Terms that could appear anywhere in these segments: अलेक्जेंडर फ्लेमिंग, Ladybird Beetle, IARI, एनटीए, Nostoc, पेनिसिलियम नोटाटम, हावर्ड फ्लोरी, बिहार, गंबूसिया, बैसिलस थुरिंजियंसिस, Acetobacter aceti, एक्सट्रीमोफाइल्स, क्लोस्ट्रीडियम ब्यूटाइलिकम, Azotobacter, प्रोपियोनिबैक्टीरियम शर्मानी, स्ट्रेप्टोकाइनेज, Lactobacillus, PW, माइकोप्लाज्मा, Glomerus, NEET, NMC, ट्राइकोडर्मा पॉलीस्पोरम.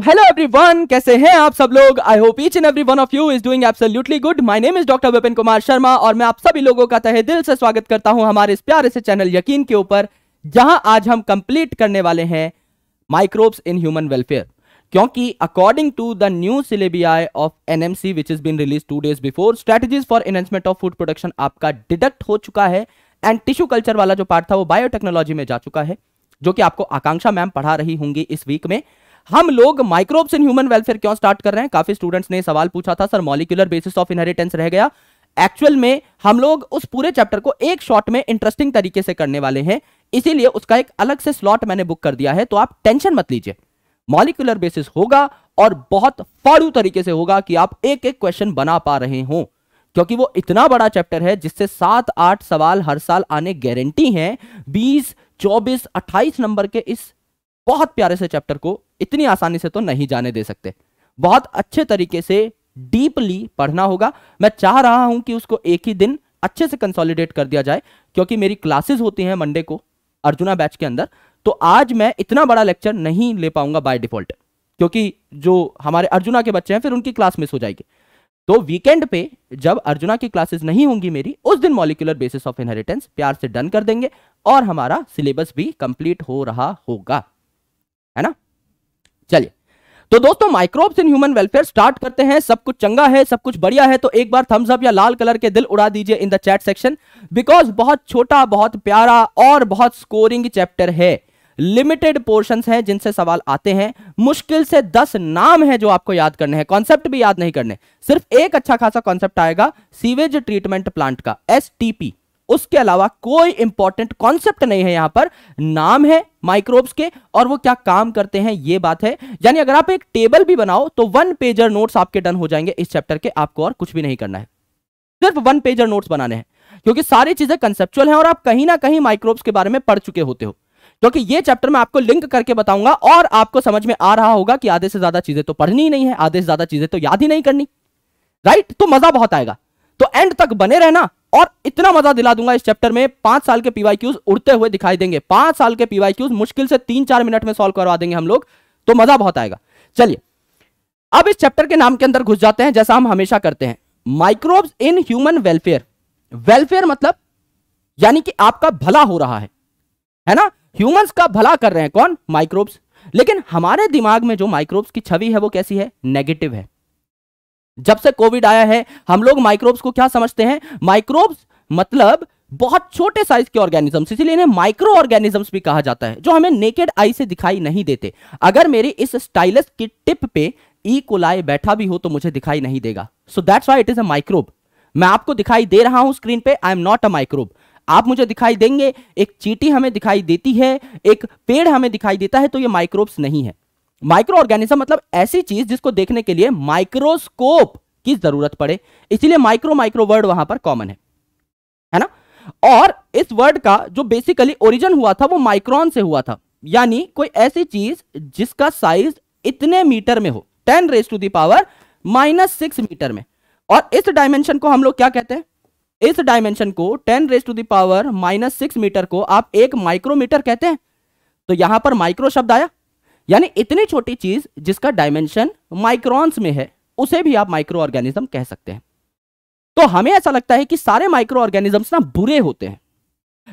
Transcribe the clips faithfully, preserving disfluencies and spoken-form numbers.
Hello everyone, कैसे हैं आप सब लोग। I hope each and every one of you is doing absolutely good. My name is doctor Vipin Kumar Sharma और मैं आप सभी लोगों का तहे दिल से स्वागत करता हूं हमारे इस प्यारे से चैनल यकीन के ऊपर, जहां आज हम कंप्लीट करने वाले हैं माइक्रोब्स इन ह्यूमन वेलफेयर, क्योंकि according to the new syllabi of NMC which has been release two days before, strategies for enhancement of food production आपका डिडक्ट हो चुका है एंड टिश्यू कल्चर वाला जो पार्ट था वो बायोटेक्नोलॉजी में जा चुका है, जो कि आपको आकांक्षा मैम पढ़ा रही होंगी इस वीक में। हम लोग माइक्रोब्स इन ह्यूमन वेलफेयर क्यों स्टार्ट कर रहे हैं? काफी स्टूडेंट्स ने सवाल पूछा था, sir molecular basis of inheritance रह गया। एक्चुअल में हम लोग उस पूरे चैप्टर को एक शॉट में इंटरेस्टिंग तरीके से करने वाले हैं, इसीलिए उसका एक अलग से स्लॉट मैंने बुक कर दिया है। तो आप टेंशन मत लीजिए, मॉलिक्यूलर बेसिस होगा और बहुत फाड़ू तरीके से होगा कि आप एक एक क्वेश्चन बना पा रहे हो, क्योंकि वो इतना बड़ा चैप्टर है जिससे सात आठ सवाल हर साल आने गारंटी है। बीस चौबीस अट्ठाईस नंबर के इस बहुत प्यारे से चैप्टर को इतनी आसानी से तो नहीं जाने दे सकते, बहुत अच्छे तरीके से डीपली पढ़ना होगा। मैं चाह रहा हूं कि उसको एक ही दिन अच्छे से कंसोलिडेट कर दिया जाए, क्योंकि मेरी क्लासेस होती हैं मंडे को अर्जुना बैच के अंदर, तो आज मैं इतना बड़ा लेक्चर नहीं ले पाऊंगा बाय डिफॉल्ट, क्योंकि जो हमारे अर्जुना के बच्चे हैं फिर उनकी क्लास मिस हो जाएगी। तो वीकेंड पे जब अर्जुना की क्लासेस नहीं होंगी मेरी, उस दिन मॉलिक्यूलर बेसिस ऑफ इनहेरिटेंस प्यार से डन कर देंगे और हमारा सिलेबस भी कंप्लीट हो रहा होगा, है ना। चलिए तो दोस्तों, microbes in human welfare start करते हैं। सब कुछ चंगा है, सब कुछ बढ़िया है, तो एक बार थम्स अप या लाल कलर के दिल उड़ा दीजिए in the chat section, because बहुत छोटा, बहुत प्यारा और बहुत स्कोरिंग चैप्टर है। लिमिटेड पोर्शंस हैं जिनसे सवाल आते हैं, मुश्किल से दस नाम है जो आपको याद करने हैं, कॉन्सेप्ट भी याद नहीं करने। सिर्फ एक अच्छा खासा कॉन्सेप्ट आएगा सीवेज ट्रीटमेंट प्लांट का, एस टी पी। उसके अलावा कोई इंपॉर्टेंट कॉन्सेप्ट नहीं है। यहां पर नाम है माइक्रोब्स के और वो क्या काम करते हैं ये बात है। यानी अगर आप एक टेबल भी बनाओ तो वन पेजर नोट्स आपके डन हो जाएंगे इस चैप्टर के, आपको और कुछ भी नहीं करना है, सिर्फ वन पेजर नोट्स बनाने हैं, क्योंकि सारी चीजें कंसेप्चुअल हैं और आप कहीं ना कहीं माइक्रोब्स के बारे में पढ़ चुके होते हो, क्योंकि ये चैप्टर मैं आपको लिंक करके बताऊंगा और आपको समझ में आ रहा होगा कि आधे से ज्यादा चीजें तो पढ़नी ही नहीं है, आधे से ज्यादा चीजें तो याद ही नहीं करनी, राइट। तो मजा बहुत आएगा, तो एंड तक बने रहना और इतना मजा दिला दूंगा इस चैप्टर में, पांच साल के पीवाईक्यूज उड़ते हुए दिखाई देंगे। पांच साल के पीवाईक्यूज मुश्किल से तीन चार मिनट में सॉल्व करवा देंगे हम लोग, तो मजा बहुत आएगा। चलिए अब इस चैप्टर के नाम के अंदर घुस जाते हैं, जैसा हम हमेशा करते हैं, microbes in human welfare. Welfare मतलब यानी कि आपका भला हो रहा है, है ना। ह्यूमंस का भला कर रहे हैं कौन? माइक्रोब्स। लेकिन हमारे दिमाग में जो माइक्रोब्स की छवि है वो कैसी है? नेगेटिव है। जब से कोविड आया है हम लोग माइक्रोब्स को क्या समझते हैं? माइक्रोब्स मतलब बहुत छोटे साइज के ऑर्गेनिजम्स, इसीलिए इन्हें माइक्रो ऑर्गेनिजम्स भी कहा जाता है, जो हमें नेकेड आई से दिखाई नहीं देते। अगर मेरे इस स्टाइलस की टिप पे ई कोलाई बैठा भी हो तो मुझे दिखाई नहीं देगा, so that's why it is a microbe. मैं आपको दिखाई दे रहा हूं स्क्रीन पे, I am not a microbe. आप मुझे दिखाई देंगे, एक चींटी हमें दिखाई देती है, एक पेड़ हमें दिखाई देता है, तो ये माइक्रोब्स नहीं है। माइक्रो ऑर्गेनिज्म मतलब ऐसी चीज जिसको देखने के लिए माइक्रोस्कोप की जरूरत पड़े, इसीलिए माइक्रो माइक्रो वर्ड वहां पर कॉमन है, है ना। और इस वर्ड का जो बेसिकली ओरिजिन हुआ था वो माइक्रोन से हुआ था, यानी कोई ऐसी चीज जिसका साइज इतने मीटर में हो, ten raise to the power minus six metre में। और इस डायमेंशन को हम लोग क्या कहते हैं? इस डायमेंशन को ten raise to the power minus six metre को आप एक माइक्रोमीटर कहते हैं, तो यहां पर माइक्रो शब्द आया, यानी इतनी छोटी चीज जिसका डायमेंशन माइक्रोन्स में है उसे भी आप माइक्रो ऑर्गेनिज्म कह सकते हैं। तो हमें ऐसा लगता है कि सारे माइक्रो ऑर्गेनिजम्स ना बुरे होते हैं।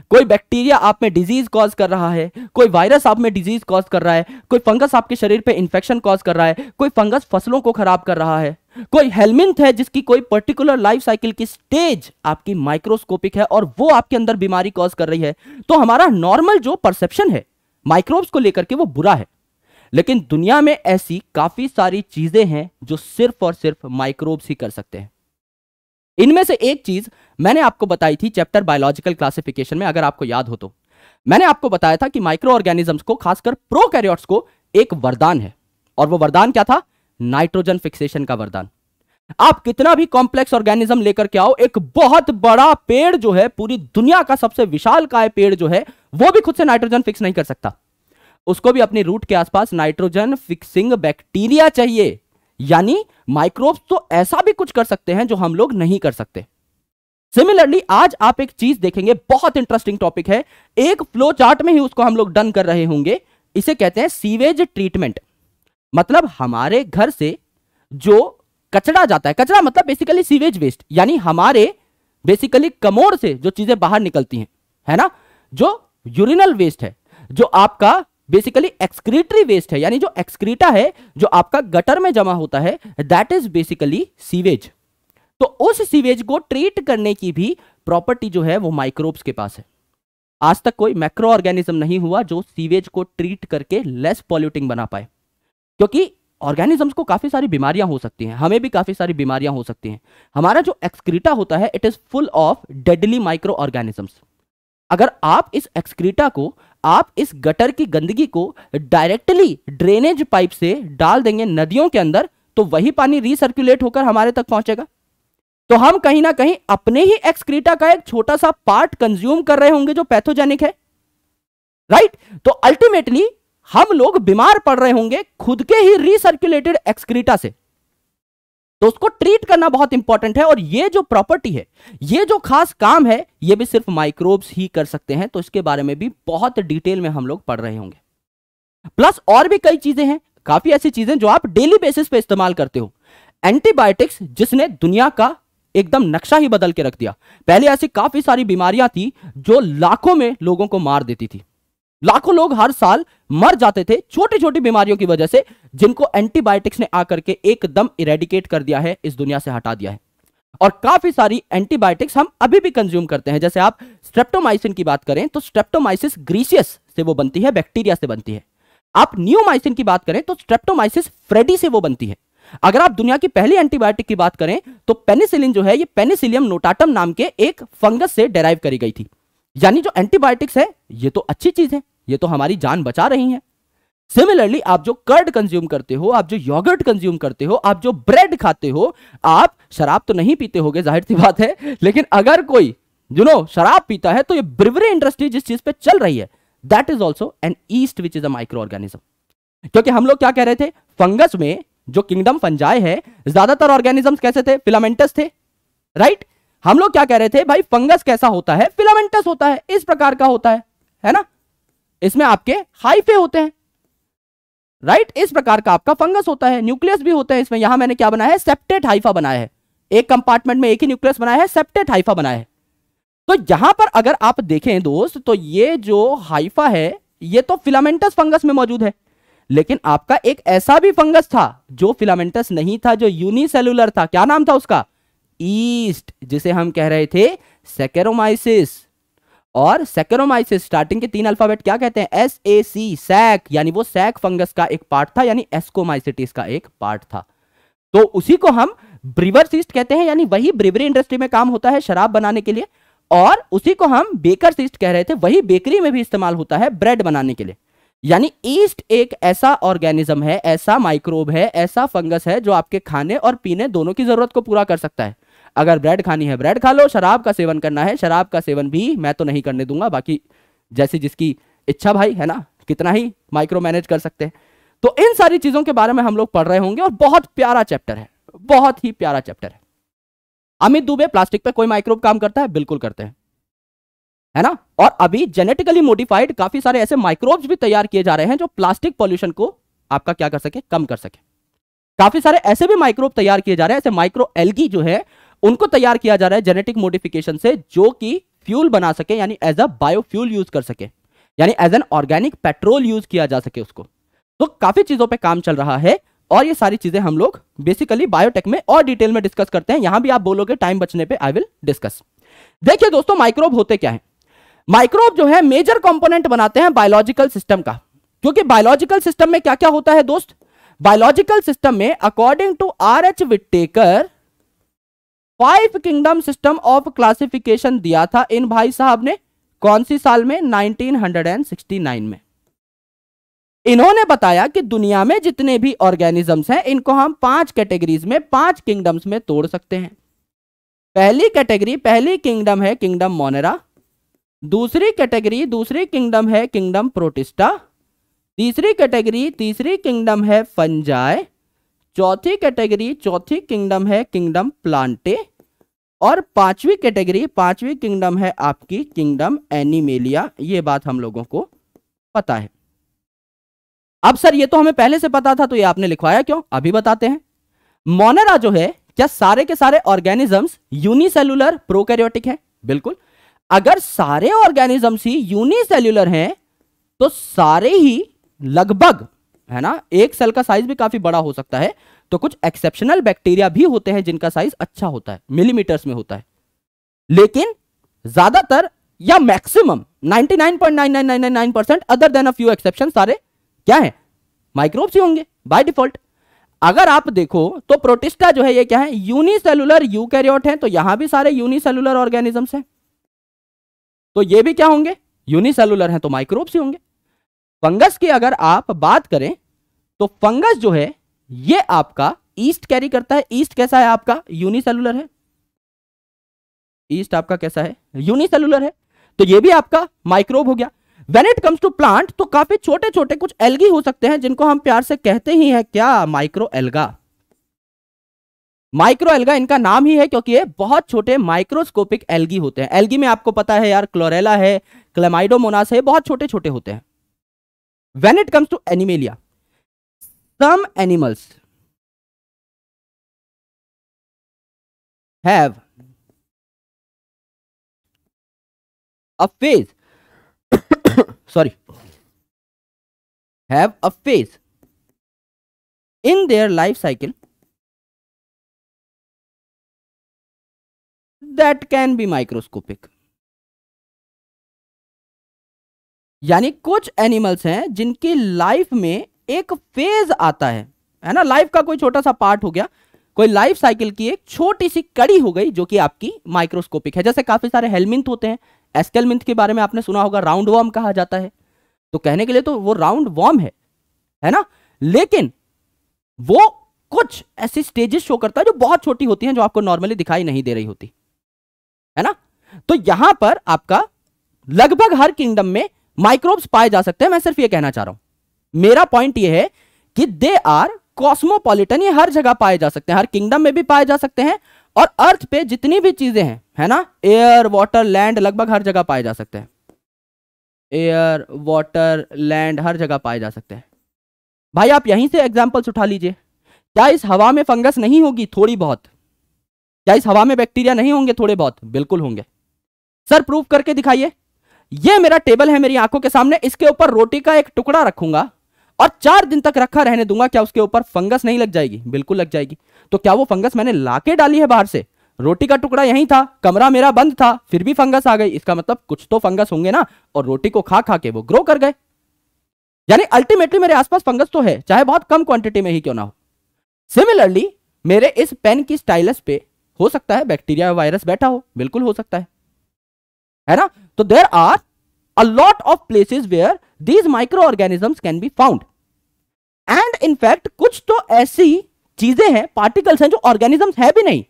कोई बैक्टीरिया आप में डिजीज कॉज कर रहा है, कोई वायरस आप में डिजीज कॉज कर रहा है, कोई फंगस आपके शरीर पे इंफेक्शन कॉज कर रहा है, कोई फंगस फसलों को खराब कर रहा है, कोई हेलमिंथ है जिसकी कोई पर्टिकुलर लाइफ साइकिल की स्टेज आपकी माइक्रोस्कोपिक है और वो आपके अंदर बीमारी कॉज कर रही है। तो हमारा नॉर्मल जो परसेप्शन है माइक्रोब्स को लेकर के वो बुरा है, लेकिन दुनिया में ऐसी काफी सारी चीजें हैं जो सिर्फ और सिर्फ माइक्रोब्स ही कर सकते हैं। इनमें से एक चीज मैंने आपको बताई थी चैप्टर बायोलॉजिकल क्लासिफिकेशन में, अगर आपको याद हो तो मैंने आपको बताया था कि माइक्रो ऑर्गेनिजम्स को, खासकर प्रोकैरियोट्स को, एक वरदान है, और वो वरदान क्या था? नाइट्रोजन फिक्सेशन का वरदान। आप कितना भी कॉम्प्लेक्स ऑर्गेनिज्म लेकर के आओ, एक बहुत बड़ा पेड़ जो है, पूरी दुनिया का सबसे विशालकाय पेड़ जो है, वो भी खुद से नाइट्रोजन फिक्स नहीं कर सकता। उसको भी अपनी रूट के आसपास नाइट्रोजन फिक्सिंग बैक्टीरिया चाहिए, यानी माइक्रोब्स तो ऐसा भी कुछ कर सकते हैं जो हम लोग नहीं कर सकते। सिमिलरली आज आप एक चीज देखेंगे, बहुत इंटरेस्टिंग टॉपिक है, एक फ्लो चार्ट में ही उसको हम लोग डन कर रहे होंगे, इसे कहते हैं सीवेज ट्रीटमेंट। मतलब हमारे घर से जो कचरा जाता है, कचरा मतलब बेसिकली सीवेज वेस्ट, यानी हमारे बेसिकली कमोड़ से जो चीजें बाहर निकलती हैं, है ना, जो यूरिनल वेस्ट है, जो आपका बेसिकली एक्सक्रीटरी वेस्ट है, यानी जो एक्सक्रीटा है जो आपका गटर में जमा होता है, दैट इज बेसिकली सीवेज। तो उस सीवेज को ट्रीट करने की भी प्रॉपर्टी जो है वो माइक्रोब्स के पास है। आज तक कोई मैक्रो ऑर्गेनिज्म नहीं हुआ जो सीवेज को ट्रीट करके लेस पॉल्यूटिंग बना पाए, क्योंकि ऑर्गेनिजम्स को काफी सारी बीमारियां हो सकती हैं, हमें भी काफी सारी बीमारियां हो सकती हैं। हमारा जो एक्सक्रीटा होता है it is full of deadly micro organisms. अगर आप इस एक्सक्रीटा को, आप इस गटर की गंदगी को डायरेक्टली ड्रेनेज पाइप से डाल देंगे नदियों के अंदर, तो वही पानी रिसर्क्यूलेट होकर हमारे तक पहुंचेगा। तो हम कहीं ना कहीं अपने ही एक्सक्रीटा का एक छोटा सा पार्ट कंज्यूम कर रहे होंगे जो पैथोजेनिक है, राइट। तो अल्टीमेटली हम लोग बीमार पड़ रहे होंगे खुद के ही रिसर्क्यूलेटेड एक्सक्रीटा से। तो उसको ट्रीट करना बहुत इंपॉर्टेंट है, और ये जो प्रॉपर्टी है, ये जो खास काम है, ये भी सिर्फ माइक्रोब्स ही कर सकते हैं। तो इसके बारे में भी बहुत डिटेल में हम लोग पढ़ रहे होंगे। प्लस और भी कई चीजें हैं, काफी ऐसी चीजें जो आप डेली बेसिस पे इस्तेमाल करते हो। एंटीबायोटिक्स, जिसने दुनिया का एकदम नक्शा ही बदल के रख दिया। पहले ऐसी काफी सारी बीमारियां थी जो लाखों में लोगों को मार देती थी, लाखों लोग हर साल मर जाते थे छोटी छोटी बीमारियों की वजह से, जिनको एंटीबायोटिक्स ने आकर के एकदम इरेडिकेट कर दिया है, इस दुनिया से हटा दिया है। और काफी सारी एंटीबायोटिक्स हम अभी भी कंज्यूम करते हैं। जैसे आप स्ट्रेप्टोमाइसिन की बात करें तो स्ट्रेप्टोमाइसिस ग्रीसियस से वो बनती है, बैक्टीरिया से बनती है। आप न्यूमाइसिन की बात करें तो स्ट्रेप्टोमाइसिस फ्रेडी से वो बनती है। अगर आप दुनिया की पहली एंटीबायोटिक की बात करें तो पेनिसिलिन जो है ये पेनिसिलियम नोटाटम नाम के एक फंगस से डेराइव करी गई थी। यानी जो एंटीबायोटिक्स है ये तो अच्छी चीज है, ये तो हमारी जान बचा रही है। सिमिलरली आप जो कर्ड कंज्यूम करते हो, आप जो योगर्ट कंज्यूम करते हो, आप जो ब्रेड खाते हो, आप शराब तो नहीं पीते होगे, जाहिर सी बात है, लेकिन अगर कोई यू नो शराब पीता है तो ये ब्रिवरी इंडस्ट्री जिस चीज पे चल रही है, that is also an yeast which is a micro organism. क्योंकि हम लोग क्या कह रहे थे, फंगस में जो किंगडम फंजाई है ज्यादातर ऑर्गेनिजम्स कैसे थे, फिलामेंटस थे, राइट right? हम लोग क्या कह रहे थे, भाई फंगस कैसा होता है, फिलामेंटस होता है, इस प्रकार का होता है, है ना, इसमें आपके हाइफे होते हैं, राइट right? इस प्रकार का आपका फंगस होता है, न्यूक्लियस भी होता है इसमें। यहां मैंने क्या बनाया है, सेप्टेट हाइफा बनाया है, एक कंपार्टमेंट में एक ही न्यूक्लियस बनाया है, सेप्टेट हाइफा बनाया है। तो यहां पर अगर आप देखें दोस्त, तो ये जो हाइफा है ये तो फिलामेंटस फंगस में मौजूद है, लेकिन आपका एक ऐसा भी फंगस था जो फिलामेंटस नहीं था, जो यूनिसेलुलर था। क्या नाम था उसका, ईस्ट, जिसे हम कह रहे थे सैकेरोमाइसिस। और सैकेरोमाइसिस स्टार्टिंग के तीन अल्फाबेट क्या कहते हैं, एस ए सी, सैक, यानी वो सैक फंगस का एक पार्ट था, यानी एस्कोमाइसिटिस का एक पार्ट था। तो उसी को हम ब्रिवर्स ईस्ट कहते हैं, यानी वही ब्रिवरी इंडस्ट्री में काम होता है शराब बनाने के लिए। और उसी को हम बेकर्स ईस्ट कह रहे थे, वही बेकरी में भी इस्तेमाल होता है ब्रेड बनाने के लिए। यानी ईस्ट एक ऐसा ऑर्गेनिज्म है, ऐसा माइक्रोब है, ऐसा फंगस है जो आपके खाने और पीने दोनों की जरूरत को पूरा कर सकता है। अगर ब्रेड खानी है ब्रेड खा लो, शराब का सेवन करना है शराब का सेवन भी मैं तो नहीं करने दूंगा, बाकी जैसे जिसकी इच्छा भाई, है ना, कितना ही माइक्रो मैनेज कर सकते हैं। तो इन सारी चीजों के बारे में हम लोग पढ़ रहे होंगे, और बहुत प्यारा चैप्टर है, बहुत ही प्यारा चैप्टर है। अमित दुबे, प्लास्टिक पे कोई माइक्रोब काम करता है? बिल्कुल करते हैं, है ना। और अभी जेनेटिकली मॉडिफाइड काफी सारे ऐसे माइक्रोब्स भी तैयार किए जा रहे हैं जो प्लास्टिक पॉल्यूशन को आपका क्या कर सके, कम कर सके। काफी सारे ऐसे भी माइक्रोब तैयार किए जा रहे हैं, ऐसे माइक्रो एल्गी जो है उनको तैयार किया जा रहा है जेनेटिक मॉडिफिकेशन से, जो कि फ्यूल बना सके, यानी एज अ बायोफ्यूल यूज कर सके, यानी as an organic petrol use किया जा सके उसको। तो काफी चीजों पे काम चल रहा है, और ये सारी चीजें हम लोग बेसिकली बायोटेक में और डिटेल में डिस्कस करते हैं। यहां भी आप बोलोगे टाइम बचने पे आई विल डिस्कस। देखिए दोस्तों, माइक्रोब होते क्या है, माइक्रोब जो है मेजर कंपोनेंट बनाते हैं बायोलॉजिकल सिस्टम का। क्योंकि बायोलॉजिकल सिस्टम में क्या क्या होता है दोस्त, बायोलॉजिकल सिस्टम में according to R H Whittaker five kingdom system of classification दिया था इन भाई साहब ने। कौन सी साल में, नाइनटीन सिक्सटी नाइन में। इन्होंने बताया कि दुनिया में जितने भी ऑर्गेनिजम्स हैं इनको हम पांच कैटेगरीज में, पांच किंगडम्स में तोड़ सकते हैं। पहली कैटेगरी, पहली किंगडम है किंगडम मोनेरा, दूसरी कैटेगरी, दूसरी किंगडम है किंगडम प्रोटिस्टा, तीसरी कैटेगरी, तीसरी किंगडम है फंजाई, चौथी कैटेगरी, चौथी किंगडम है किंगडम प्लांटे, और पांचवी कैटेगरी, पांचवी किंगडम है आपकी किंगडम एनिमेलिया। ये बात हम लोगों को पता है। अब सर ये तो हमें पहले से पता था, तो ये आपने लिखवाया क्यों, अभी बताते हैं। मोनेरा जो है, क्या सारे के सारे ऑर्गेनिजम्स यूनिसेलुलर प्रोकैरियोटिक हैं? बिल्कुल। अगर सारे ऑर्गेनिजम्स ही यूनिसेलुलर हैं तो सारे ही लगभग, है ना, एक सेल का साइज भी काफी बड़ा हो सकता है, तो कुछ एक्सेप्शनल बैक्टीरिया भी होते हैं जिनका साइज अच्छा होता है, मिलीमीटर्स में होता है, लेकिन ज्यादातर या मैक्सिमम निन्यानवे point nine nine nine nine percent other than a few exception सारे क्या है, माइक्रोब्स ही होंगे बाय डिफॉल्ट। अगर आप देखो तो प्रोटिस्टा जो है ये क्या है, यूनिसेलुलर यूकैरियोट हैं, तो यहां भी सारे यूनिसेलुलर ऑर्गेनिजम्स हैं, तो ये भी क्या होंगे, यूनिसेलुलर हैं, तो माइक्रोब्स ही होंगे। फंगस की अगर आप बात करें तो फंगस जो है ये आपका ईस्ट कैरी करता है। ईस्ट कैसा है आपका, यूनिसेलुलर है। ईस्ट आपका कैसा है, यूनिसेलुलर है, तो ये भी आपका माइक्रोब हो गया। When it comes to plant तो काफी छोटे छोटे कुछ एल्गी हो सकते हैं जिनको हम प्यार से कहते ही हैं क्या, माइक्रो एल्गा। माइक्रो एल्गा इनका नाम ही है क्योंकि ये बहुत छोटे माइक्रोस्कोपिक एल्गी होते हैं। एल्गी में आपको पता है यार, क्लोरेला है, क्लेमाइडोमोनास है, बहुत छोटे छोटे होते हैं। When it comes to Animalia, some animals have a phase sorry have a phase in their life cycle that can be microscopic। यानी कुछ एनिमल्स हैं जिनकी लाइफ में एक फेज आता है, है ना, लाइफ का कोई छोटा सा पार्ट हो गया, कोई लाइफ साइकिल की एक छोटी सी कड़ी हो गई जो कि आपकी माइक्रोस्कोपिक है। जैसे काफी सारे हेलमिंथ होते हैं, एस्केलमिंथ के बारे में आपने सुना होगा, राउंड वॉर्म कहा जाता है, तो कहने के लिए तो वो राउंड वॉर्म है, है ना, लेकिन वो कुछ ऐसी स्टेजेस शो करता है जो बहुत छोटी होती हैं, जो आपको नॉर्मली दिखाई नहीं दे रही होती, है ना। तो यहां पर आपका लगभग हर किंगडम में माइक्रोब्स पाए जा सकते हैं। मैं सिर्फ ये कहना चाह रहा हूं, मेरा पॉइंट ये है कि दे आर कॉस्मोपॉलिटन, ये हर जगह पाए जा सकते हैं, हर किंगडम में भी पाए जा सकते हैं, और अर्थ पे जितनी भी चीजें हैं, है ना, एयर वाटर लैंड, लगभग हर जगह पाए जा सकते हैं। एयर वाटर लैंड हर जगह पाए जा सकते हैं। भाई आप यहीं से एग्जांपल्स उठा लीजिए। क्या इस हवा में फंगस नहीं होगी, थोड़ी बहुत? क्या इस हवा में बैक्टीरिया नहीं होंगे, थोड़े बहुत? बिल्कुल होंगे। सर प्रूफ करके दिखाइए। ये मेरा टेबल है मेरी आंखों के सामने, इसके ऊपर रोटी का एक टुकड़ा रखूंगा और चार दिन तक रखा रहने दूंगा, क्या उसके ऊपर फंगस नहीं लग जाएगी? बिल्कुल लग जाएगी। तो क्या वो फंगस मैंने लाके डाली है बाहर से? रोटी का टुकड़ा यहीं था, कमरा मेरा बंद था, फिर भी फंगस आ गई, इसका मतलब कुछ तो फंगस होंगे ना, और रोटी को खा खा के वो ग्रो कर गए। यानी अल्टीमेटली मेरे आसपास फंगस तो है, चाहे बहुत कम क्वांटिटी में ही क्यों ना हो। सिमिलरली मेरे इस पेन की स्टाइलस पे हो सकता है बैक्टीरिया वायरस बैठा हो, बिल्कुल हो सकता है, है ना। तो there are a lot of places where these micro organisms can be found, and in fact कुछ तो ऐसी चीजें हैं, पार्टिकल्स हैं जो ऑर्गेनिजम्स है भी नहीं,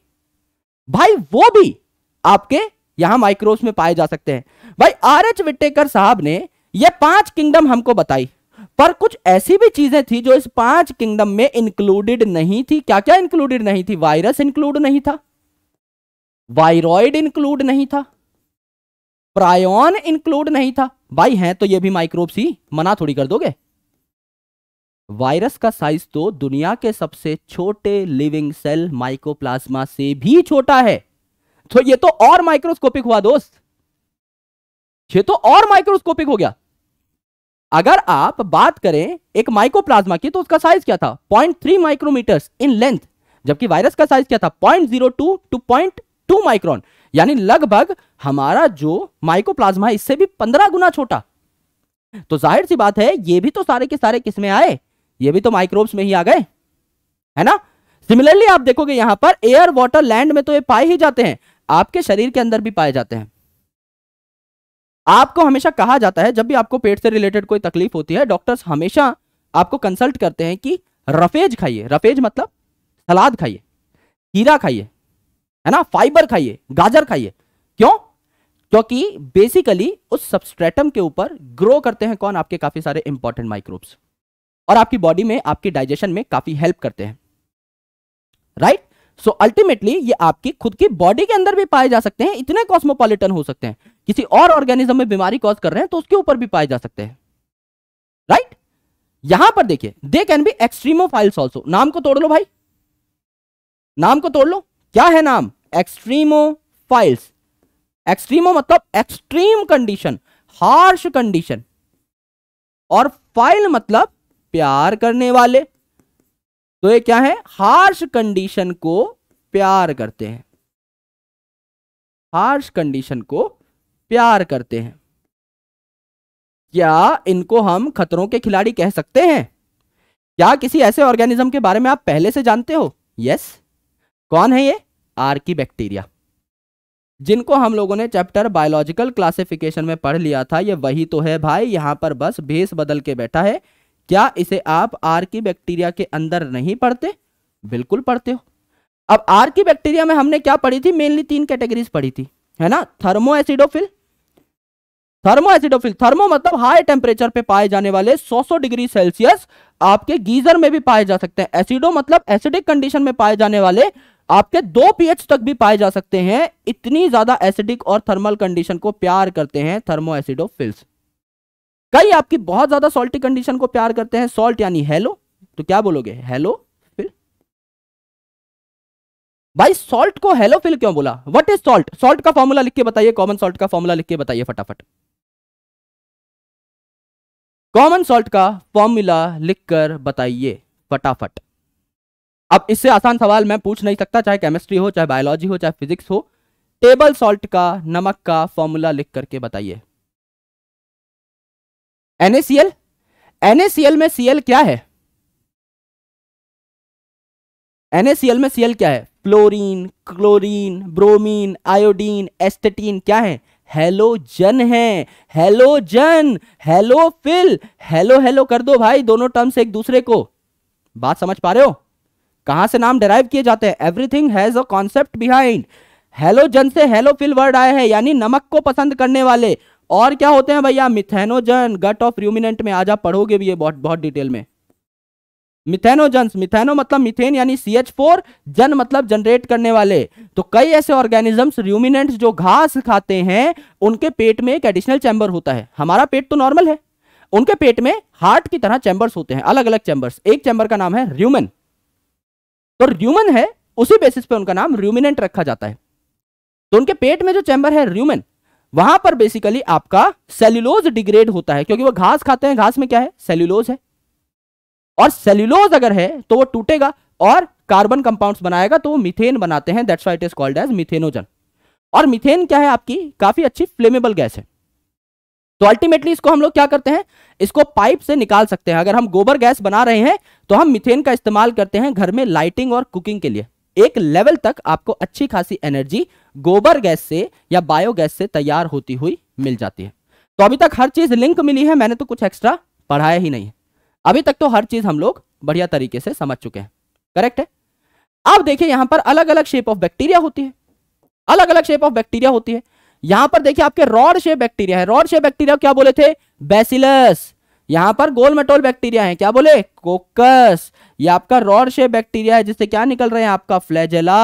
भाई वो भी आपके यहां माइक्रोब्स में पाए जा सकते हैं। भाई आर एच विटेकर साहब ने ये पांच किंगडम हमको बताई, पर कुछ ऐसी भी चीजें थी जो इस पांच किंगडम में इंक्लूडेड नहीं थी। क्या क्या इंक्लूडेड नहीं थी? वायरस इंक्लूड नहीं था, वायरॉइड इंक्लूड नहीं था, प्रायोन इंक्लूड नहीं था। भाई हैं तो ये भी माइक्रोब्स ही, मना थोड़ी कर दोगे। वायरस का साइज तो दुनिया के सबसे छोटे लिविंग सेल माइकोप्लाज्मा से भी छोटा है, तो ये तो और माइक्रोस्कोपिक हुआ दोस्त, ये तो और माइक्रोस्कोपिक हो गया। अगर आप बात करें एक माइकोप्लाज्मा की तो उसका साइज क्या था, point three micrometres in length, जबकि वायरस का साइज क्या था, point zero two to point two micron, यानी लगभग हमारा जो माइकोप्लाज्मा है इससे भी पंद्रह गुना छोटा। तो जाहिर सी बात है ये भी तो सारे के सारे किसमें आए, ये भी तो माइक्रोब्स में ही आ गए, है ना। सिमिलरली आप देखोगे यहां पर एयर वाटर लैंड में तो ये पाए ही जाते हैं, आपके शरीर के अंदर भी पाए जाते हैं। आपको हमेशा कहा जाता है, जब भी आपको पेट से रिलेटेड कोई तकलीफ होती है, डॉक्टर्स हमेशा आपको कंसल्ट करते हैं कि रफेज खाइए। रफेज मतलब सलाद खाइए, खीरा खाइए, है ना, फाइबर खाइए, गाजर खाइए। क्यों? क्योंकि बेसिकली उस सबस्ट्रेटम के ऊपर ग्रो करते हैं कौन, आपके काफी सारे इंपॉर्टेंट माइक्रोब्स, और आपकी बॉडी में आपकी डाइजेशन में काफी हेल्प करते हैं, राइट। सो अल्टीमेटली ये आपकी खुद की बॉडी के अंदर भी पाए जा सकते हैं, इतने कॉस्मोपॉलिटन हो सकते हैं। किसी और ऑर्गेनिज्म में बीमारी कॉज कर रहे हैं तो उसके ऊपर भी पाए जा सकते हैं, राइट। यहां पर देखिए they can be एक्सट्रीमोफाइल्स also. नाम को तोड़ लो भाई, नाम को तोड़ लो। क्या है नाम? एक्सट्रीमोफाइल्स। एक्सट्रीमो मतलब एक्सट्रीम कंडीशन, हार्श कंडीशन, और फाइल मतलब प्यार करने वाले। तो ये क्या है? हार्श कंडीशन को प्यार करते हैं, हार्श कंडीशन को प्यार करते हैं। क्या इनको हम खतरों के खिलाड़ी कह सकते हैं? क्या किसी ऐसे ऑर्गेनिज्म के बारे में आप पहले से जानते हो? यस। कौन है ये? आर्कीबैक्टीरिया, जिनको हम लोगों ने चैप्टर बायोलॉजिकल क्लासिफिकेशन में पढ़ लिया था। ये वही तो है भाई, यहाँ पर बस भेस बदल के बैठा है। क्या इसे आप आर्कीबैक्टीरिया के अंदर नहीं पढ़ते? बिल्कुल पढ़ते हो। अब आर्कीबैक्टीरिया में हमने क्या पढ़ी थी? मेनली तीन कैटेगरीज पढ़ी थी, है ना? थर्मोएसिडोफिल, थर्मोएसिडोफिल, थर्मो मतलब हाई टेम्परेचर पे पाए जाने वाले, सौ डिग्री सेल्सियस। आपके गीजर में भी पाए जा सकते हैं। एसिडो मतलब एसिडिक कंडीशन में पाए जाने वाले, आपके दो पीएच तक भी पाए जा सकते हैं। इतनी ज्यादा एसिडिक और थर्मल कंडीशन को प्यार करते हैं थर्मोएसिडोफिल्स। कई आपकी बहुत ज्यादा सॉल्टी कंडीशन को प्यार करते हैं, सॉल्ट यानी हेलो। तो क्या बोलोगे? हेलोफिल। भाई सॉल्ट को हेलोफिल क्यों बोला? What is salt? सॉल्ट का फॉर्मूला लिख के बताइए, कॉमन सॉल्ट का फॉर्मूला लिख के बताइए फटाफट। कॉमन सॉल्ट का फॉर्मूला लिखकर बताइए फटाफट। अब इससे आसान सवाल मैं पूछ नहीं सकता, चाहे केमिस्ट्री हो, चाहे बायोलॉजी हो, चाहे फिजिक्स हो। टेबल सॉल्ट का, नमक का फॉर्मूला लिख करके बताइए। NaCl, NaCl में Cl क्या है? NaCl में Cl क्या है? Fluorine, chlorine, bromine, iodine, astatine क्या है? हेलोजन है, हेलोजन, हेलोफिल। हेलो हेलो कर दो भाई दोनों टर्म्स एक दूसरे को। बात समझ पा रहे हो? कहां से नाम डेराइव किए जाते हैं? Everything has a concept behind. Halogen से हेलोफिल वर्ड आया है, यानी नमक को पसंद करने वाले। और क्या होते हैं भैया? मिथेनोजन। गट ऑफ रूमिनेंट में आज आप पढ़ोगे भी ये बहुत बहुत डिटेल में। मिथेनोजन्स, मिथेनो मतलब मिथेन यानी सी एच फोर, जन मतलब जनरेट करने वाले। तो कई ऐसे ऑर्गेनिजम्स रूमिनेंट्स जो घास खाते हैं, उनके पेट में एक एडिशनल चैम्बर होता है। हमारा पेट तो नॉर्मल है, उनके पेट में हार्ट की तरह चैम्बर्स होते हैं, अलग अलग चैम्बर्स। एक चैम्बर का नाम है र्यूमेन, तो र्यूमेन है, उसी बेसिस पे उनका नाम रूमिनेंट रखा जाता है। तो उनके पेट में जो चैम्बर है र्यूमेन, वहां पर बेसिकली आपका सेल्यूलोज डिग्रेड होता है, क्योंकि वो घास खाते हैं। घास में क्या है? सेल्यूलोज है, और सेल्यूलोज अगर है तो वो टूटेगा और कार्बन कंपाउंड्स बनाएगा, तो वो मीथेन बनाते हैं। That's why it is called as methanogen. और मीथेन क्या है? आपकी काफी अच्छी फ्लेमेबल गैस है। तो अल्टीमेटली इसको हम लोग क्या करते हैं? इसको पाइप से निकाल सकते हैं। अगर हम गोबर गैस बना रहे हैं तो हम मीथेन का इस्तेमाल करते हैं घर में लाइटिंग और कुकिंग के लिए। एक लेवल तक आपको अच्छी खासी एनर्जी गोबर गैस से या बायोगैस से तैयार होती हुई मिल जाती है। तो अभी तक हर चीज लिंक मिली है, मैंने तो कुछ एक्स्ट्रा पढ़ाया ही नहीं है। अभी तक तो हर चीज हम लोग बढ़िया तरीके से समझ चुके हैं, करेक्ट है? अब देखिए यहां पर अलग अलग शेप ऑफ बैक्टीरिया होती है, अलग अलग शेप ऑफ बैक्टीरिया होती है। यहां पर देखिए आपके रॉड शेप बैक्टीरिया है। रॉड शेप बैक्टीरिया क्या बोले थे? बैसिलस। यहां पर गोलमेटोल बैक्टीरिया है, क्या बोले? कोकस। ये आपका रॉड शेप बैक्टीरिया है, जिससे क्या निकल रहे हैं? आपका फ्लैजेला।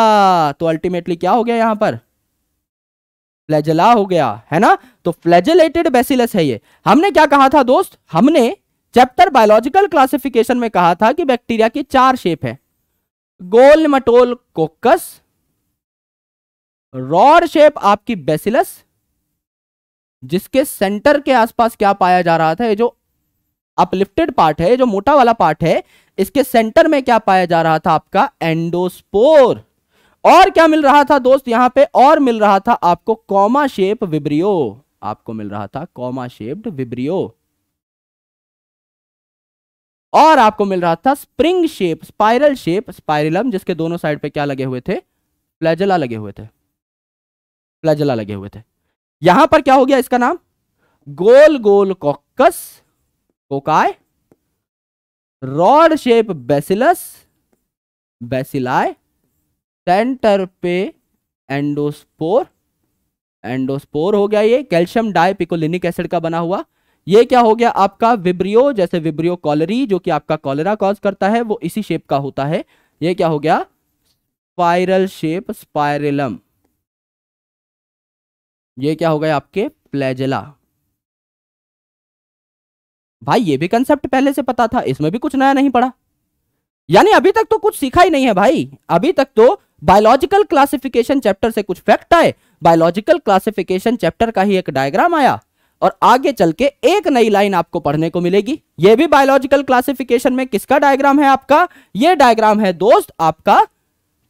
तो अल्टीमेटली क्या हो गया यहां पर? फ्लैजेला हो गया, है ना? तो फ्लैजेलेटेड बैसिलस है ये। हमने क्या कहा था दोस्त? हमने चैप्टर बायोलॉजिकल क्लासिफिकेशन में कहा था कि बैक्टीरिया की चार शेप है, गोलमेटोल कोकस, रॉड शेप आपकी बैसिलस, जिसके सेंटर के आसपास क्या पाया जा रहा था? ये जो अपलिफ्टेड पार्ट है, जो मोटा वाला पार्ट है, इसके सेंटर में क्या पाया जा रहा था? आपका एंडोस्पोर। और क्या मिल रहा था दोस्त यहां पे? और मिल रहा था आपको कॉमा शेप विब्रियो, आपको मिल रहा था कॉमा शेप्ड विब्रियो। और आपको मिल रहा था spring shape, spiral shape, spirillum, जिसके दोनों साइड पे क्या लगे हुए थे? फ्लैजेला लगे हुए थे, फ्लैजेला लगे हुए थे। यहां पर क्या हो गया इसका नाम? गोल गोल coccus cocci, rod shape bacillus bacilli, centre पे एंडोस्पोर, एंडोस्पोर हो गया ये, कैल्शियम डाइपिकोलिनिक एसिड का बना हुआ। ये क्या हो गया आपका? विब्रियो, जैसे विब्रियो कॉलरी जो कि आपका कॉलेरा कॉज करता है, वो इसी शेप का होता है। ये क्या हो गया? Spiral shape spirillum. ये क्या हो गया आपके? फ्लैजेला। भाई ये भी कंसेप्ट पहले से पता था, इसमें भी कुछ नया नहीं पड़ा, यानी अभी तक तो कुछ सीखा ही नहीं है भाई। अभी तक तो बायोलॉजिकल क्लासिफिकेशन चैप्टर से कुछ फैक्ट आए, बायोलॉजिकल क्लासिफिकेशन चैप्टर का ही एक डायग्राम आया, और आगे चल के एक नई लाइन आपको पढ़ने को मिलेगी। यह भी बायोलॉजिकल क्लासिफिकेशन में किसका डायग्राम है आपका? यह डायग्राम है दोस्त आपका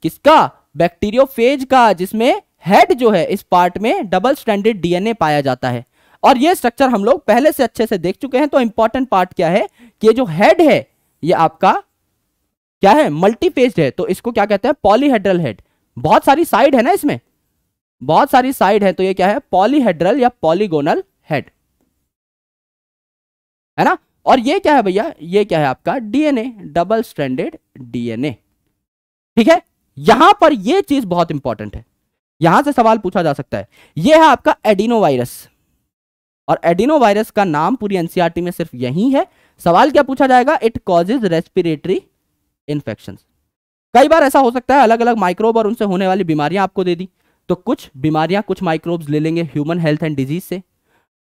किसका? बैक्टीरियोफेज का, जिसमें हेड जो है इस पार्ट में डबल स्ट्रैंडेड डीएनए पाया जाता है, और यह स्ट्रक्चर हम लोग पहले से अच्छे से देख चुके हैं। तो इंपॉर्टेंट पार्ट क्या है कि जो हेड है यह आपका क्या है? मल्टीफेज्ड है, तो इसको क्या कहते हैं? Polyhedral head. बहुत सारी साइड है ना इसमें, बहुत सारी साइड है, तो यह क्या है? पॉलीहेड्रल या पॉलीगोनल हेड है ना। और ये क्या है भैया? ये क्या है आपका? DNA, double stranded DNA. ठीक है, यहां पर ये चीज बहुत इंपॉर्टेंट है, यहां से सवाल पूछा जा सकता है। ये है आपका एडिनोवायरस, और एडिनोवायरस का नाम पूरी एनसीईआरटी में सिर्फ यही है। सवाल क्या पूछा जाएगा? It causes respiratory infection. कई बार ऐसा हो सकता है अलग अलग माइक्रोब और उनसे होने वाली बीमारियां आपको दे दी, तो कुछ बीमारियां कुछ माइक्रोब्स ले लेंगे ह्यूमन हेल्थ एंड डिजीज से,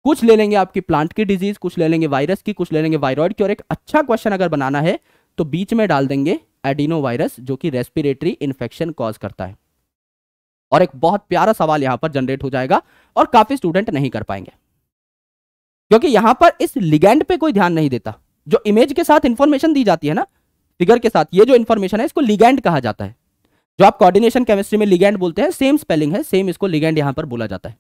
कुछ ले लेंगे आपकी प्लांट की डिजीज, कुछ ले लेंगे वायरस की, कुछ ले लेंगे वायरॉइड की, और एक अच्छा क्वेश्चन अगर बनाना है तो बीच में डाल देंगे एडिनोवायरस, जो कि रेस्पिरेटरी इन्फेक्शन कॉज करता है। और एक बहुत प्यारा सवाल यहां पर जनरेट हो जाएगा, और काफी स्टूडेंट नहीं कर पाएंगे, क्योंकि यहां पर इस लिगेंड पे कोई ध्यान नहीं देता। जो इमेज के साथ इंफॉर्मेशन दी जाती है ना, फिगर के साथ, ये जो इंफॉर्मेशन है इसको लिगेंड कहा जाता है। जो आप कोऑर्डिनेशन केमिस्ट्री में लिगेंड बोलते हैं, सेम स्पेलिंग है, सेम इसको लिगेंड यहां पर बोला जाता है।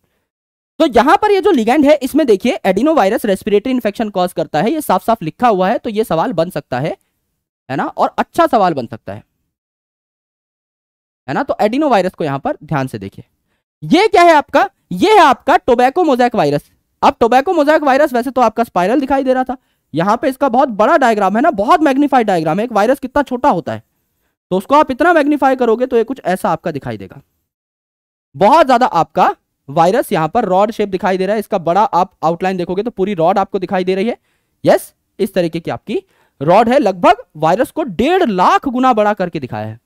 तो यहां पर ये जो लिगेंड है इसमें देखिए एडिनोवायरस रेस्पिरेटरी इन्फेक्शन कॉज करता है, ये साफ साफ लिखा हुआ है, तो ये सवाल बन सकता है, है ना, और अच्छा सवाल बन सकता है, है ना। तो एडिनोवायरस को यहां पर ध्यान से देखिए। ये क्या है आपका? ये है आपका टोबैको मोज़ेक वायरस। अब टोबैको मोज़ेक वायरस वैसे तो आपका स्पाइरल दिखाई दे रहा था, यहां पे इसका बहुत बड़ा डायग्राम है ना, बहुत मैग्नीफाइड डायग्राम है। एक वायरस कितना छोटा होता है, तो उसको आप इतना मैग्नीफाई करोगे तो ये कुछ ऐसा आपका दिखाई देगा। बहुत ज्यादा आपका वायरस यहां पर रॉड शेप दिखाई दे रहा है, इसका बड़ा आप आउटलाइन देखोगे तो पूरी रॉड आपको दिखाई दे रही है। यस, इस तरीके की आपकी रॉड है। लगभग वायरस को डेढ़ लाख गुना बड़ा करके दिखाया है,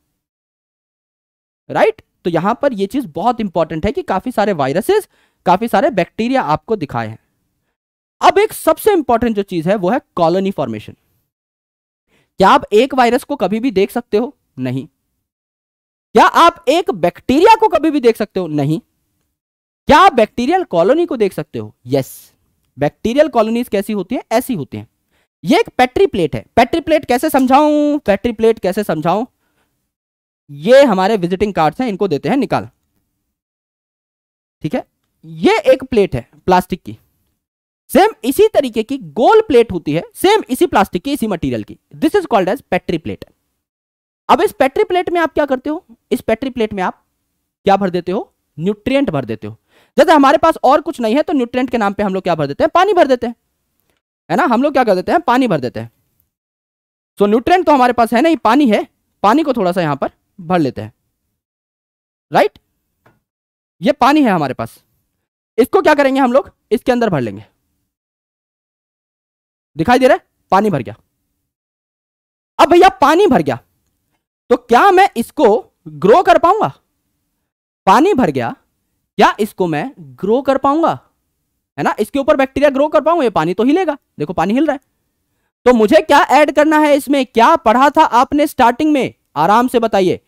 राइट। तो यहां पर यह चीज बहुत इंपॉर्टेंट है कि काफी सारे वायरसेस, काफी सारे बैक्टीरिया आपको दिखाए हैं। अब एक सबसे इंपॉर्टेंट जो चीज है वो है कॉलोनी फॉर्मेशन। क्या आप एक वायरस को कभी भी देख सकते हो? नहीं। क्या आप एक बैक्टीरिया को कभी भी देख सकते हो? नहीं। क्या आप बैक्टीरियल कॉलोनी को देख सकते हो? यस। बैक्टीरियल कॉलोनीज कैसी होती हैं? ऐसी होती हैं। ये एक पेट्री प्लेट है। पेट्री प्लेट कैसे समझाऊं? पेट्री प्लेट कैसे समझाऊं? ये हमारे विजिटिंग कार्ड्स हैं, इनको देते हैं, निकाल। ठीक है, ये एक प्लेट है प्लास्टिक की, सेम इसी तरीके की गोल प्लेट होती है, सेम इसी प्लास्टिक की, इसी मटेरियल की। This is called as petri plate. अब इस पेट्री प्लेट में आप क्या करते हो? इस पेट्री प्लेट में आप क्या भर देते हो? न्यूट्रिएंट भर देते हो। जैसे हमारे पास और कुछ नहीं है तो न्यूट्रिएंट के नाम पे हम लोग क्या भर देते हैं? पानी भर देते हैं, है ना। हम लोग क्या कर देते हैं? पानी भर देते हैं। सो न्यूट्रिएंट तो हमारे पास है नहीं, पानी है, पानी को थोड़ा सा यहां पर भर लेते हैं, राइट। ये पानी है हमारे पास, इसको क्या करेंगे हम लोग? इसके अंदर भर लेंगे। दिखाई दे रहा है? पानी भर गया। अब भैया पानी भर गया तो क्या मैं इसको ग्रो कर पाऊंगा? पानी भर गया, क्या इसको मैं ग्रो कर पाऊंगा? है ना, इसके ऊपर बैक्टीरिया ग्रो कर पाऊंगा? ये पानी तो हिलेगा, देखो पानी हिल रहा है। तो मुझे क्या ऐड करना है इसमें? क्या पढ़ा था आपने स्टार्टिंग में? आराम से बताइए।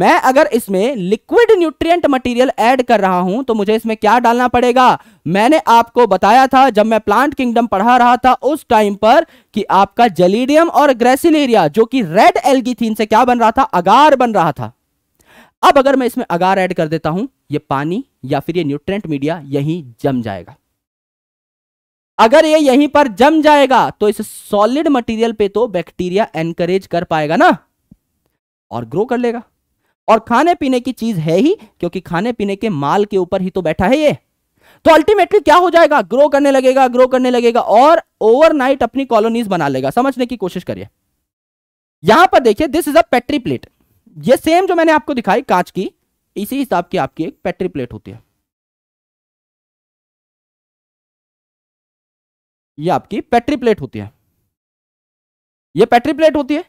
मैं अगर इसमें लिक्विड न्यूट्रिएंट मटेरियल ऐड कर रहा हूं तो मुझे इसमें क्या डालना पड़ेगा? मैंने आपको बताया था जब मैं प्लांट किंगडम पढ़ा रहा था उस टाइम पर कि आपका जेलिडियम और ग्रेसिलेरिया जो कि रेड एल्गीथीन से क्या बन रहा था? अगार बन रहा था। अब अगर मैं इसमें अगार ऐड कर देता हूं, यह पानी या फिर यह न्यूट्रिएंट मीडिया यहीं जम जाएगा। अगर ये यहीं पर जम जाएगा तो इस सॉलिड मटेरियल पे तो बैक्टीरिया एनकरेज कर पाएगा ना, और ग्रो कर लेगा। और खाने पीने की चीज है ही, क्योंकि खाने पीने के माल के ऊपर ही तो बैठा है ये। तो अल्टीमेटली क्या हो जाएगा? ग्रो करने लगेगा, ग्रो करने लगेगा, और ओवरनाइट अपनी कॉलोनीज बना लेगा। समझने की कोशिश करिए। यहां पर देखिए, this is a petri plate. ये सेम जो मैंने आपको दिखाई कांच की, इसी हिसाब की आपकी एक पेट्री प्लेट होती है। ये आपकी पेट्री प्लेट होती है, ये पेट्री प्लेट होती है,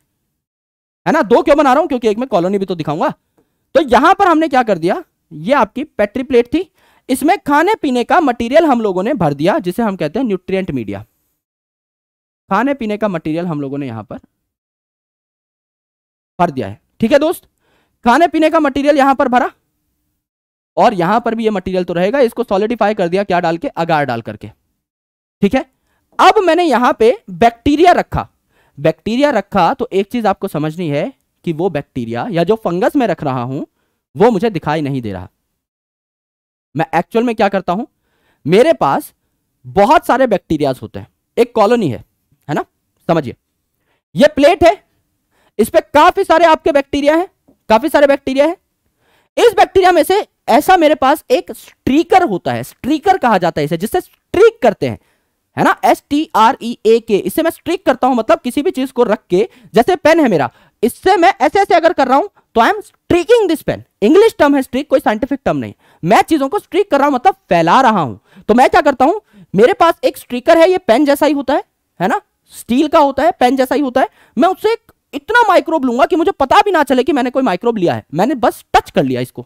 है ना। दो क्यों बना रहा हूं? क्योंकि एक में कॉलोनी भी तो दिखाऊंगा। तो यहां पर हमने क्या कर दिया? ये आपकी पेट्री प्लेट थी, इसमें खाने पीने का मटेरियल हम लोगों ने भर दिया, जिसे हम कहते हैं न्यूट्रिएंट मीडिया। खाने पीने का मटेरियल हम लोगों ने यहाँ पर भर दिया है। ठीक है दोस्त, खाने पीने का मटेरियल यहाँ पर भरा और यहाँ पर भी ये मटेरियल तो रहेगा, इसको सॉलिडिफाई कर दिया क्या डाल के, अगार डाल करके। ठीक है, अब मैंने यहाँ पे बैक्टीरिया रखा, बैक्टीरिया रखा तो एक चीज आपको समझनी है कि वो बैक्टीरिया या जो फंगस में रख रहा हूं वो मुझे दिखाई नहीं दे रहा। मैं एक्चुअल में क्या करता हूं, मेरे पास बहुत सारे बैक्टीरियाज होते हैं, एक कॉलोनी है, है ना, समझिए ये प्लेट है, इस पे काफी सारे आपके बैक्टीरिया हैं, काफी सारे बैक्टीरिया है। इस बैक्टीरिया में से ऐसा मेरे पास एक स्ट्रीकर होता है, स्ट्रीकर कहा जाता है इसे, जिससे स्ट्रीक करते हैं, है ना, S T R E A K, इससे मैं स्ट्रीक करता हूं, मतलब किसी भी चीज को रख के, जैसे पेन है मेरा, इससे मैं ऐसे ऐसे अगर कर रहा हूं तो I am streaking this pen. English term है स्ट्रीक, कोई साइंटिफिक टर्म नहीं, मैं चीजों को स्ट्रीक कर रहा हूं मतलब फैला रहा हूं। तो मैं क्या करता हूं, मेरे पास एक स्ट्रीकर है, ये पेन जैसा ही होता है, है ना, स्टील का होता है, पेन जैसा ही होता है। मैं उससे इतना माइक्रोब लूंगा कि मुझे पता भी ना चले कि मैंने कोई माइक्रोब लिया है, मैंने बस टच कर लिया इसको,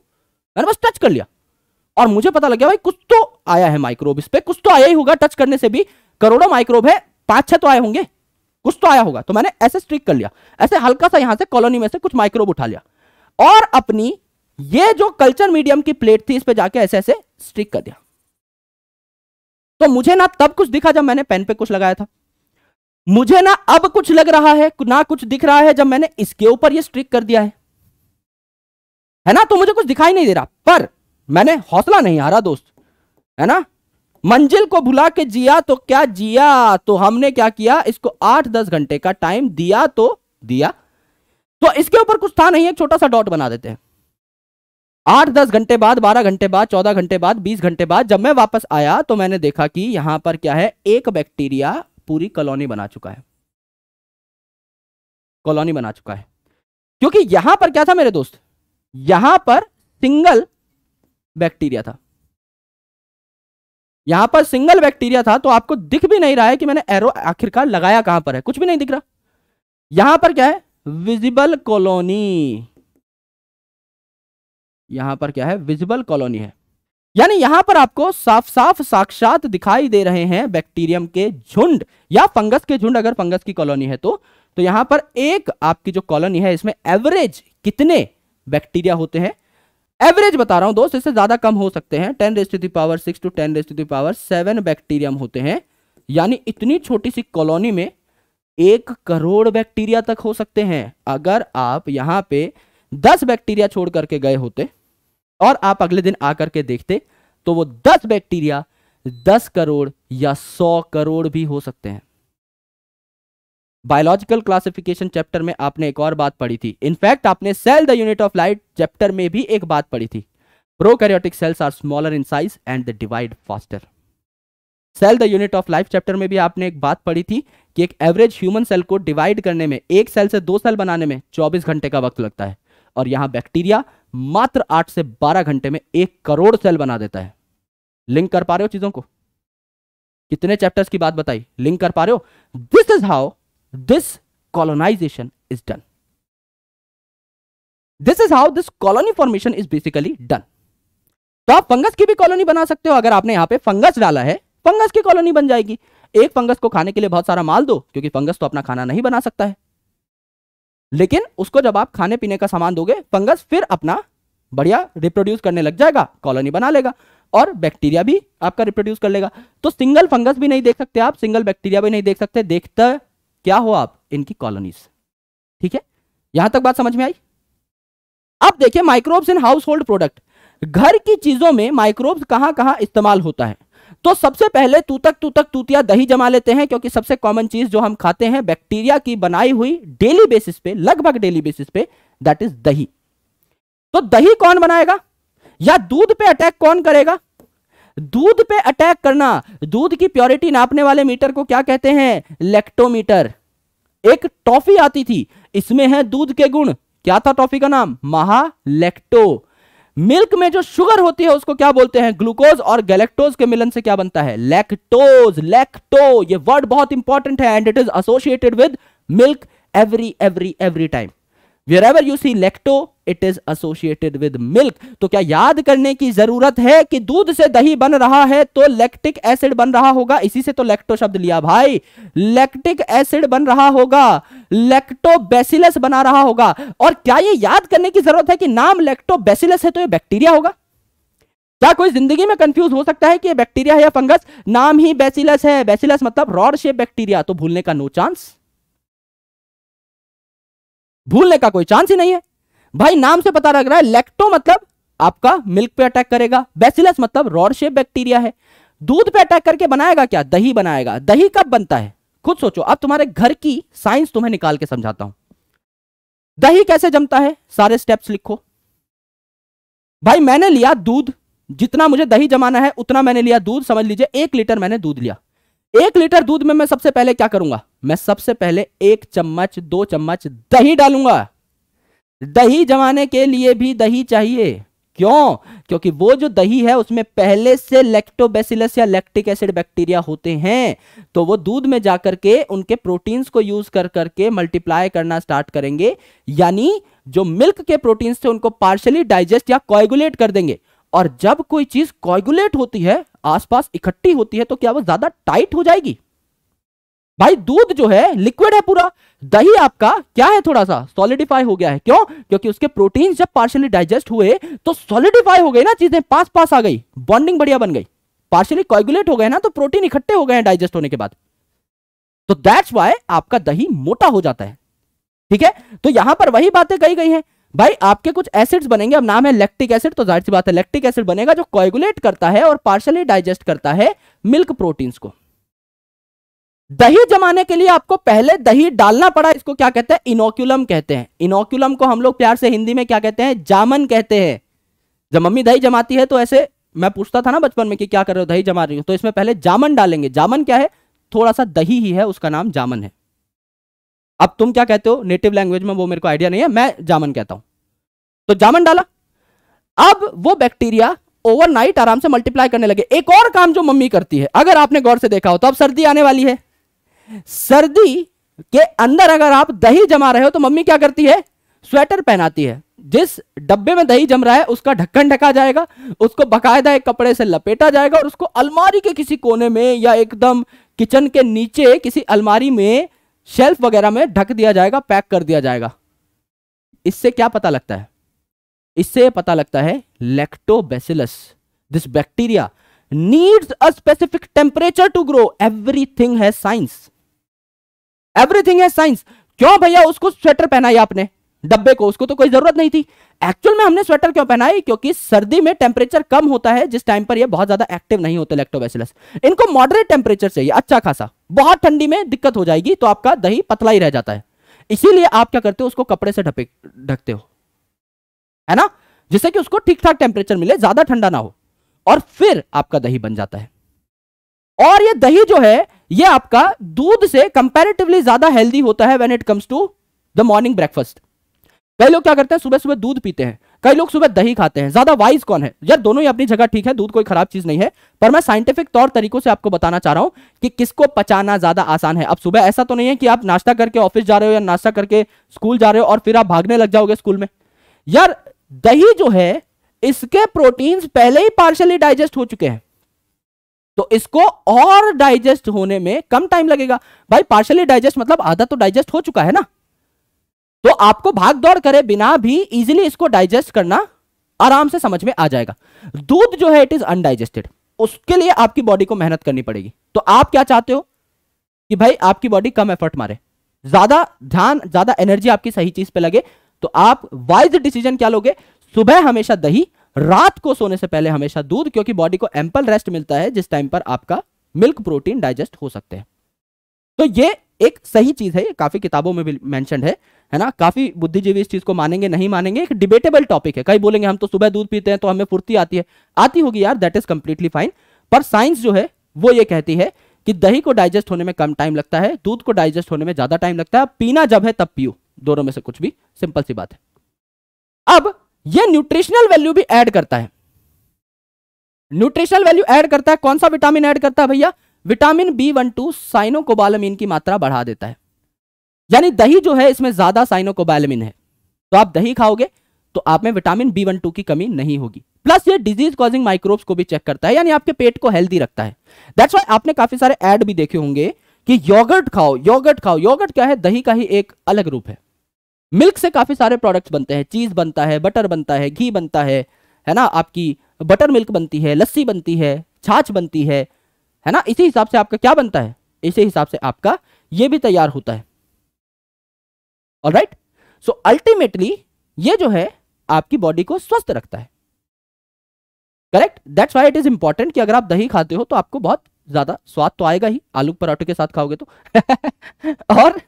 मैंने बस टच कर लिया और मुझे पता लग गया भाई कुछ तो आया है माइक्रोब इस पे, कुछ तो आया ही होगा, टच करने से भी करोड़ों माइक्रोब है, पांच छह तो आए होंगे, कुछ तो आया होगा। तो मैंने ऐसे स्ट्रिक कर लिया, ऐसे हल्का सा यहां से कॉलोनी में से कुछ माइक्रोब उठा लिया और अपनी ये जो कल्चर मीडियम की प्लेट थी इस पे जाके ऐसे ऐसे स्ट्रिक कर दिया। तो मुझे ना तब कुछ दिखा जब मैंने पेन पे कुछ लगाया था, मुझे ना अब कुछ लग रहा है, ना कुछ दिख रहा है जब मैंने इसके ऊपर ये स्ट्रिक कर दिया है, है ना। तो मुझे कुछ दिखाई नहीं दे रहा, पर मैंने हौसला नहीं हारा दोस्त, है ना, मंजिल को भुला के जिया तो क्या जिया। तो हमने क्या किया, इसको आठ दस घंटे का टाइम दिया तो दिया, तो इसके ऊपर कुछ था नहीं, एक छोटा सा डॉट बना देते हैं। आठ दस घंटे बाद, बारह घंटे बाद, चौदह घंटे बाद, बीस घंटे बाद जब मैं वापस आया तो मैंने देखा कि यहां पर क्या है, एक बैक्टीरिया पूरी कॉलोनी बना चुका है, कॉलोनी बना चुका है। क्योंकि यहां पर क्या था मेरे दोस्त, यहां पर सिंगल बैक्टीरिया था, यहां पर सिंगल बैक्टीरिया था, तो आपको दिख भी नहीं रहा है कि मैंने एरो आखिरकार लगाया कहां पर है, कुछ भी नहीं दिख रहा। यहां पर क्या है, विजिबल कॉलोनी, यहां पर क्या है, विजिबल कॉलोनी है, यानी यहां पर आपको साफ साफ साक्षात दिखाई दे रहे हैं बैक्टीरियम के झुंड या फंगस के झुंड, अगर फंगस की कॉलोनी है तो। तो यहां पर एक आपकी जो कॉलोनी है इसमें एवरेज कितने बैक्टीरिया होते हैं, एवरेज बता रहा हूं दोस्त, इससे ज्यादा कम हो सकते हैं, ten raise to the power six to ten raise to the power seven bacterium होते हैं। यानी इतनी छोटी सी कॉलोनी में एक करोड़ बैक्टीरिया तक हो सकते हैं। अगर आप यहां पे दस बैक्टीरिया छोड़ करके गए होते और आप अगले दिन आकर के देखते तो वो दस बैक्टीरिया दस करोड़ या सौ करोड़ भी हो सकते हैं। बायोलॉजिकल क्लासिफिकेशन चैप्टर में आपने एक और बात पढ़ी थी, इनफैक्ट आपने cell the unit of life chapter में भी एक बात पढ़ी थी, prokaryotic cells are smaller in size and they divide faster. Cell the unit of life chapter में भी आपने एक बात पढ़ी थी कि एक एवरेज ह्यूमन सेल को डिवाइड करने में, एक सेल से दो सेल बनाने में चौबीस घंटे का वक्त लगता है, और यहां बैक्टीरिया मात्र आठ से बारह घंटे में एक करोड़ सेल बना देता है। लिंक कर पा रहे हो चीजों को, कितने चैप्टर्स की बात बताई, लिंक कर पा रहे हो। This is how This colonization is done. This is how this colony formation is basically done. तो आप फंगस की भी कॉलोनी बना सकते हो, अगर आपने यहाँ पे फंगस डाला है फंगस की कॉलोनी बन जाएगी। एक फंगस को खाने के लिए बहुत सारा माल दो, क्योंकि फंगस तो अपना खाना नहीं बना सकता है, लेकिन उसको जब आप खाने पीने का सामान दोगे फंगस फिर अपना बढ़िया रिप्रोड्यूस करने लग जाएगा, कॉलोनी बना लेगा और बैक्टीरिया भी आपका रिप्रोड्यूस कर लेगा। तो सिंगल फंगस भी नहीं देख सकते आप, सिंगल बैक्टीरिया भी नहीं देख सकते, देखता क्या हो आप, इनकी कॉलोनीज। ठीक है, यहां तक बात समझ में आई। अब देखिए microbes in household product, घर की चीजों में माइक्रोब्स कहां कहां इस्तेमाल होता है। तो सबसे पहले तूतक तूतक तूतिया दही जमा लेते हैं, क्योंकि सबसे कॉमन चीज जो हम खाते हैं बैक्टीरिया की बनाई हुई डेली बेसिस पे, लगभग डेली बेसिस पे, दैट इज दही। तो दही कौन बनाएगा, या दूध पे अटैक कौन करेगा। दूध पे अटैक करना, दूध की प्योरिटी नापने वाले मीटर को क्या कहते हैं, लैक्टोमीटर। एक टॉफी आती थी, इसमें है दूध के गुण, क्या था टॉफी का नाम, महा लैक्टो। मिल्क में जो शुगर होती है उसको क्या बोलते हैं, ग्लूकोज और गैलेक्टोज के मिलन से क्या बनता है, लैक्टोज। लैक्टो ये वर्ड बहुत इंपॉर्टेंट है, and it is associated with milk every every every time. Wherever you see lacto it is associated with milk. तो क्या याद करने की जरूरत है कि दूध से दही बन रहा है तो लैक्टिक एसिड बन रहा होगा, इसी से तो लैक्टो शब्द लिया भाई। लैक्टिक एसिड बन रहा होगा, लैक्टोबैसिलस बना रहा होगा। और क्या ये याद करने की जरूरत है कि नाम लैक्टोबैसिलस है तो ये बैक्टीरिया होगा? क्या कोई जिंदगी में कंफ्यूज हो सकता है कि ये बैक्टीरिया है या फंगस? नाम ही बैसिलस है, बैसिलस मतलब रॉड शेप बैक्टीरिया, तो भूलने का नो चांस, भूलने का कोई चांस ही नहीं है भाई। नाम से पता लग रहा है लैक्टो मतलब आपका मिल्क पे अटैक करेगा, बैसिलस मतलब रॉड शेप बैक्टीरिया है, दूध पे अटैक करके बनाएगा क्या? दही बनाएगा। दही कब बनता है खुद सोचो। अब तुम्हारे घर की साइंस तुम्हें निकाल के समझाता हूं। दही कैसे जमता है, सारे स्टेप्स लिखो भाई। मैंने लिया दूध, जितना मुझे दही जमाना है उतना मैंने लिया दूध, समझ लीजिए एक लीटर मैंने दूध लिया। एक लीटर दूध में मैं सबसे पहले क्या करूंगा, मैं सबसे पहले एक चम्मच दो चम्मच दही डालूंगा। दही जमाने के लिए भी दही चाहिए, क्यों? क्योंकि वो जो दही है उसमें पहले से लैक्टोबैसिलस या लैक्टिक एसिड बैक्टीरिया होते हैं, तो वो दूध में जाकर के उनके प्रोटीन्स को यूज कर करके मल्टीप्लाई करना स्टार्ट करेंगे, यानी जो मिल्क के प्रोटीन्स थे उनको पार्शियली डाइजेस्ट या कोएगुलेट कर देंगे। और जब कोई चीज कोएगुलेट होती है, आसपास इकट्ठी होती है, तो क्या वो ज्यादा टाइट हो जाएगी? भाई दूध जो है लिक्विड है पूरा, दही आपका क्या है, थोड़ा सा सॉलिडिफाई हो गया है। क्यों? क्योंकि उसके प्रोटीन जब पार्शियली डाइजेस्ट हुए तो सॉलिडिफाई हो गई ना, चीजें पास पास आ गई, बॉन्डिंग बढ़िया बन गई, पार्शियली कोएगुलेट हो गए ना, तो प्रोटीन इकट्ठे हो गए हैं डाइजेस्ट होने के बाद, तो दैट्स व्हाई आपका दही मोटा हो जाता है। ठीक है, तो यहां पर वही बातें कही गई हैं भाई। आपके कुछ एसिड्स बनेंगे, अब नाम है लैक्टिक एसिड, तो जाहिर सी बात है लैक्टिक एसिड बनेगा जो कोएगुलेट करता है और पार्शियली डाइजेस्ट करता है मिल्क प्रोटीन्स को। दही जमाने के लिए आपको पहले दही डालना पड़ा, इसको क्या कहते हैं, इनोक्यूलम कहते हैं। इनोक्यूलम को हम लोग प्यार से हिंदी में क्या कहते हैं, जामन कहते हैं। जब मम्मी दही जमाती है तो ऐसे मैं पूछता था ना बचपन में कि क्या कर रहे हो, दही जमा रही हो, तो इसमें पहले जामन डालेंगे। जामन क्या है, थोड़ा सा दही ही है, उसका नाम जामन है। अब तुम क्या कहते हो नेटिव लैंग्वेज में वो मेरे को आइडिया नहीं है, मैं जामन कहता हूं। तो जामन डाला, अब वो बैक्टीरिया ओवरनाइट आराम से मल्टीप्लाई करने लगे। एक और काम जो मम्मी करती है, अगर आपने गौर से देखा हो तो, अब सर्दी आने वाली है, सर्दी के अंदर अगर आप दही जमा रहे हो तो मम्मी क्या करती है, स्वेटर पहनाती है। जिस डब्बे में दही जम रहा है उसका ढक्कन ढका जाएगा, उसको बकायदा एक कपड़े से लपेटा जाएगा और उसको अलमारी के किसी कोने में या एकदम किचन के नीचे किसी अलमारी में, शेल्फ वगैरह में ढक दिया जाएगा, पैक कर दिया जाएगा। इससे क्या पता लगता है, इससे पता लगता है lactobacillus, this bacteria needs a specific temperature to grow. Everything has science, everything है साइंस। क्यों भैया उसको स्वेटर पहनाई आपने डब्बे को, उसको तो कोई जरूरत नहीं थी। एक्चुअल में हमने स्वेटर क्यों पहनाई, क्योंकि सर्दी में टेम्परेचर कम होता है, जिस टाइम पर ये बहुत ज्यादा एक्टिव नहीं होते लैक्टोबैसिलस, इनको मॉडरेट टेम्परेचर चाहिए अच्छा खासा। बहुत ठंडी में दिक्कत हो जाएगी, तो आपका दही पतला ही रह जाता है, इसीलिए आप क्या करते हो उसको कपड़े से ढकते हो, है ना, जिससे कि उसको ठीक ठाक टेम्परेचर मिले, ज्यादा ठंडा ना हो, और फिर आपका दही बन जाता है। और ये दही जो है ये आपका दूध से कंपैरेटिवली ज्यादा हेल्दी होता है when it comes to the morning breakfast. कई लोग क्या करते हैं, सुबह सुबह दूध पीते हैं, कई लोग सुबह दही खाते हैं, ज्यादा वाइज कौन है? यार दोनों ही अपनी जगह ठीक है, दूध कोई खराब चीज नहीं है, पर मैं साइंटिफिक तौर तरीकों से आपको बताना चाह रहा हूं कि किसको पचाना ज्यादा आसान है। अब सुबह ऐसा तो नहीं है कि आप नाश्ता करके ऑफिस जा रहे हो या नाश्ता करके स्कूल जा रहे हो और फिर आप भागने लग जाओगे स्कूल में। यार दही जो है इसके प्रोटीन्स पहले ही पार्शियली डाइजेस्ट हो चुके हैं, तो इसको और डाइजेस्ट होने में कम टाइम लगेगा भाई। पार्शियली डाइजेस्ट मतलब आधा तो डाइजेस्ट हो चुका है ना, तो आपको भाग दौड़ करे बिना भी इजीली इसको डाइजेस्ट करना आराम से समझ में आ जाएगा। दूध जो है इट इज अनडाइजेस्टेड, उसके लिए आपकी बॉडी को मेहनत करनी पड़ेगी। तो आप क्या चाहते हो कि भाई आपकी बॉडी कम एफर्ट मारे, ज्यादा ध्यान, ज्यादा एनर्जी आपकी सही चीज पे लगे, तो आप वाइज डिसीजन क्या लोगे, सुबह हमेशा दही, रात को सोने से पहले हमेशा दूध, क्योंकि बॉडी को एम्पल रेस्ट मिलता है जिस टाइम पर आपका मिल्क प्रोटीन डाइजेस्ट हो सकते हैं। तो ये एक सही चीज है, काफी किताबों में भी मेंशन्ड है, है ना। काफी बुद्धिजीवी इस चीज को मानेंगे नहीं मानेंगे, एक डिबेटेबल टॉपिक है। कई बोलेंगे हम तो सुबह दूध पीते हैं तो हमें फुर्ती आती है, आती होगी यार, दैट इज कंप्लीटली फाइन, पर साइंस जो है वो ये कहती है कि दही को डाइजेस्ट होने में कम टाइम लगता है, दूध को डाइजेस्ट होने में ज्यादा टाइम लगता है। पीना जब है तब पियो, दोनों में से कुछ भी, सिंपल सी बात है। अब ये न्यूट्रिशनल वैल्यू भी ऐड करता है, न्यूट्रिशनल वैल्यू ऐड करता है। कौन सा विटामिन ऐड करता है भैया, vitamin B one two cyanocobalamin की मात्रा बढ़ा देता है, यानी दही जो है इसमें ज्यादा साइनोकोबालामिन है, तो आप दही खाओगे तो आप में विटामिन बी वन टू की कमी नहीं होगी। प्लस ये डिजीज कॉजिंग माइक्रोब्स को भी चेक करता है, यानी आपके पेट को हेल्दी रखता है। दैट्स व्हाई आपने काफी सारे ऐड भी देखे होंगे कि योगर्ट खाओ, योगर्ट खाओ। योगर्ट क्या है? दही का ही एक अलग रूप है। मिल्क से काफी सारे प्रोडक्ट्स बनते हैं, चीज बनता है, बटर बनता है, घी बनता है, है ना, आपकी बटर मिल्क बनती है, लस्सी बनती है, छाछ बनती है, है ना। इसी हिसाब से आपका क्या बनता है, इसी हिसाब से आपका ये भी तैयार होता है। ऑलराइट, सो अल्टीमेटली ये जो है आपकी बॉडी को स्वस्थ रखता है, correct. That's why it is important कि अगर आप दही खाते हो तो आपको बहुत ज्यादा स्वाद तो आएगा ही, आलू पराठे के साथ खाओगे तो और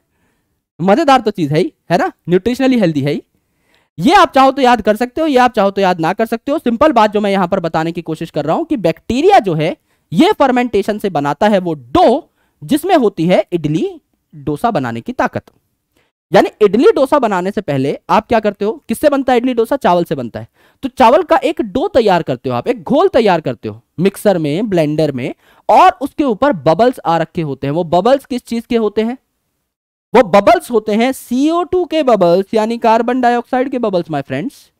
मजेदार तो चीज है ही, है ना, न्यूट्रिशनली हेल्दी है ही। ये आप चाहो तो याद कर सकते हो, ये आप चाहो तो याद ना कर सकते हो। सिंपल बात जो मैं यहां पर बताने की कोशिश कर रहा हूं कि बैक्टीरिया जो है ये फर्मेंटेशन से बनाता है वो डो, जिसमें होती है इडली डोसा बनाने की ताकत। यानी इडली डोसा बनाने से पहले आप क्या करते हो, किससे बनता है इडली डोसा? चावल से बनता है। तो चावल का एक डो तैयार करते हो आप, एक घोल तैयार करते हो मिक्सर में, ब्लेंडर में, और उसके ऊपर बबल्स आ रखे होते हैं। वो बबल्स किस चीज के होते हैं? वो बबल्स होते हैं सी ओ टू के बबल्स, यानी कार्बन डाइऑक्साइड के बबल्स, माय फ्रेंड्स।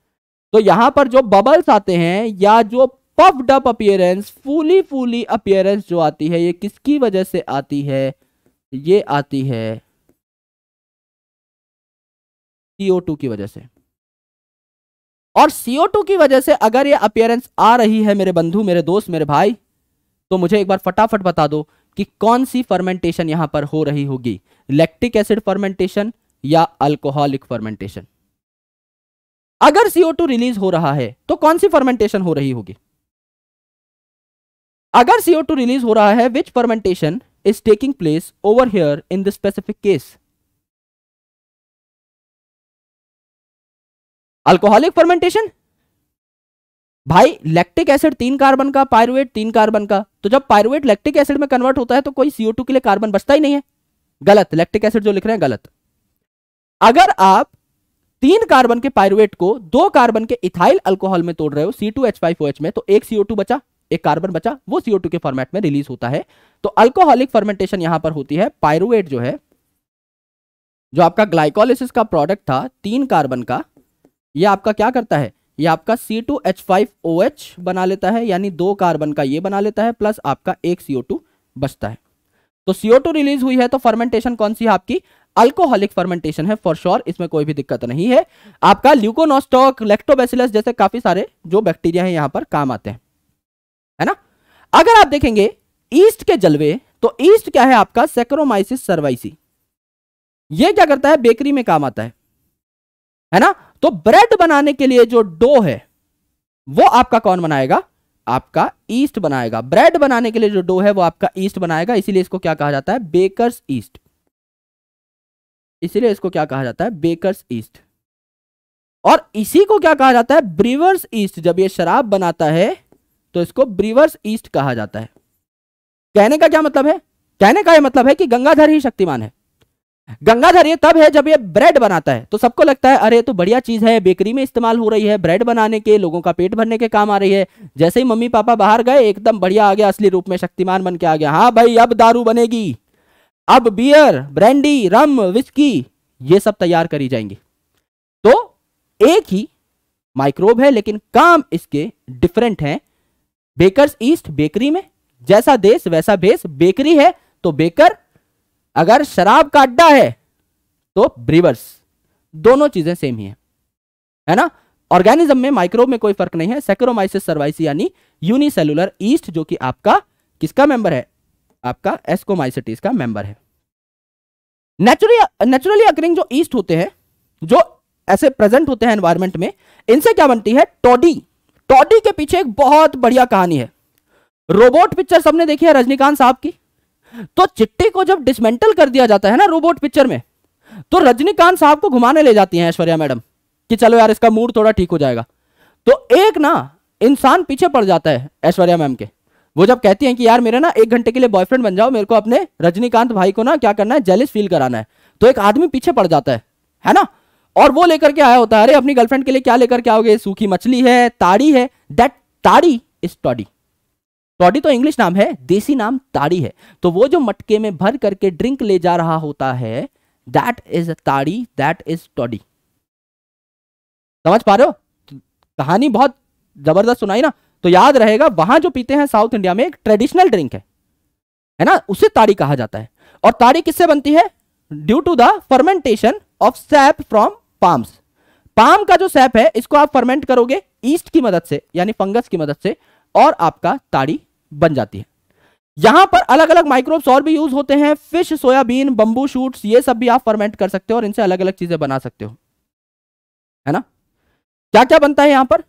तो यहां पर जो बबल्स आते हैं या जो पफ्ड अप अपीयरेंस, फूली फूली अपीयरेंस जो आती है, ये किसकी वजह से आती है? ये आती है सी ओ टू की वजह से। और सी ओ टू की वजह से अगर ये अपीयरेंस आ रही है मेरे बंधु, मेरे दोस्त, मेरे भाई, तो मुझे एक बार फटाफट बता दो कि कौन सी फर्मेंटेशन यहां पर हो रही होगी, लैक्टिक एसिड फर्मेंटेशन या अल्कोहलिक फर्मेंटेशन? अगर सी ओ टू रिलीज हो रहा है तो कौन सी फर्मेंटेशन हो रही होगी? अगर सी ओ टू रिलीज हो रहा है, which fermentation is taking place over here in this specific case? Alcoholic fermentation. भाई लैक्टिक एसिड तीन कार्बन का, पायरुवेट तीन कार्बन का, तो जब पायरुवेट लैक्टिक एसिड में कन्वर्ट होता है तो कोई सी ओ टू के लिए कार्बन बचता ही नहीं है। गलत, लैक्टिक एसिड जो लिख रहे हैं गलत। अगर आप तीन कार्बन के पायरुवेट को दो कार्बन के इथाइल अल्कोहल में तोड़ रहे हो C two H five O H में, तो एक सी ओ टू बचा, एक कार्बन बचा, वो सी ओ टू के फॉर्मेट में रिलीज होता है। तो अल्कोहलिक फर्मेंटेशन यहां पर होती है। पायरुवेट जो है, जो आपका ग्लाइकोलिसिस का प्रोडक्ट था तीन कार्बन का, यह आपका क्या करता है? ये आपका C two H five O H बना लेता है, यानी दो कार्बन का ये बना लेता है, प्लस आपका एक सी ओ टू बचता है। तो सी ओ टू रिलीज हुई है तो फर्मेंटेशन कौन सी है आपकी? अल्कोहलिक फर्मेंटेशन है फॉर श्योर, इसमें कोई भी दिक्कत नहीं है। आपका ल्यूकोनोस्टॉक, लैक्टोबैसिलस जैसे काफी सारे जो बैक्टीरिया है यहां पर काम आते हैं, है ना। अगर आप देखेंगे ईस्ट के जलवे, तो ईस्ट क्या है आपका? Saccharomyces cerevisiae. ये क्या करता है? बेकरी में काम आता है, है ना। तो ब्रेड बनाने के लिए जो डो है वो आपका कौन बनाएगा? आपका ईस्ट बनाएगा। ब्रेड बनाने के लिए जो डो है वो आपका ईस्ट बनाएगा, इसीलिए इसको क्या कहा जाता है? Baker's yeast. इसीलिए इसको क्या कहा जाता है? Baker's yeast. और इसी को क्या कहा जाता है? Brewer's yeast. जब ये शराब बनाता है तो इसको ब्रीवर्स ईस्ट कहा जाता है। कहने का क्या मतलब है? कहने का यह मतलब है कि गंगाधर ही शक्तिमान है। गंगाधर ये तब है जब ये ब्रेड बनाता है तो सबको लगता है अरे तो बढ़िया चीज है, बेकरी में इस्तेमाल हो रही है, ब्रेड बनाने के, लोगों का पेट भरने के काम आ रही है। जैसे ही मम्मी पापा बाहर गए एकदम बढ़िया आ गया, असली रूप में शक्तिमान बन के आ गया। हाँ भाई, अब दारू बनेगी, अब बियर, ब्रांडी, रम, विस्की, ये सब तैयार करी जाएंगी। तो एक ही माइक्रोब है लेकिन काम इसके डिफरेंट है। बेकर्स ईस्ट बेकरी में, जैसा देश वैसा भेस। बेकरी है तो बेकर, अगर शराब का अड्डा है तो ब्रीवर्स, दोनों चीजें सेम ही है, है ना। ऑर्गेनिज्म में, माइक्रोब में कोई फर्क नहीं है। सैकरोमाइसिस सर्वाइसी यानी यूनिसेलुलर ईस्ट, जो कि आपका किसका मेंबर है? आपका एस्कोमाइसिटीज का मेंबर है। नेचुरली नेचुरली अकरिंग जो ईस्ट होते हैं, जो ऐसे प्रेजेंट होते हैं एनवायरमेंट में, इनसे क्या बनती है? टॉडी। टॉडी के पीछे एक बहुत बढ़िया कहानी है। रोबोट पिक्चर सबने देखी है रजनीकांत साहब की। तो चिट्टी को जब डिसमेंटल कर दिया जाता है ना रोबोट पिक्चर में, तो रजनीकांत साहब को घुमाने ले जाती हैं ऐश्वर्या मैडम कि चलो यार इसका मूड थोड़ा ठीक हो जाएगा। तो एक ना इंसान पीछे पड़ जाता है ऐश्वर्या मैम के। वो जब कहती हैं कि यार मेरे ना एक घंटे के लिए बॉयफ्रेंड बन जाओ, मेरे को अपने रजनीकांत भाई को ना क्या करना है, जेलिस फील कराना है। तो एक आदमी पीछे पड़ जाता है, है ना, और वो लेकर के आया होता है, अरे अपनी गर्लफ्रेंड के लिए क्या लेकर के आओगे, सूखी मछली है, ताड़ी है। That tadi is toddy. Toddy तो इंग्लिश नाम है, देसी नाम ताड़ी है। तो वो जो मटके में भर करके ड्रिंक ले जा रहा होता है, that is tadi, that is toddy. समझ पा रहे हो, कहानी बहुत जबरदस्त सुनाई ना। तो याद रहेगा वहां जो पीते हैं साउथ इंडिया में एक ट्रेडिशनल ड्रिंक है है ना, उसे ताड़ी कहा जाता है। और ताड़ी किससे बनती है? Due to the fermentation of sap from palms. Palm का जो सैप है इसको आप फर्मेंट करोगे ईस्ट की मदद से यानी फंगस की मदद से, और आपका ताड़ी बन जाती है। यहां पर अलग अलग माइक्रोब्स और भी यूज होते हैं, फिश, सोयाबीन, बंबू शूट्स, ये सब भी आप फर्मेंट कर सकते हो और इनसे अलग अलग चीजें बना सकते हो, है ना। क्या क्या बनता है यहां पर?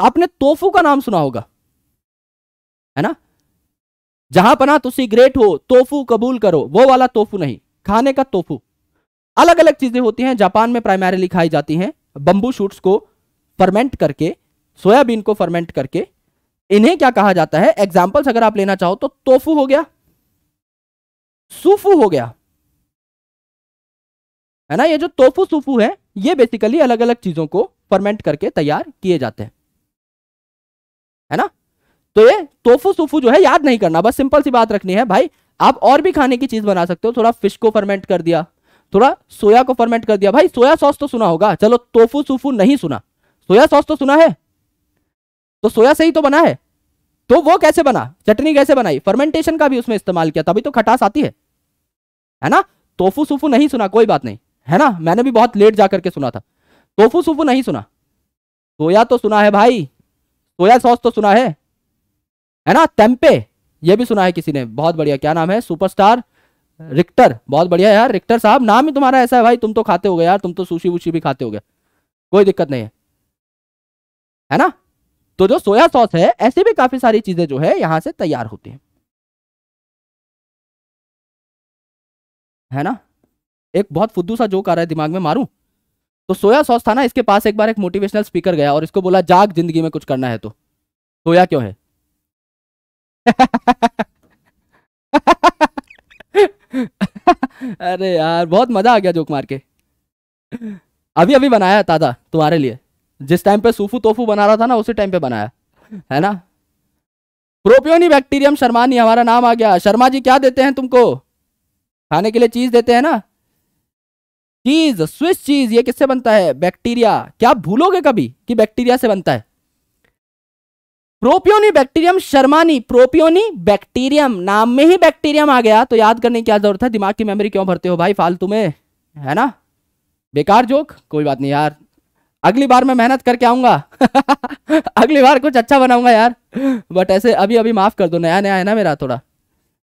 आपने तोफू का नाम सुना होगा, है ना, जहां पना तुसी ग्रेट हो तोफू कबूल करो, वो वाला तोफू नहीं, खाने का तोफू। अलग अलग चीजें होती हैं, जापान में प्राइमरीली खाई जाती हैं। बंबू शूट्स को फर्मेंट करके, सोयाबीन को फर्मेंट करके, इन्हें क्या कहा जाता है? एग्जाम्पल्स अगर आप लेना चाहो तो तोफू हो गया, सूफू हो गया, है ना। ये जो तोफू सूफू है ये बेसिकली अलग अलग चीजों को फर्मेंट करके तैयार किए जाते हैं, है ना। तो ये तोफू सूफू जो है याद नहीं करना, बस सिंपल सी बात रखनी है भाई। आप और भी खाने की चीज बना सकते हो, थोड़ा फिश को फर्मेंट कर दिया, थोड़ा सोया को फर्मेंट कर दिया। भाई सोया सॉस तो सुना होगा, चलो तोफू सूफू नहीं सुना, सोया सॉस तो सुना है, तो सोया से ही तो बना है। तो वो कैसे बना, चटनी कैसे बनाई? फर्मेंटेशन का भी उसमें इस्तेमाल किया, तभी तो खटास आती है, है ना। तोफू सूफू नहीं सुना कोई बात नहीं, है ना, मैंने भी बहुत लेट जाकर के सुना था। तोफू सूफू नहीं सुना, सोया तो सुना है भाई, सोया सॉस तो सुना है, है ना। टेम्पे ये भी सुना है किसी ने, बहुत बढ़िया, क्या नाम है, सुपरस्टार रिक्टर, बहुत बढ़िया यार रिक्टर साहब, नाम ही तुम्हारा ऐसा है भाई, तुम तो खाते होगे यार, तुम तो सुशी वुशी भी खाते होगे, कोई दिक्कत नहीं है, है ना। तो जो सोया सॉस है, ऐसी भी काफी सारी चीजें जो है यहां से तैयार होती हैं, है ना। एक बहुत फुद्दू सा जोक आ रहा है दिमाग में, मारूं? तो सोया सॉस था ना, इसके पास एक बार एक मोटिवेशनल स्पीकर गया और इसको बोला जाग जिंदगी में कुछ करना है तो, सोया क्यों है? अरे यार बहुत मजा आ गया जोक मार के, अभी अभी बनाया ताजा तुम्हारे लिए, जिस टाइम पे सूफू तोफू बना रहा था ना उसी टाइम पे बनाया, है ना। प्रोपियोनिबैक्टीरियम शर्मानी हमारा नाम आ गया। शर्मा जी क्या देते हैं तुमको खाने के लिए? चीज देते हैं ना, चीज, स्विस चीज। ये किससे बनता है? बैक्टीरिया। क्या आप भूलोगे कभी कि बैक्टीरिया से बनता है? प्रोपियोनिबैक्टीरियम शर्मानी, प्रोपियोनिबैक्टीरियम, नाम में ही बैक्टीरियम आ गया, तो याद करने की क्या जरूरत है? दिमाग की मेमोरी क्यों भरते हो भाई फालतू में, है ना। बेकार जोक, कोई बात नहीं यार, अगली बार मैं मेहनत करके आऊंगा। अगली बार कुछ अच्छा बनाऊंगा यार, बट ऐसे अभी अभी माफ कर दो, नया नया है ना मेरा थोड़ा,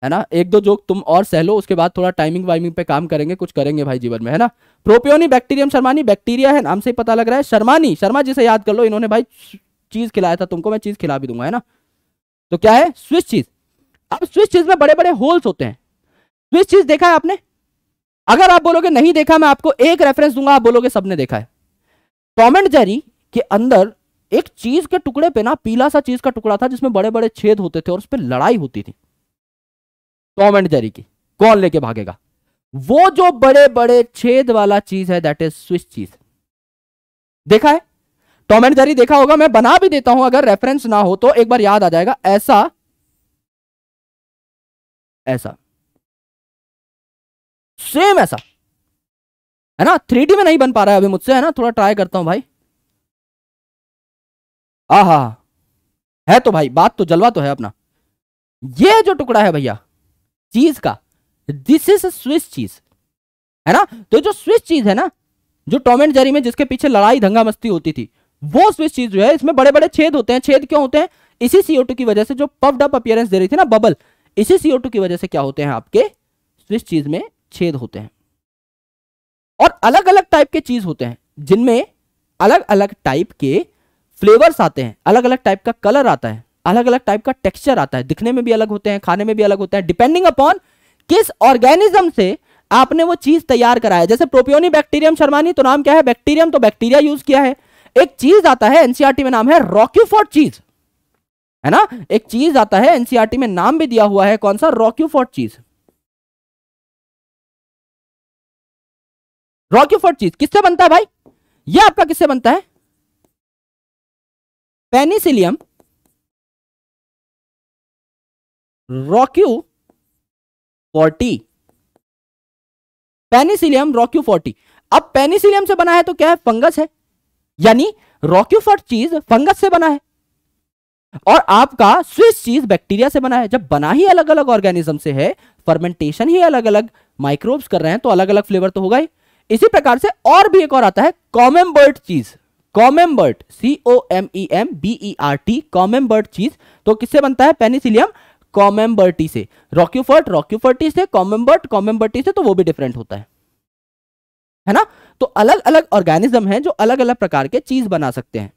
है ना। एक दो जोक तुम और सह लो, उसके बाद थोड़ा टाइमिंग वाइमिंग पे काम करेंगे, कुछ करेंगे भाई जीवन में, है ना। प्रोपियोनिबैक्टीरियम शर्मानी, बैक्टीरिया है, नाम से ही पता लग रहा है। शर्मानी, शर्मा जी से याद कर लो, इन्होंने भाई चीज खिलाया था तुमको, मैं चीज खिला भी दूंगा, है ना। तो क्या है? Swiss cheese. अब स्विस चीज में बड़े बड़े होल्स होते हैं। स्विस चीज देखा है आपने? अगर आप बोलोगे नहीं देखा, मैं आपको एक रेफरेंस दूंगा, आप बोलोगे सबने देखा है। टॉम एंड जेरी के अंदर एक चीज के टुकड़े पे ना पीला सा चीज का टुकड़ा था जिसमें बड़े बड़े छेद होते थे और उस पर लड़ाई होती थी टॉम एंड जेरी की, कौन लेके भागेगा। वो जो बड़े बड़े छेद वाला चीज है, दैट इज स्विस चीज। देखा है? टॉम एंड जेरी देखा होगा, मैं बना भी देता हूं, अगर रेफरेंस ना हो तो एक बार याद आ जाएगा। ऐसा ऐसा सेम ऐसा, है ना। थ्री डी में नहीं बन पा रहा है अभी मुझसे, है ना, थोड़ा ट्राई करता हूं भाई। आहा, है तो भाई बात तो, जलवा तो है अपना। ये जो टुकड़ा है भैया चीज का, दिस इज स्विस चीज, है ना। तो जो स्विस चीज है ना, जो टॉम एंड जेरी में जिसके पीछे लड़ाई दंगा मस्ती होती थी, वो स्विस चीज जो है, इसमें बड़े बड़े छेद होते हैं। छेद क्यों होते हैं? इसी सीओ टू की वजह से जो पफ्ड अप अपीयरेंस दे रही थी ना बबल, इसी सीओ टू की वजह से क्या होते हैं आपके स्विस चीज में छेद होते हैं। और अलग अलग टाइप के चीज होते हैं जिनमें अलग अलग टाइप के फ्लेवर्स आते हैं, अलग अलग टाइप का कलर आता है, अलग अलग टाइप का टेक्सचर आता है, दिखने में भी अलग होते हैं, खाने में भी अलग होते हैं, डिपेंडिंग अपॉन किस ऑर्गेनिज्म से आपने वो चीज तैयार कराया। जैसे प्रोपियोनिबैक्टीरियम शर्मानी, तो नाम क्या है? बैक्टीरियम, तो बैक्टीरिया यूज किया है। एक चीज आता है एनसीईआरटी में, नाम है रॉक्यूफोर्ट चीज, है ना। एक चीज आता है एनसीईआरटी में, नाम भी दिया हुआ है, कौन सा? रॉक्यूफोर्ट चीज। रॉक्यूफोर्ट चीज किससे बनता है भाई? ये आपका किससे बनता है? Penicillium roqueforti, Penicillium roqueforti. अब पेनिसिलियम से बना है तो क्या है? फंगस है। यानी रॉक्यूफर्ट चीज फंगस से बना है और आपका स्विस चीज बैक्टीरिया से बना है। जब बना ही अलग अलग ऑर्गेनिज्म से है, फर्मेंटेशन ही अलग अलग माइक्रोब्स कर रहे हैं, तो अलग अलग फ्लेवर तो होगा ही। इसी प्रकार से और भी एक और आता है camembert cheese, camembert C O M E M B E R T camembert cheese, तो किससे बनता है? पेनिसिलियम कॉमेम्बर्टी से। रॉक्यूफर्ट रॉक्यूफर्टी से, कॉमेम्बर्ट कॉमेम्बर्टी से, तो वो भी डिफरेंट होता है, है ना। तो अलग अलग ऑर्गेनिज्म हैं जो अलग अलग प्रकार के चीज बना सकते हैं।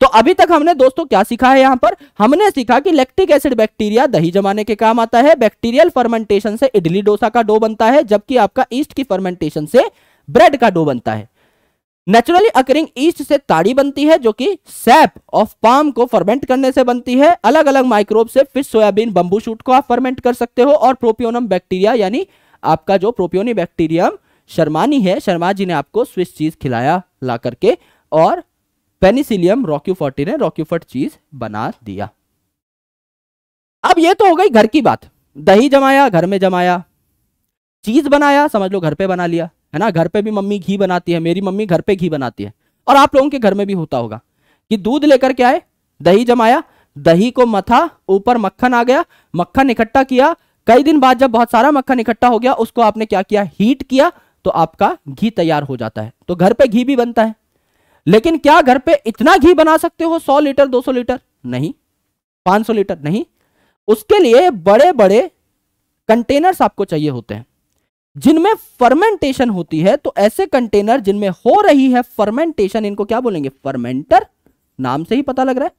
तो अभी तक हमने दोस्तों क्या सीखा है? यहां पर हमने सीखा कि लैक्टिक एसिड बैक्टीरिया दही जमाने के काम आता है, बैक्टीरियल फर्मेंटेशन से इडली डोसा का डो बनता है, जबकि आपका ईस्ट की फर्मेंटेशन से ब्रेड का डो बनता है। नेचुरली अकरिंग ईस्ट से ताड़ी बनती है जो कि सैप ऑफ पाम को फर्मेंट करने से बनती है। अलग अलग माइक्रोब से फिश, सोयाबीन, बंबू शूट को आप फर्मेंट कर सकते हो। और प्रोपियोनम बैक्टीरिया यानी आपका जो प्रोपियोनिबैक्टीरियम शर्मानी है, शर्मा जी ने आपको स्विस चीज खिलाया ला करके, और पेनिसिलियम रॉक्यूफर्टी ने रॉक्यूफर्ट चीज बना दिया। अब ये तो हो गई घर की बात, दही जमाया, घर में जमाया, चीज बनाया, समझ लो घर पे बना लिया, है ना। घर पे भी मम्मी घी बनाती है, मेरी मम्मी घर पे घी बनाती है, और आप लोगों के घर में भी होता होगा कि दूध लेकर के आए, दही जमाया, दही को मथा, ऊपर मक्खन आ गया, मक्खन इकट्ठा किया, कई दिन बाद जब बहुत सारा मक्खन इकट्ठा हो गया उसको आपने क्या किया? हीट किया, तो आपका घी तैयार हो जाता है। तो घर पे घी भी बनता है, लेकिन क्या घर पे इतना घी बना सकते हो? सौ लीटर, दो सौ लीटर नहीं, पाँच सौ लीटर नहीं। उसके लिए बड़े बड़े कंटेनर्स आपको चाहिए होते हैं जिनमें फर्मेंटेशन होती है। तो ऐसे कंटेनर जिनमें हो रही है फर्मेंटेशन, इनको क्या बोलेंगे? फर्मेंटर, नाम से ही पता लग रहा है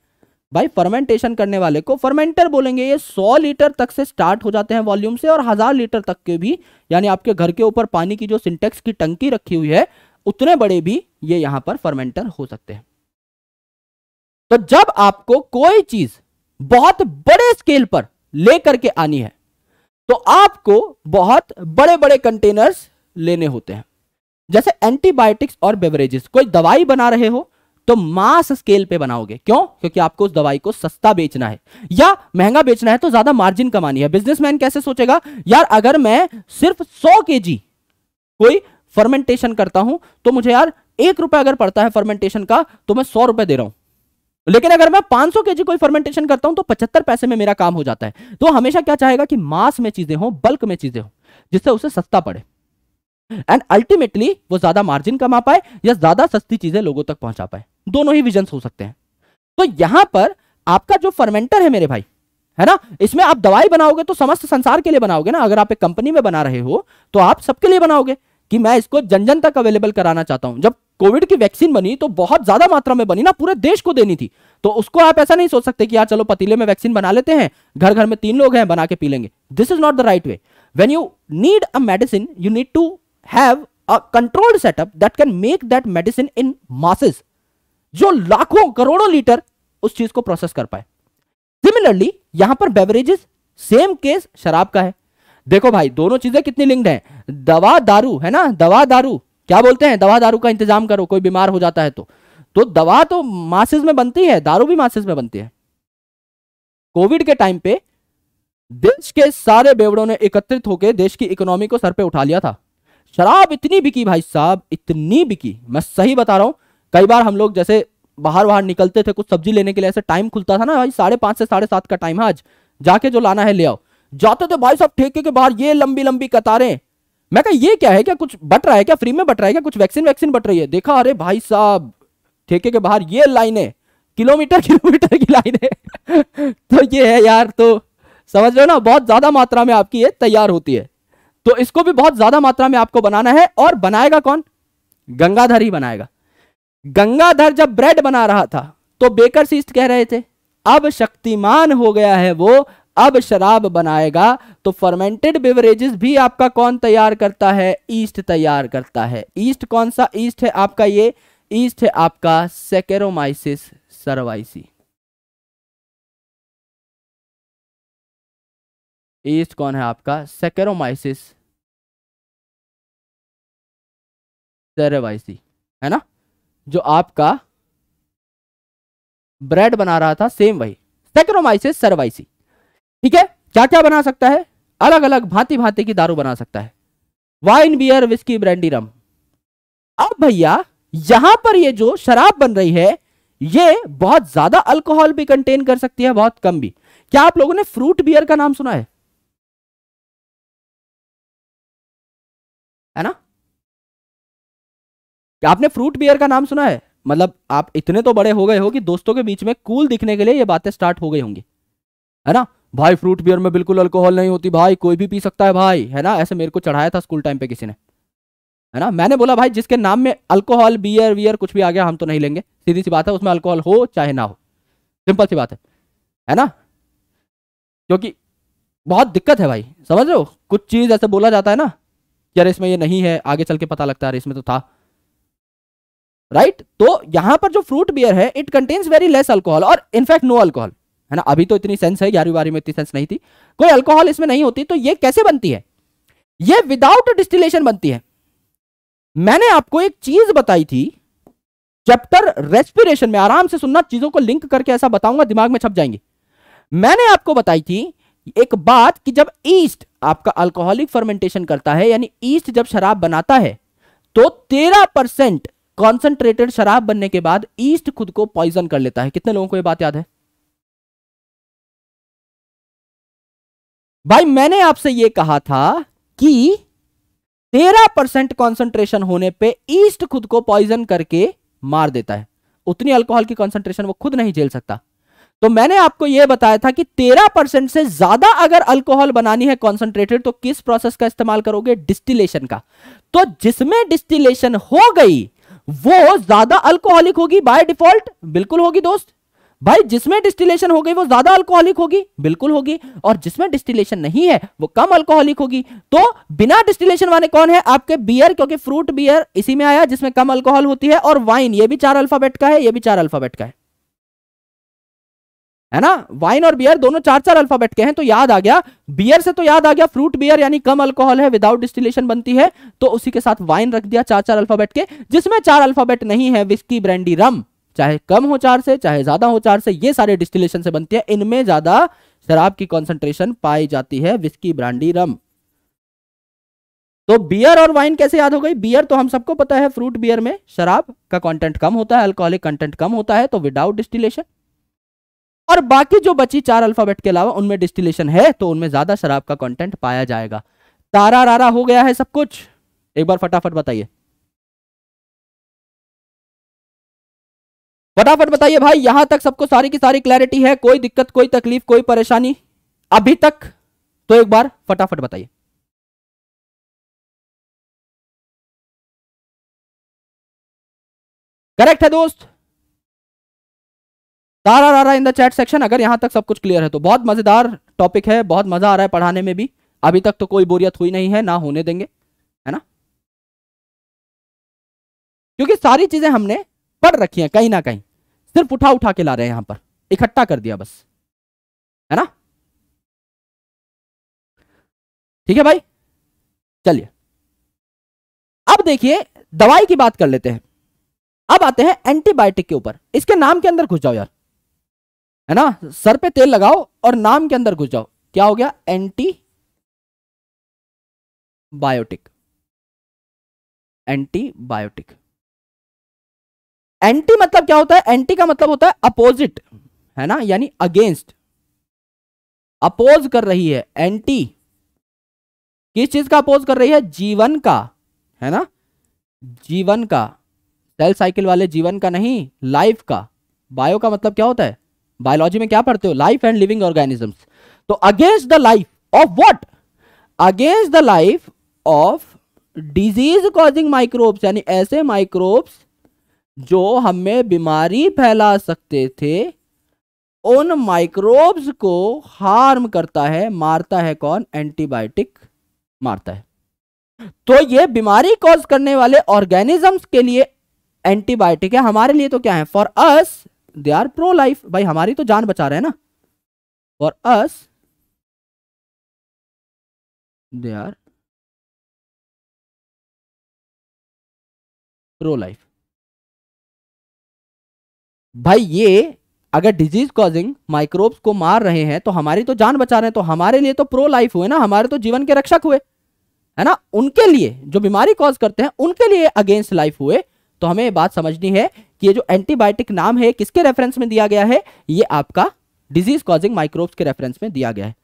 भाई, फर्मेंटेशन करने वाले को फर्मेंटर बोलेंगे। ये सौ लीटर तक से स्टार्ट हो जाते हैं वॉल्यूम से, और हजार लीटर तक के भी, यानी आपके घर के ऊपर पानी की जो सिंटेक्स की टंकी रखी हुई है उतने बड़े भी ये यहां पर फर्मेंटर हो सकते हैं। तो जब आपको कोई चीज बहुत बड़े स्केल पर लेकर के आनी है तो आपको बहुत बड़े बड़े कंटेनर्स लेने होते हैं। जैसे एंटीबायोटिक्स और बेवरेजेस, कोई दवाई बना रहे हो तो मास स्केल पे बनाओगे। क्यों? क्योंकि आपको उस दवाई को सस्ता बेचना है, या महंगा बेचना है तो ज्यादा मार्जिन कमानी है। बिजनेसमैन कैसे सोचेगा? यार अगर मैं सिर्फ सौ केजी कोई फर्मेंटेशन करता हूं तो मुझे यार एक रुपए अगर पड़ता है फर्मेंटेशन का तो मैं सौ रुपए दे रहा हूं, लेकिन अगर मैं पाँच सौ केजी कोई फर्मेंटेशन करता हूं तो पचहत्तर पैसे में मेरा काम हो जाता है। तो हमेशा क्या चाहेगा कि मास में चीजें हो, बल्क में चीजें हो, जिससे उसे सस्ता पड़े एंड अल्टीमेटली वो ज्यादा मार्जिन कमा पाए या ज्यादा सस्ती चीजें लोगों तक पहुंचा पाए। दोनों ही विजन्स हो सकते हैं। तो यहां पर आपका जो फर्मेंटर है मेरे भाई, है ना, इसमें आप दवाई बनाओगे तो समस्त संसार के लिए बनाओगे ना। अगर आप एक कंपनी में बना रहे हो तो आप सबके लिए बनाओगे कि मैं इसको जन जन तक अवेलेबल कराना चाहता हूं। जब कोविड की वैक्सीन बनी तो बहुत ज्यादा मात्रा में बनी ना, पूरे देश को देनी थी, तो उसको आप ऐसा नहीं सोच सकते कि यार चलो पतीले में वैक्सीन बना लेते हैं, घर घर में तीन लोग हैं बना के पी लेंगे। This is not the right way. When you need a medicine you need to have a controlled setup that can make that medicine in masses, जो लाखों करोड़ों लीटर उस चीज को प्रोसेस कर पाए। सिमिलरली यहां पर बेवरेजेस, सेम केस शराब का है। देखो भाई दोनों चीजें कितनी लिंक्ड हैं, दवा दारू, है ना। दवा दारू क्या बोलते हैं? दवा दारू का इंतजाम करो, कोई बीमार हो जाता है तो तो दवा तो मासेस में बनती है, दारू भी मासेस में बनती है। कोविड के टाइम पे देश के सारे बेवड़ों ने एकत्रित होकर देश की इकोनॉमी को सर पे उठा लिया था। शराब इतनी बिकी भाई साहब, इतनी बिकी, मैं सही बता रहा हूं। कई बार हम लोग जैसे बाहर बाहर निकलते थे कुछ सब्जी लेने के लिए, ऐसे टाइम खुलता था ना भाई, साढ़े पांच से साढ़े सात का टाइम है, आज जाके जो लाना है ले आओ। जाते थे भाई साहब ठेके के बाहर ये लंबी लंबी कतारें। मैं कहा ये क्या है, क्या कुछ बट रहा है, क्या फ्री में बट रहा है, क्या कुछ वैक्सीन वैक्सीन बट रही है? देखा अरे भाई साहब ठेके के बाहर ये लाइनें, किलोमीटर किलोमीटर की लाइनें। तो ये है यार, तो समझ लो ना बहुत ज्यादा मात्रा में आपकी ये तैयार होती है। तो इसको भी बहुत ज्यादा मात्रा में आपको बनाना है, और बनाएगा कौन? गंगाधर ही बनाएगा। गंगाधर जब ब्रेड बना रहा था तो बेकर्स ईस्ट कह रहे थे अब शक्तिमान हो गया है वो, अब शराब बनाएगा। तो फर्मेंटेड बेवरेजेस भी आपका कौन तैयार करता है? ईस्ट तैयार करता है। ईस्ट कौन सा ईस्ट है आपका? ये ईस्ट है आपका सैकेरोमाइसिस सर्वाइसी। ईस्ट कौन है आपका? सैकेरोमाइसिस सेरेवाइसी, है ना। जो आपका ब्रेड बना रहा था सेम वही, सैकेरोमाइसिस सर्वाइसी। ठीक है, क्या क्या बना सकता है? अलग अलग भांति भांति की दारू बना सकता है, wine, beer, whisky, brandy, rum. अब भैया यहां पर ये जो शराब बन रही है ये बहुत ज्यादा अल्कोहल भी कंटेन कर सकती है, बहुत कम भी। क्या आप लोगों ने फ्रूट बियर का नाम सुना है? है ना? क्या आपने फ्रूट बियर का नाम सुना है? मतलब आप इतने तो बड़े हो गए हो कि दोस्तों के बीच में कूल दिखने के लिए ये बातें स्टार्ट हो गई होंगी, है ना? भाई फ्रूट बियर में बिल्कुल अल्कोहल नहीं होती भाई, कोई भी पी सकता है भाई, है ना? ऐसे मेरे को चढ़ाया था स्कूल टाइम पे किसी ने, है ना? मैंने बोला भाई जिसके नाम में अल्कोहल, बियर वियर कुछ भी आ गया हम तो नहीं लेंगे, सीधी सी बात है, उसमें अल्कोहल हो चाहे ना हो, सिंपल सी बात है, है ना? क्योंकि बहुत दिक्कत है भाई, समझ रहे हो? कुछ चीज ऐसे बोला जाता है ना, यार इसमें ये नहीं है, आगे चल के पता लगता है इसमें तो था, राइट? तो यहाँ पर जो फ्रूट बियर है it contains very less alcohol और इनफैक्ट नो अल्कोहल, है ना? अभी तो इतनी सेंस है, ग्यारहवीं बारहवीं में इतनी सेंस नहीं थी, कोई अल्कोहल इसमें नहीं होती। तो ये कैसे बनती है? ये विदाउट डिस्टिलेशन बनती है। मैंने आपको एक चीज बताई थी चैप्टर रेस्पिरेशन में, आराम से सुनना, चीजों को लिंक करके ऐसा बताऊंगा दिमाग में छप जाएंगे। मैंने आपको बताई थी एक बात कि जब ईस्ट आपका अल्कोहलिक फर्मेंटेशन करता है, यानी ईस्ट जब शराब बनाता है तो तेरह परसेंट कॉन्सेंट्रेटेड शराब बनने के बाद ईस्ट खुद को पॉइजन कर लेता है। कितने लोगों को यह बात याद है? भाई मैंने आपसे यह कहा था कि तेरह परसेंट कॉन्सेंट्रेशन होने पे ईस्ट खुद को पॉइजन करके मार देता है, उतनी अल्कोहल की कॉन्सेंट्रेशन वो खुद नहीं झेल सकता। तो मैंने आपको यह बताया था कि तेरह परसेंट से ज्यादा अगर अल्कोहल बनानी है कॉन्सेंट्रेटेड तो किस प्रोसेस का इस्तेमाल करोगे? डिस्टिलेशन का। तो जिसमें डिस्टिलेशन हो गई वो ज्यादा अल्कोहलिक होगी बाय डिफॉल्ट, बिल्कुल होगी दोस्त। भाई जिसमें डिस्टिलेशन हो गई वो ज्यादा अल्कोहलिक होगी, बिल्कुल होगी, और जिसमें डिस्टिलेशन नहीं है वो कम अल्कोहलिक होगी। तो बिना डिस्टिलेशन वाले कौन है? आपके बियर, क्योंकि फ्रूट बियर इसी में आया जिसमें कम अल्कोहल होती है, और वाइन, ये भी चार अल्फाबेट का है, ये भी चार अल्फाबेट का है, है ना? वाइन और बियर दोनों चार चार अल्फाबेट के हैं, तो याद आ गया। बियर से तो याद आ गया, फ्रूट बियर यानी कम अल्कोहल है, विदाउट डिस्टिलेशन बनती है, तो उसी के साथ वाइन रख दिया चार चार अल्फाबेट के। जिसमें चार अल्फाबेट नहीं है, विस्की, ब्रांडी, रम, चाहे कम हो चार से चाहे ज्यादा हो चार से, ये सारे डिस्टिलेशन से बनती है, इनमें ज्यादा शराब की कॉन्सेंट्रेशन पाई जाती है, विस्की, ब्रांडी, रम। तो बियर और वाइन कैसे याद हो गई? बियर तो हम सबको पता है, फ्रूट बियर में शराब का कॉन्टेंट कम होता है, अल्कोहलिक कंटेंट कम होता है, तो विदाउट डिस्टिलेशन। और बाकी जो बची चार अल्फाबेट के अलावा उनमें डिस्टिलेशन है तो उनमें ज्यादा शराब का कंटेंट पाया जाएगा। तारा रारा हो गया है सब कुछ? एक बार फटाफट बताइए, फटाफट बताइए भाई। यहां तक सबको सारी की सारी क्लैरिटी है? कोई दिक्कत, कोई तकलीफ, कोई परेशानी अभी तक? तो एक बार फटाफट बताइए। करेक्ट है दोस्त, तारा रारा इन द चैट सेक्शन। अगर यहां तक सब कुछ क्लियर है तो बहुत मजेदार टॉपिक है, बहुत मजा आ रहा है पढ़ाने में भी, अभी तक तो कोई बोरियत हुई नहीं है, ना होने देंगे, है ना? क्योंकि सारी चीजें हमने पढ़ रखी हैं कहीं ना कहीं, सिर्फ उठा उठा के ला रहे हैं, यहां पर इकट्ठा कर दिया बस, है ना? ठीक है भाई, चलिए अब देखिए दवाई की बात कर लेते हैं। अब आते हैं एंटीबायोटिक के ऊपर। इसके नाम के अंदर घुस जाओ यार, है ना? सर पे तेल लगाओ और नाम के अंदर घुस जाओ। क्या हो गया? Anti biotic. एंटीबायोटिक, एंटी मतलब क्या होता है? एंटी का मतलब होता है अपोजिट, है ना? यानी अगेंस्ट, अपोज कर रही है। एंटी किस चीज का अपोज कर रही है? जीवन का, है ना? जीवन का, सेल साइकिल वाले जीवन का नहीं, लाइफ का। बायो का मतलब क्या होता है? बायोलॉजी में क्या पढ़ते हो? Life and living organisms. तो against the life of what? Against the life of disease causing microbes, यानी ऐसे माइक्रोब्स जो हमें बीमारी फैला सकते थे, उन माइक्रोब्स को हार्म करता है, मारता है। कौन? एंटीबायोटिक मारता है। तो ये बीमारी कॉज करने वाले ऑर्गेनिजम्स के लिए एंटीबायोटिक है, हमारे लिए तो क्या है? For us they are pro life. भाई हमारी तो जान बचा रहे हैं ना, for us they are pro life. भाई ये अगर डिजीज कॉजिंग माइक्रोब्स को मार रहे हैं तो हमारी तो जान बचा रहे हैं, तो हमारे लिए तो प्रो लाइफ हुए ना, हमारे तो जीवन के रक्षक हुए, है ना? उनके लिए जो बीमारी कॉज करते हैं उनके लिए अगेंस्ट लाइफ हुए, तो हमें ये बात समझनी है कि ये जो एंटीबायोटिक नाम है किसके रेफरेंस में दिया गया है, ये आपका डिजीज कॉजिंग माइक्रोब्स के रेफरेंस में दिया गया है।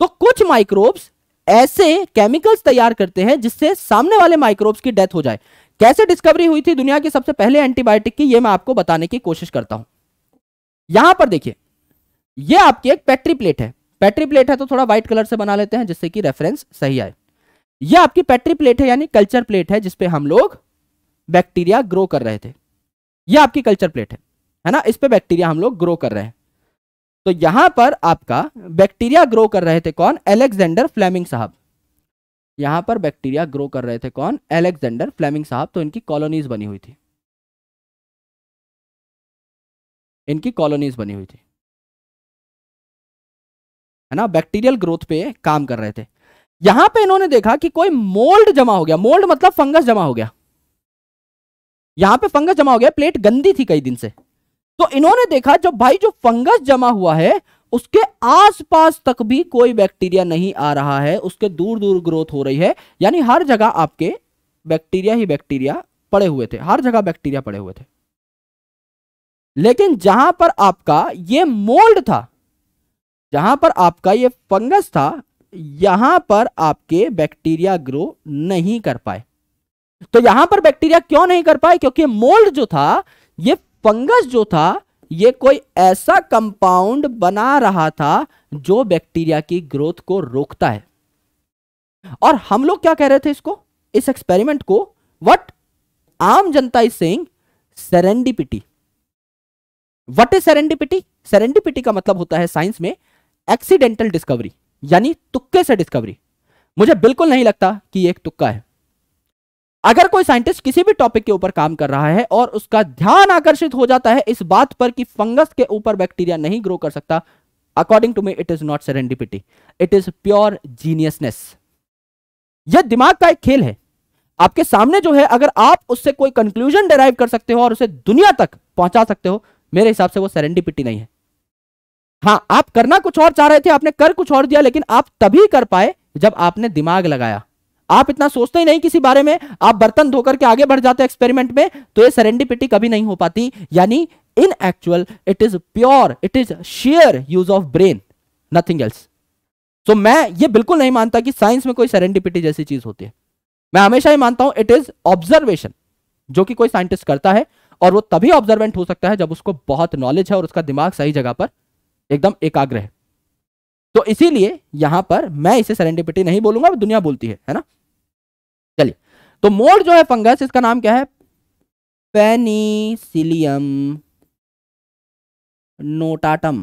तो कुछ माइक्रोब्स ऐसे केमिकल्स तैयार करते हैं जिससे सामने वाले माइक्रोब्स की डेथ हो जाए। कैसे डिस्कवरी हुई थी दुनिया के सबसे पहले एंटीबायोटिक की, यह मैं आपको बताने की कोशिश करता हूं। यहां पर देखिए, यह आपकी एक पेट्री प्लेट है, पेट्री प्लेट है तो थोड़ा व्हाइट कलर से बना लेते हैं जिससे कि रेफरेंस सही आए। यह आपकी पेट्री प्लेट है यानी कल्चर प्लेट है जिसपे हम लोग बैक्टीरिया ग्रो कर रहे थे। यह आपकी कल्चर प्लेट है, है ना, इस पे बैक्टीरिया हम लोग ग्रो कर रहे हैं। तो यहां पर आपका बैक्टीरिया ग्रो कर रहे थे कौन, अलेक्जेंडर फ्लेमिंग साहब। यहां पर बैक्टीरिया ग्रो कर रहे थे कौन, अलेक्जेंडर फ्लेमिंग साहब। तो इनकी कॉलोनीज बनी हुई थी, इनकी कॉलोनीज बनी हुई थी, है ना, बैक्टीरियल ग्रोथ पे काम कर रहे थे। यहां पे इन्होंने देखा कि कोई मोल्ड जमा हो गया, मोल्ड मतलब फंगस जमा हो गया, यहां पे फंगस जमा हो गया, प्लेट गंदी थी कई दिन से। तो इन्होंने देखा जो भाई जो फंगस जमा हुआ है उसके आसपास तक भी कोई बैक्टीरिया नहीं आ रहा है, उसके दूर दूर ग्रोथ हो रही है, यानी हर जगह आपके बैक्टीरिया ही बैक्टीरिया पड़े हुए थे, हर जगह बैक्टीरिया पड़े हुए थे। लेकिन जहां पर आपका ये मोल्ड था, जहां पर आपका ये फंगस था, यहां पर आपके बैक्टीरिया ग्रो नहीं कर पाए। तो यहां पर बैक्टीरिया क्यों नहीं कर पाए, क्योंकि मोल्ड जो था, ये फंगस जो था, ये कोई ऐसा कंपाउंड बना रहा था जो बैक्टीरिया की ग्रोथ को रोकता है। और हम लोग क्या कह रहे थे इसको, इस एक्सपेरिमेंट को, व्हाट आम जनता is saying serendipity. What is serendipity? Serendipity का मतलब होता है साइंस में एक्सीडेंटल डिस्कवरी, यानी तुक्के से डिस्कवरी। मुझे बिल्कुल नहीं लगता कि ये एक तुक्का है। अगर कोई साइंटिस्ट किसी भी टॉपिक के ऊपर काम कर रहा है और उसका ध्यान आकर्षित हो जाता है इस बात पर कि फंगस के ऊपर बैक्टीरिया नहीं ग्रो कर सकता, according to me it is not serendipity, it is pure geniusness. यह दिमाग का एक खेल है। आपके सामने जो है, अगर आप उससे कोई कंक्लूजन डिराइव कर सकते हो और उसे दुनिया तक पहुंचा सकते हो, मेरे हिसाब से वो सेरेंडिपिटी नहीं है। हाँ, आप करना कुछ और चाह रहे थे, आपने कर कुछ और दिया, लेकिन आप तभी कर पाए जब आपने दिमाग लगाया। आप इतना सोचते ही नहीं किसी बारे में, आप बर्तन धोकर के आगे बढ़ जाते एक्सपेरिमेंट में, तो ये सेरेंडिपिटी कभी नहीं हो पाती। यानी in actual it is pure, it is sheer use of brain, nothing else. तो मैं ये बिल्कुल नहीं मानता कि साइंस में कोई सेरेंडिपिटी जैसी चीज होती है। मैं हमेशा ही मानता हूं इट इज ऑब्जर्वेशन, जो कि कोई साइंटिस्ट करता है, और वो तभी ऑब्जर्वेंट हो सकता है जब उसको बहुत नॉलेज है और उसका दिमाग सही जगह पर एकदम एकाग्र है। तो इसीलिए यहां पर मैं इसे सेरेंडिपिटी नहीं बोलूंगा, दुनिया बोलती है, है ना। चलिए, तो मोल्ड जो है फंगस, इसका नाम क्या है, पेनिसिलियम नोटाटम,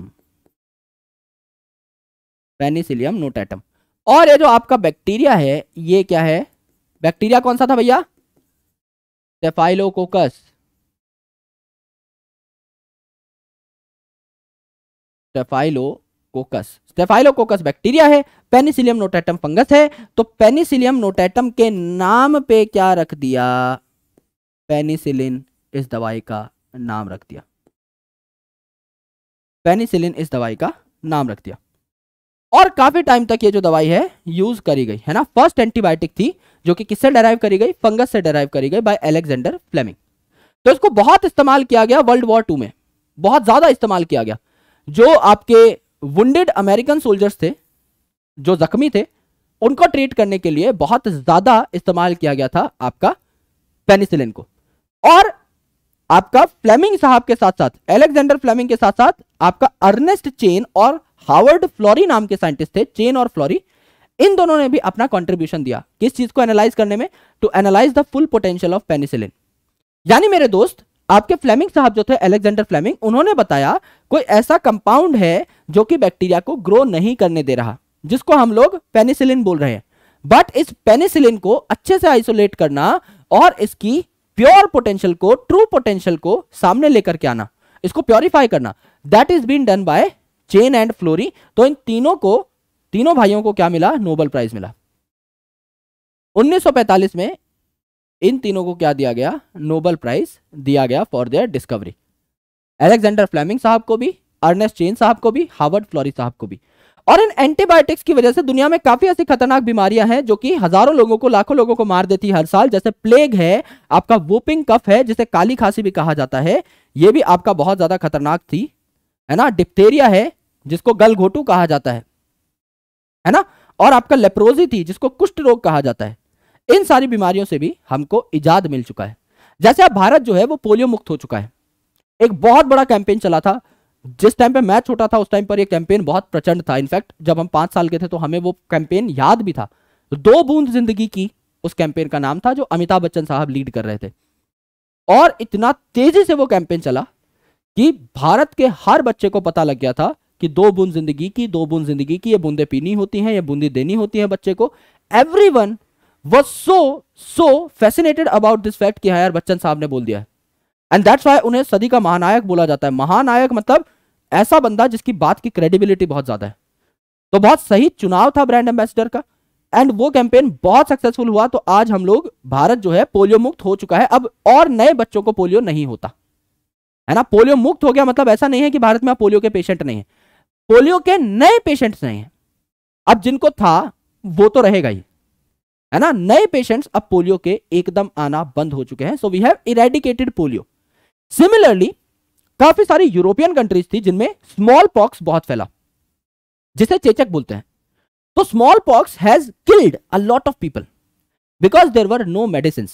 पेनिसिलियम नोटाटम। और ये जो आपका बैक्टीरिया है, ये क्या है, बैक्टीरिया कौन सा था भैया, स्टेफाइलोकोकस, स्टेफाइलोकोकस, स्टेफाइलोकोकस बैक्टीरिया है, पेनिसिलियम नोटैटम फंगस है। तो पेनिसिलियम नोटैटम के नाम पे क्या रख दिया, पेनिसिलिन, इस दवाई का नाम रख दिया, पेनिसिलिन इस दवाई का नाम रख दिया। और काफी टाइम तक ये जो दवाई है यूज करी गई, है ना। फर्स्ट एंटीबायोटिक थी जो कि किससे डेराइव करी गई, फंगस से डेराइव करी गई बाय अलेक्जेंडर फ्लेमिंग। तो इसको बहुत इस्तेमाल किया गया वर्ल्ड वॉर टू में, बहुत ज्यादा इस्तेमाल किया गया। जो आपके वुंडेड अमेरिकन सोल्जर्स थे, जो जख्मी थे, उनको ट्रीट करने के लिए बहुत ज्यादा इस्तेमाल किया गया था आपका पेनिसिलिन को। और आपका फ्लेमिंग साहब के साथ साथ, अलेक्जेंडर फ्लेमिंग के साथ साथ, आपका अर्नेस्ट चेन और हावर्ड फ्लोरी नाम के साइंटिस्ट थे, चेन और फ्लोरी, इन दोनों ने भी अपना कंट्रीब्यूशन दिया किस चीज को एनालाइज करने में, to analyse the full potential of penicillin. यानी मेरे दोस्त, आपके फ्लेमिंग साहब जो थे, अलेक्जेंडर फ्लेमिंग, उन्होंने बताया कोई ऐसा कंपाउंड है जो कि बैक्टीरिया को ग्रो नहीं करने दे रहा, जिसको हम लोग पेनिसिलिन बोल रहे हैं। बट इस पेनिसिलिन को अच्छे से आइसोलेट करना और इसकी प्योर पोटेंशियल को, ट्रू पोटेंशियल को सामने लेकर के आना, इसको प्योरीफाई करना, that is been done by Chain and Florey. तो इन तीनों को, तीनों भाइयों को क्या मिला, नोबेल प्राइज मिला। उन्नीस सौ पैंतालीस में इन तीनों को क्या दिया गया, नोबेल प्राइज दिया गया for their discovery. अलेक्जेंडर फ्लेमिंग साहब को भी, अर्नेस्ट चेन साहब को भी, हावर्ड फ्लोरी साहब को भी। और इन एंटीबायोटिक्स की वजह से दुनिया में काफी ऐसी खतरनाक बीमारियां हैं जो कि हजारों लोगों को, लाखों लोगों को मार देती है हर साल। जैसे प्लेग है, आपका वूपिंग कफ है जिसे काली खांसी भी कहा जाता है, ये भी आपका बहुत ज्यादा खतरनाक थी, है ना। डिप्थेरिया है जिसको गलघोटू कहा जाता है, है ना। और आपका लेप्रोजी थी जिसको कुष्ठ रोग कहा जाता है। इन सारी बीमारियों से भी हमको इजाद मिल चुका है। जैसे अब भारत जो है वो पोलियो मुक्त हो चुका है। एक बहुत बड़ा कैंपेन चला था जिस टाइम पे मैं छोटा था, उस टाइम पर यह कैंपेन बहुत प्रचंड था। इनफैक्ट जब हम पांच साल के थे तो हमें वो कैंपेन याद भी था। दो बूंद जिंदगी की उस कैंपेन का नाम था, जो अमिताभ बच्चन साहब लीड कर रहे थे। और इतना तेजी से वो कैंपेन चला कि भारत के हर बच्चे को पता लग गया था कि दो बूंद जिंदगी की, दो बूंद जिंदगी की, ये बूंदे पीनी होती हैं, ये बूंदी देनी होती है बच्चे को। Everyone was so so fascinated about this fact कि हाँ यार बच्चन साहब ने बोल दिया है। एंड दैट्स व्हाई उन्हें सदी का महानायक बोला जाता है। महानायक मतलब ऐसा बंदा जिसकी बात की क्रेडिबिलिटी बहुत ज्यादा है। तो बहुत सही चुनाव था ब्रांड एम्बेसडर का, एंड वो कैंपेन बहुत सक्सेसफुल हुआ। तो आज हम लोग, भारत जो है पोलियो मुक्त हो चुका है। अब और नए बच्चों को पोलियो नहीं होता, है ना। पोलियो मुक्त हो गया मतलब ऐसा नहीं है कि भारत में पोलियो के पेशेंट नहीं है, पोलियो के नए पेशेंट्स नहीं है। अब जिनको था वो तो रहेगा ही, है ना। नए पेशेंट्स अब पोलियो के एकदम आना बंद हो चुके हैं। So we have eradicated polio. Similarly काफी सारी यूरोपियन कंट्रीज थी जिनमें स्मॉल पॉक्स बहुत फैला, जिसे चेचक बोलते हैं। तो smallpox has killed a lot of people because there were no medicines.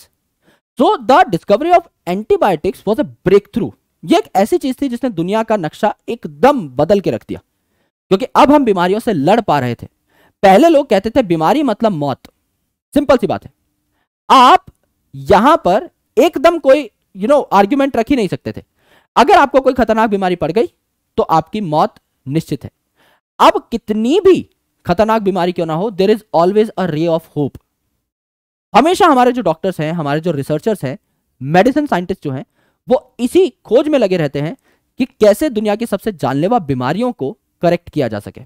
So the discovery of antibiotics was a breakthrough. ये एक ऐसी चीज थी जिसने दुनिया का नक्शा एकदम बदल के रख दिया, क्योंकि अब हम बीमारियों से लड़ पा रहे थे। पहले लोग कहते थे बीमारी मतलब मौत, सिंपल सी बात है। आप यहां पर एकदम कोई यू नो आर्ग्यूमेंट रख ही नहीं सकते थे। अगर आपको कोई खतरनाक बीमारी पड़ गई तो आपकी मौत निश्चित है। अब कितनी भी खतरनाक बीमारी क्यों ना हो, there is always a ray of hope. हमेशा हमारे जो डॉक्टर्स हैं, हमारे जो रिसर्चर्स हैं, मेडिसिन साइंटिस्ट जो हैं, वो इसी खोज में लगे रहते हैं कि कैसे दुनिया की सबसे जानलेवा बीमारियों को करेक्ट किया जा सके।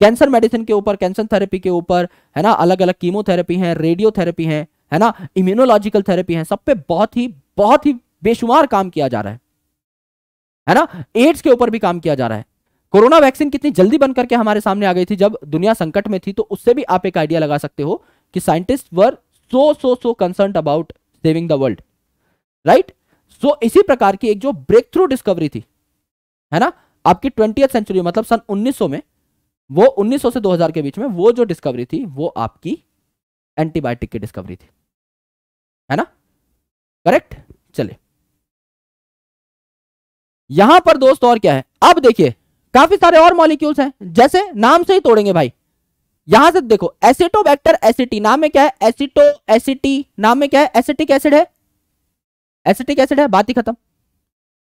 कैंसर मेडिसिन के ऊपर, कैंसर थेरेपी के ऊपर, है ना, अलग अलग कीमोथेरेपी है, रेडियो थेरेपी है, है ना, इम्यूनोलॉजिकल थेरेपी है, सब पे बहुत ही बहुत ही बेशुमार काम किया जा रहा है, है ना। एड्स के ऊपर भी काम किया जा रहा है। कोरोना वैक्सीन कितनी जल्दी बन करके हमारे सामने आ गई थी जब दुनिया संकट में थी। तो उससे भी आप एक आइडिया लगा सकते हो कि scientist were so so so concerned about saving the world, right. So इसी प्रकार की एक जो ब्रेक थ्रू डिस्कवरी थी, है ना, आपकी ट्वेंटियथ सेंचुरी मतलब सन उन्नीस सौ में, वो उन्नीस सौ से दो हज़ार के बीच में वो जो डिस्कवरी थी वो आपकी एंटीबायोटिक की डिस्कवरी थी, है ना, करेक्ट। चले यहां पर दोस्त और क्या है, अब देखिए काफी सारे और मॉलिक्यूल्स हैं। जैसे नाम से ही तोड़ेंगे भाई, यहां से देखो एसिटोबैक्टर एसिटी, नाम में क्या है एसिटो एसिटी, नाम में क्या है एसिटिक एसिड है, एसिटिक एसिड है, बात ही खत्म।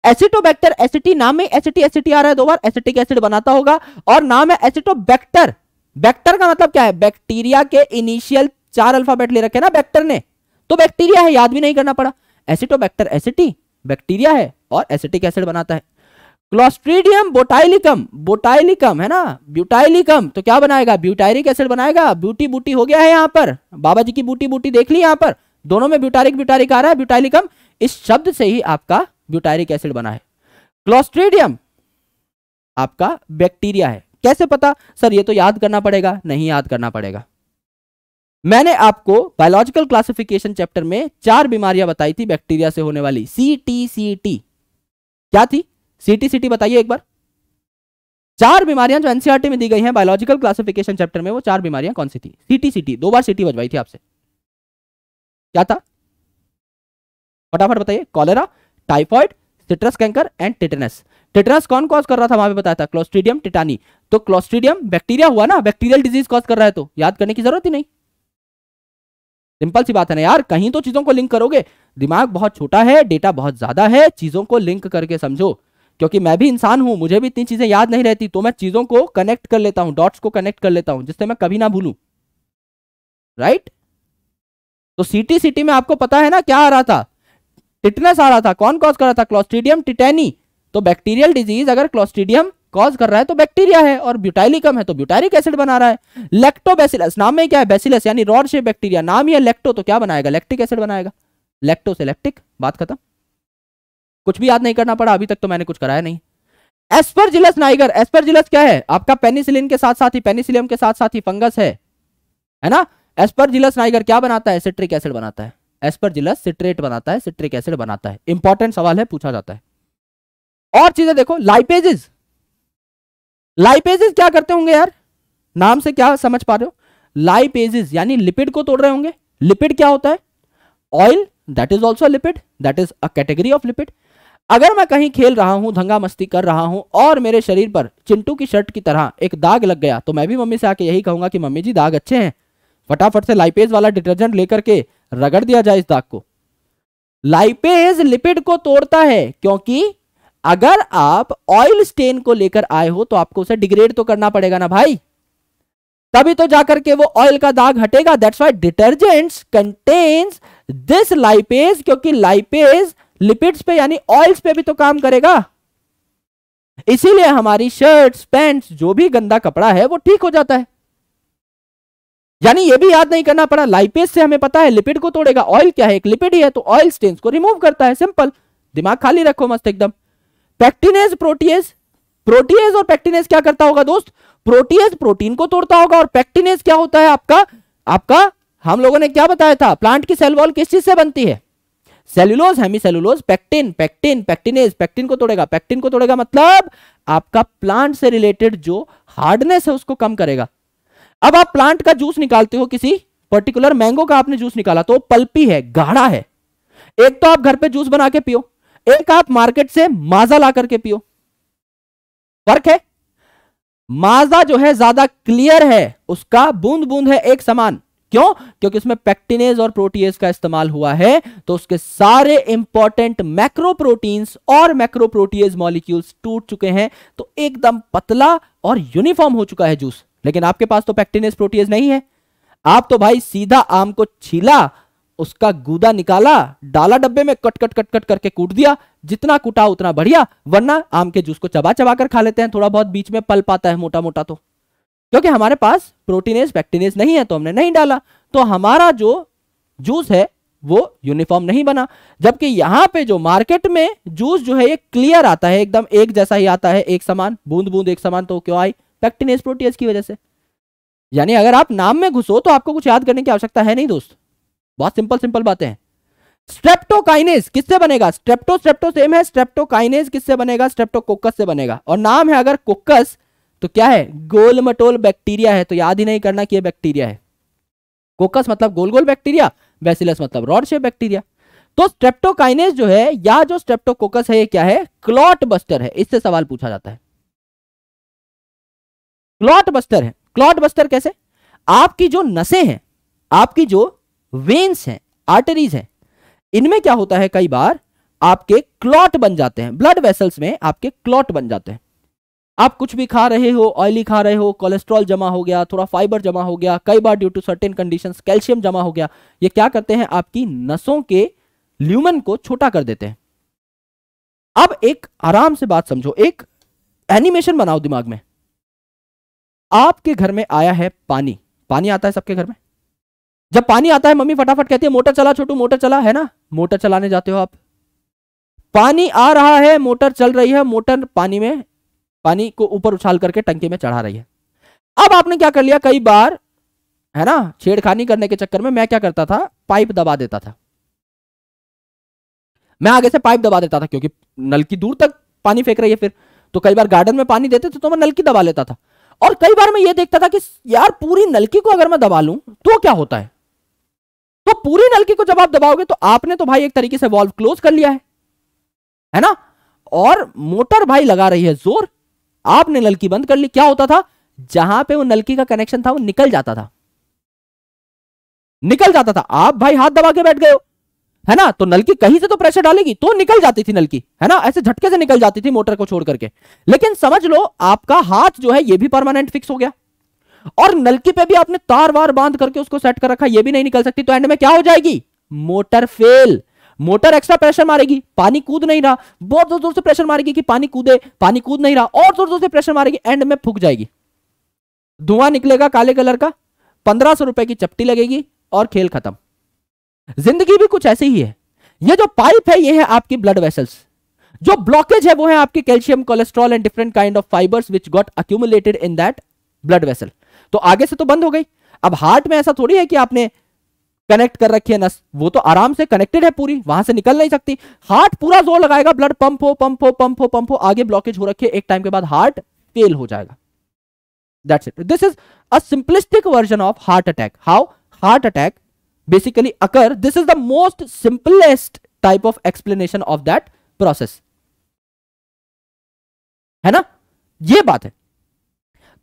एसिटोबैक्टर एसिटी, नाम में एसिटी एसिटी आ रहा है दो बार, एसिटिक एसिड बनाता होगा। और नाम है एसिटोबैक्टर, बैक्टर का मतलब क्या है, बैक्टीरिया के इनिशियल चार अल्फाबेट ले रखे ना बैक्टर ने, तो बैक्टीरिया है, याद भी नहीं करना पड़ा। एसिटोबैक्टर एसिटी बैक्टीरिया है और एसिटिक एसिड बनाता है। क्लोस्ट्रीडियम बोटाइलिकम, बोटाइलिकम है ना, ब्यूटाइलिकम, तो क्या बनाएगा, ब्यूटायरिक एसिड बनाएगा। ब्यूटी बूटी हो गया है यहाँ पर, बाबा जी की बूटी बूटी देख ली यहाँ पर, दोनों में ब्यूटारिक ब्यूटारिक आ रहा है। ब्यूटाइलिकम इस शब्द से ही आपका ब्यूटायरिक एसिड बना है। क्लोस्ट्रीडियम आपका बैक्टीरिया है। कैसे पता सर, ये तो याद करना पड़ेगा, नहीं याद करना पड़ेगा। मैंने आपको बायोलॉजिकल क्लासिफिकेशन चैप्टर में चार बीमारियां बताई थी बैक्टीरिया से होने वाली, सी टी सी टी। क्या थी सी टी सी टी, बताइए एक बार। चार बीमारियां जो N C E R T में दी गई हैं बायोलॉजिकल क्लासिफिकेशन चैप्टर में, वो चार बीमारियां कौन सी थी। सी टी सी टी, दो बार सीटी बजवाई थी आपसे, क्या था फटाफट बताइए। Cholera, typhoid, citrus canker and tetanus. Tetanus कौन कॉज कर रहा था, वहां पे बताया था क्लोस्ट्रीडियम टिटानी। तो क्लोस्ट्रीडियम बैक्टीरिया हुआ ना, बैक्टीरियल डिजीज कॉज कर रहा है, तो याद करने की जरूरत ही नहीं, सिंपल सी बात है ना यार। कहीं तो चीजों को लिंक करोगे, दिमाग बहुत छोटा है, डेटा बहुत ज्यादा है, चीजों को लिंक करके समझो। क्योंकि मैं भी इंसान हूं, मुझे भी इतनी चीजें याद नहीं रहती, तो मैं चीजों को कनेक्ट कर लेता हूं, डॉट्स को कनेक्ट कर लेता हूं, जिससे मैं कभी ना भूलूं, राइट। तो सीटी सीटी में आपको पता है ना क्या आ रहा था, टिटनेस आ रहा था। कौन कॉज कर रहा था, क्लोस्ट्रीडियम टिटेनी। तो बैक्टीरियल डिजीज अगर क्लोस्ट्रीडियम कॉज कर रहा है तो बैक्टीरिया है, और ब्यूटाइलिकम है तो ब्यूटारिक एसिड बना रहा है। लैक्टोबैसिलस, नाम में क्या है बैसिलस, यानी रॉड शेप बैक्टीरिया, नाम ही है लैक्टो, तो क्या बनाएगा लैक्टिक एसिड बनाएगा। लैक्टो से लैक्टिक, बात खत्म। कुछ भी याद नहीं करना पड़ा, अभी तक तो मैंने कुछ कराया नहीं। एस्परजिलस नाइगर, एस्परजिलस क्या है आपका पेनिसिलिन के साथ साथ ही पेनिसिलियम के साथ साथ ही फंगस है, है ना। एस्परजिलस नाइगर क्या बनाता है, सिट्रिक एसिड बनाता है, एस्परजिलस सिट्रेट बनाता है, सिट्रिक एसिड बनाता है। इंपॉर्टेंट सवाल है, पूछा जाता है। और चीजें देखो, लाइपेजेस, लाइपेजेस क्या करते होंगे यार, नाम से क्या समझ पा रहे हो, लाइपेजेस यानी लिपिड को तोड़ रहे होंगे। लिपिड क्या होता है, oil that is also lipid, that is a category of lipid. अगर मैं कहीं खेल रहा हूं, धंगा मस्ती कर रहा हूं और मेरे शरीर पर चिंटू की शर्ट की तरह एक दाग लग गया, तो मैं भी मम्मी से आके यही कहूंगा कि मम्मी जी दाग अच्छे हैं, फटाफट से लाइपेज वाला डिटर्जेंट लेकर के रगड़ दिया जाए इस दाग को। लाइपेज लिपिड को तोड़ता है, क्योंकि अगर आप ऑयल स्टेन को लेकर आए हो तो आपको उसे डिग्रेड तो करना पड़ेगा ना भाई, तभी तो जाकर के वो ऑयल का दाग हटेगा। That's why detergents contains this lipase, क्योंकि लाइपेज लिपिड्स पे यानी ऑयल्स पे भी तो काम करेगा, इसीलिए हमारी शर्ट्स पैंट्स जो भी गंदा कपड़ा है वो ठीक हो जाता है। यानी ये भी याद नहीं करना पड़ा, लाइपेज से हमें पता है लिपिड को तोड़ेगा, ऑयल क्या है एक लिपिड ही है, तो ऑयल स्टेन्स को रिमूव करता है। सिंपल, दिमाग खाली रखो मस्त एकदम। पेक्टिनेज प्रोटीएज, प्रोटीएज और पेक्टिनेज क्या करता होगा दोस्त, प्रोटीएज प्रोटीन को तोड़ता होगा और पेक्टिनेज क्या होता है आपका, आपका हम लोगों ने क्या बताया था, प्लांट की सेल वॉल किस चीज से बनती है, cellulose, hemicellulose, pectin, pectin, pectinase pectin को तोड़ेगा। पेक्टिन को तोड़ेगा मतलब आपका प्लांट से रिलेटेड जो हार्डनेस है उसको कम करेगा। अब आप प्लांट का जूस निकालते हो, किसी पर्टिकुलर मैंगो का आपने जूस निकाला तो पल्पी है, गाढ़ा है। एक तो आप घर पे जूस बना के पियो, एक आप मार्केट से माजा ला करके पियो, फर्क है। माजा जो है ज्यादा क्लियर है, उसका बूंद बूंद है एक समान, क्यों, क्योंकि उसमें पेक्टिनेज और प्रोटीएज का इस्तेमाल हुआ है, तो उसके सारे इंपॉर्टेंट मैक्रो प्रोटीन्स और मैक्रो प्रोटीएज मॉलिक्यूल्स टूट चुके हैं, तो एकदम पतला और यूनिफॉर्म हो चुका है जूस। लेकिन आपके पास तो पेक्टिनेज प्रोटीएज नहीं है, आप तो भाई सीधा आम को छीला, उसका गूदा निकाला, डाला डब्बे में, कट कट कट कट करके कूट दिया, जितना कूटा उतना बढ़िया, वरना आम के जूस को चबा चबा कर खा लेते हैं, थोड़ा बहुत बीच में पल्प आता है मोटा मोटा, तो क्योंकि हमारे पास प्रोटीनेज पेक्टिनेज नहीं है तो हमने नहीं डाला, तो हमारा जो जूस है वो यूनिफॉर्म नहीं बना। जबकि यहां पे जो मार्केट में जूस जो है ये क्लियर आता है, एकदम एक जैसा ही आता है, एक समान, बूंद बूंद एक समान, तो क्यों आई, पेक्टिनेज प्रोटीएज की वजह से। यानी अगर आप नाम में घुसो तो आपको कुछ याद करने की आवश्यकता है नहीं दोस्त, बहुत सिंपल सिंपल बातें हैं। स्ट्रेप्टोकाइनेज किससे बनेगा, स्ट्रेप्टो स्ट्रेप्टो सेम है, स्ट्रेप्टोकाइनेज किससे बनेगा, स्ट्रेप्टोकोकस से बनेगा, और नाम है अगर कोकस तो क्या है, गोलमटोल बैक्टीरिया है, तो याद ही नहीं करना कि ये बैक्टीरिया है। कोकस मतलब गोल गोल बैक्टीरिया, बैसिलस मतलब रॉड शेप बैक्टीरिया। तो स्ट्रेप्टोकाइनेज जो है या जो स्ट्रेप्टोकोकस है ये क्या है, क्लॉट बस्टर है, इससे सवाल पूछा जाता है, क्लॉट बस्टर है। क्लॉट बस्टर कैसे, आपकी जो नसें हैं, आपकी जो वेन्स हैं, आर्टरीज हैं, इनमें क्या होता है कई बार आपके क्लॉट बन जाते हैं, ब्लड वेसल्स में आपके क्लॉट बन जाते हैं। आप कुछ भी खा रहे हो, ऑयली खा रहे हो, कोलेस्ट्रॉल जमा हो गया, थोड़ा फाइबर जमा हो गया, कई बार due to certain conditions calcium जमा हो गया, ये क्या करते हैं आपकी नसों के ल्यूमन को छोटा कर देते हैं। अब एक आराम से बात समझो, एक एनिमेशन बनाओ दिमाग में। आपके घर में आया है पानी, पानी आता है सबके घर में, जब पानी आता है मम्मी फटाफट कहती है मोटर चला छोटू, मोटर चला, है ना। मोटर चलाने जाते हो आप, पानी आ रहा है, मोटर चल रही है, मोटर पानी में पानी को ऊपर उछाल करके टंकी में चढ़ा रही है। अब आपने क्या कर लिया, कई बार है ना छेड़खानी करने के चक्कर में मैं क्या करता था, पाइप दबा देता था, मैं आगे से पाइप दबा देता था, क्योंकि नल की दूर तक पानी फेंक रही है। फिर तो कई बार गार्डन में पानी देते थे तो मैं नल की दबा लेता था, और कई बार मैं ये देखता था कि यार पूरी नलकी को अगर मैं दबा लूं तो क्या होता है। तो पूरी नलकी को जब आप दबाओगे तो आपने तो भाई एक तरीके से वॉल्व क्लोज कर लिया है, है ना, और मोटर भाई लगा रही है जोर, आपने नलकी बंद कर ली। क्या होता था, जहां पे वो नलकी का कनेक्शन था वो निकल जाता था, निकल जाता था। आप भाई हाथ दबा के बैठ गए हो, है ना, तो नलकी कहीं से तो प्रेशर डालेगी, तो निकल जाती थी नलकी, है ना, ऐसे झटके से निकल जाती थी मोटर को छोड़ करके। लेकिन समझ लो आपका हाथ जो है ये भी परमानेंट फिक्स हो गया, और नलकी पे भी आपने तार वार बांध करके उसको सेट कर रखा, ये भी नहीं निकल सकती। तो एंड में क्या हो जाएगी, motor fail. Motor extra pressure मारेगी, पानी कूद नहीं रहा, बहुत जोर जोर से प्रेशर मारेगी कि पानी कूदे, पानी कूद नहीं रहा, और जोर जोर से प्रेशर मारेगी, एंड में फूक जाएगी, धुआं निकलेगा काले कलर का, पंद्रह सौ रुपए की चपटी लगेगी और खेल खत्म। जिंदगी भी कुछ ऐसे ही है। ये जो पाइप है ये है आपकी ब्लड वेसल्स, जो ब्लॉकेज है वो है आपके calcium, cholesterol and different kind of fibres which got accumulated in that blood vessel. तो आगे से तो बंद हो गई। अब हार्ट में ऐसा थोड़ी है कि आपने कनेक्ट कर रखी है नस, वो तो आराम से कनेक्टेड है पूरी, वहां से निकल नहीं सकती। हार्ट पूरा जोर लगाएगा, ब्लड पंप हो पंप हो पंप हो पंप हो, आगे ब्लॉकेज हो रखी है, एक टाइम के बाद हार्ट फेल हो जाएगा। That's it. This is a simplistic version of heart attack. How heart attack basically occur, this is the most simplest type of explanation of that process, है ना, ये बात है।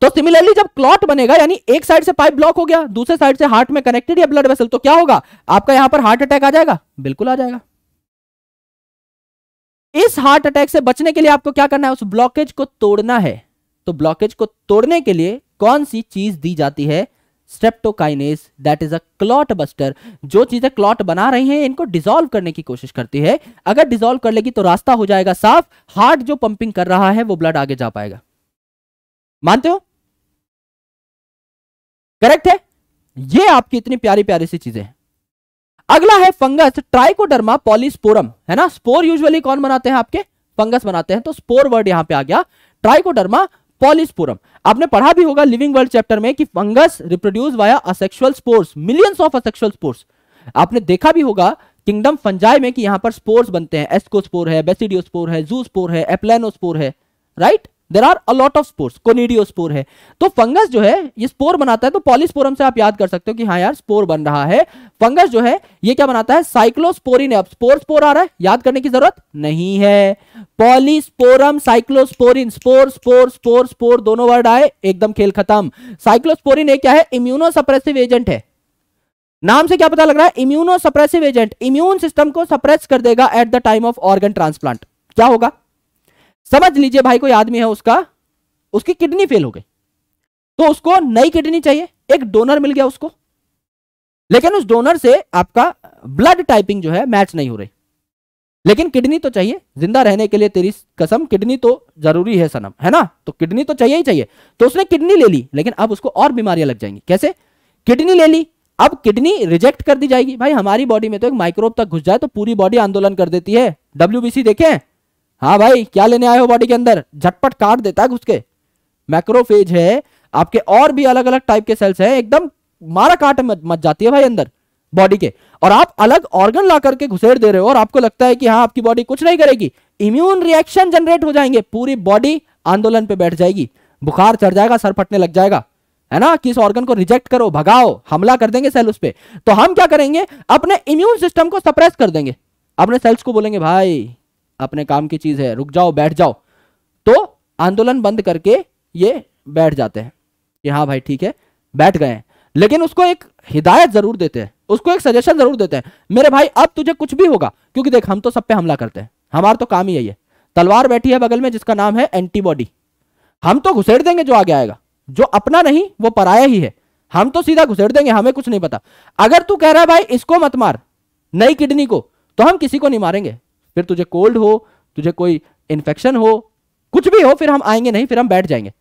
तो सिमिलरली जब क्लॉट बनेगा, यानी एक साइड से पाइप ब्लॉक हो गया, दूसरे साइड से हार्ट में कनेक्टेड है ब्लड वेसल, तो क्या होगा आपका यहां पर हार्ट अटैक आ जाएगा? बिल्कुल आ जाएगा। इस हार्ट अटैक से बचने के लिए आपको क्या करना है? उस ब्लॉकेज को तोड़ना है। तो ब्लॉकेज को तोड़ने के लिए कौन सी चीज दी जाती है? स्ट्रेप्टोकाइनेज, that is a clot buster. जो चीजें क्लॉट बना रही हैं इनको डिसॉल्व करने की कोशिश करती है। अगर डिसॉल्व कर लेगी तो रास्ता हो जाएगा साफ, हार्ट जो पंपिंग कर रहा है वो ब्लड आगे जा पाएगा। मानते हो? करेक्ट है। ये आपकी इतनी प्यारी प्यारी सी चीजें हैं। अगला है फंगस, ट्राइकोडर्मा पॉलीस्पोरम, है ना। स्पोर यूजुअली कौन बनाते हैं? आपके फंगस बनाते हैं। तो स्पोर वर्ड यहां पे आ गया, ट्राइकोडर्मा पॉलीस्पोरम। आपने पढ़ा भी होगा लिविंग वर्ल्ड चैप्टर में कि fungus reproduce via asexual spores, millions of asexual spores. आपने देखा भी होगा किंगडम फंजाई में कि यहां पर स्पोर्स बनते हैं, एस्कोस्पोर है, बेसिडियोस्पोर है, जूस्पोर है, एप्लेनोस्पोर है, right. There are a lot of spores, conidiospore है। तो फंगस जो है ये स्पोर बनाता है, तो पॉलीस्पोरम से आप याद कर सकते हो कि हाँ यार स्पोर बन रहा है। फंगस जो है ये क्या बनाता है? साइक्लोस्पोरिन। अब स्पोर स्पोर आ रहा है, याद करने की जरूरत नहीं है। Polysporum, cyclosporin, spore spore spore spore, दोनों वर्ड आए, एकदम खेल खत्म। साइक्लोस्पोरिन ये क्या है? इम्यूनोसप्रेसिव एजेंट है। नाम से क्या पता लग रहा है? इम्यूनोसप्रेसिव एजेंट, इम्यून सिस्टम को सप्रेस कर देगा at the time of organ transplant. क्या होगा समझ लीजिए भाई, कोई आदमी है, उसका उसकी किडनी फेल हो गई, तो उसको नई किडनी चाहिए। एक डोनर मिल गया उसको, लेकिन उस डोनर से आपका ब्लड टाइपिंग जो है मैच नहीं हो रही, लेकिन किडनी तो चाहिए जिंदा रहने के लिए, तेरी कसम किडनी तो जरूरी है सनम, है ना। तो किडनी तो चाहिए ही चाहिए, तो उसने किडनी ले ली, लेकिन अब उसको और बीमारियां लग जाएंगी। कैसे? किडनी ले ली, अब किडनी रिजेक्ट कर दी जाएगी। भाई हमारी बॉडी में तो एक माइक्रोब तक घुस जाए तो पूरी बॉडी आंदोलन कर देती है। डब्ल्यूबीसी देखें? हाँ भाई, क्या लेने आए हो बॉडी के अंदर, झटपट काट देता है घुस के। मैक्रोफेज है आपके, और भी अलग अलग टाइप के सेल्स हैं, एकदम मारा काट मच जाती है भाई अंदर बॉडी के। और आप अलग ऑर्गन ला करके घुसेड़ दे रहे हो, और आपको लगता है कि हाँ आपकी बॉडी कुछ नहीं करेगी। इम्यून रिएक्शन जनरेट हो जाएंगे, पूरी बॉडी आंदोलन पे बैठ जाएगी, बुखार चढ़ जाएगा, सर फटने लग जाएगा, है ना, कि इस ऑर्गन को रिजेक्ट करो, भगाओ, हमला कर देंगे सेल उस पर। तो हम क्या करेंगे? अपने इम्यून सिस्टम को सप्रेस कर देंगे, अपने सेल्स को बोलेंगे भाई अपने काम की चीज है, रुक जाओ, बैठ जाओ। तो आंदोलन बंद करके ये बैठ जाते हैं कि हाँ भाई ठीक है, बैठ गए हैं। लेकिन उसको एक हिदायत जरूर देते हैं, उसको एक सजेशन जरूर देते हैं, मेरे भाई अब तुझे कुछ भी होगा, क्योंकि देख हम तो सब पे हमला करते हैं, हमारा तो काम ही यही है। तलवार बैठी है बगल में जिसका नाम है एंटीबॉडी, हम तो घुसेड़ देंगे जो आगे आएगा, जो अपना नहीं वो पराया ही है, हम तो सीधा घुसेड़ देंगे, हमें कुछ नहीं पता। अगर तू कह रहा है भाई इसको मत मार, नई किडनी को, तो हम किसी को नहीं मारेंगे। फिर तुझे कोल्ड हो, तुझे कोई इन्फेक्शन हो, कुछ भी हो, फिर हम आएंगे नहीं, फिर हम बैठ जाएंगे।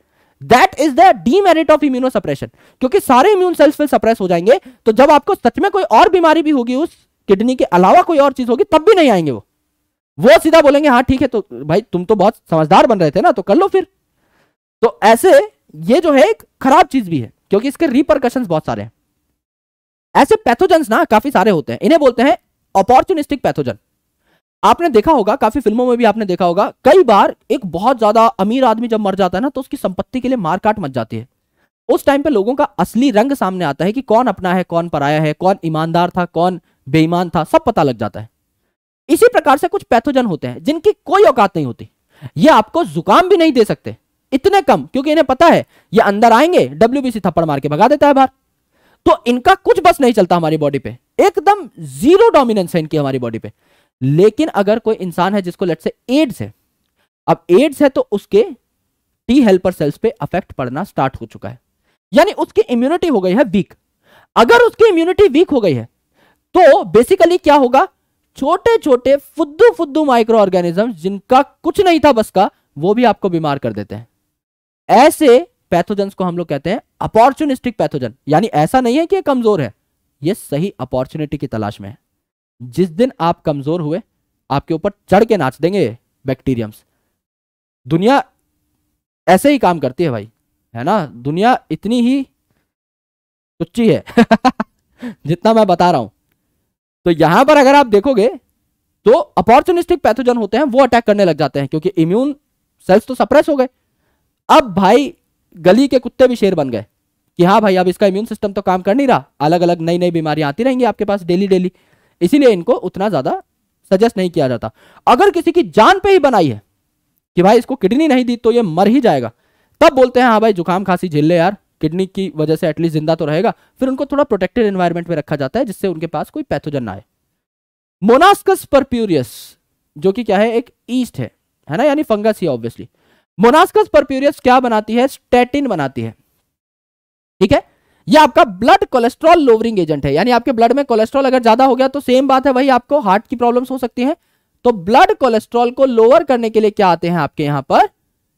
That is the demerit of immunosuppression, क्योंकि सारे इम्यून सेल्स फिर सप्रेस हो जाएंगे। तो जब आपको सच में कोई और बीमारी भी होगी, उस किडनी के अलावा कोई और चीज होगी, तब भी नहीं आएंगे वो वो सीधा बोलेंगे हाँ ठीक है, तो भाई तुम तो बहुत समझदार बन रहे थे ना, तो कर लो फिर। तो ऐसे ये जो है एक खराब चीज भी है, क्योंकि इसके रिपरकशंस बहुत सारे हैं। ऐसे पैथोजन्स ना काफी सारे होते हैं, इन्हें बोलते हैं अपॉर्चुनिस्टिक पैथोजन। आपने देखा होगा, काफी फिल्मों में भी आपने देखा होगा, कई बार एक बहुत ज्यादा अमीर आदमी जब मर जाता है ना, तो उसकी संपत्ति के लिए मारकाट मच जाती है। उस टाइम पे लोगों का असली रंग सामने आता है कि कौन अपना है, कौन पराया है, कौन ईमानदार था, कौन बेईमान था, सब पता लग जाता है। इसी प्रकार से कुछ पैथोजन होते हैं जिनकी कोई औकात नहीं होती। ये आपको जुकाम भी नहीं दे सकते, इतने कम, क्योंकि इन्हें पता है ये अंदर आएंगे, डब्ल्यूबीसी थप्पड़ मार के भगा देता है बाहर। तो इनका कुछ बस नहीं चलता हमारी बॉडी पे, एकदम जीरो डोमिनेंस है इनकी हमारी बॉडी पे। लेकिन अगर कोई इंसान है जिसको लेट्स से एड्स है, अब एड्स है तो उसके टी हेल्पर सेल्स पे अफेक्ट पड़ना स्टार्ट हो चुका है, यानी उसकी इम्यूनिटी हो गई है वीक। अगर उसकी इम्यूनिटी वीक हो गई है तो बेसिकली क्या होगा, छोटे छोटे फुद्दू फुद्दू माइक्रो ऑर्गेनिज्म जिनका कुछ नहीं था बस का, वो भी आपको बीमार कर देते हैं। ऐसे पैथोजेंस को हम लोग कहते हैं अपॉर्चुनिस्टिक पैथोजन, यानी ऐसा नहीं है कि ये कमजोर है, ये सही अपॉर्चुनिटी की तलाश में है। जिस दिन आप कमजोर हुए आपके ऊपर चढ़ के नाच देंगे, बैक्टीरियम्स। दुनिया ऐसे ही काम करती है भाई, है ना, दुनिया इतनी ही तुच्ची है जितना मैं बता रहा हूं। तो यहां पर अगर आप देखोगे तो अपॉर्चुनिस्टिक पैथोजन होते हैं, वो अटैक करने लग जाते हैं क्योंकि इम्यून सेल्स तो सप्रेस हो गए। अब भाई गली के कुत्ते भी शेर बन गए कि हाँ भाई अब इसका इम्यून सिस्टम तो काम कर नहीं रहा, अलग अलग नई नई बीमारियां आती रहेंगी आपके पास डेली डेली, इसीलिए इनको उतना ज्यादा सजेस्ट नहीं किया जाता। अगर किसी की जान पे ही बनाई है कि भाई इसको किडनी नहीं दी तो ये मर ही जाएगा, तब बोलते हैं हाँ भाई जुकाम खांसी झेल ले यार, किडनी की वजह से एटलीस्ट जिंदा तो रहेगा। फिर उनको थोड़ा प्रोटेक्टेड एनवायरनमेंट में रखा जाता है जिससे उनके पास कोई पैथोजन ना आए। मोनास्कस परप्यूरियस जो कि क्या है, एक ईस्ट है, है ना, यानी फंगस ही ऑब्वियसली। मोनास्कस परप्यूरियस क्या बनाती है, स्टैटिन बनाती है, ठीक है। यह आपका ब्लड कोलेस्ट्रॉल लोवरिंग एजेंट है, यानी आपके ब्लड में कोलेस्ट्रॉल अगर ज्यादा हो गया तो सेम बात है भाई आपको हार्ट की प्रॉब्लम्स हो सकती है। तो ब्लड कोलेस्ट्रॉल को लोअर करने के लिए क्या आते हैं आपके यहां पर,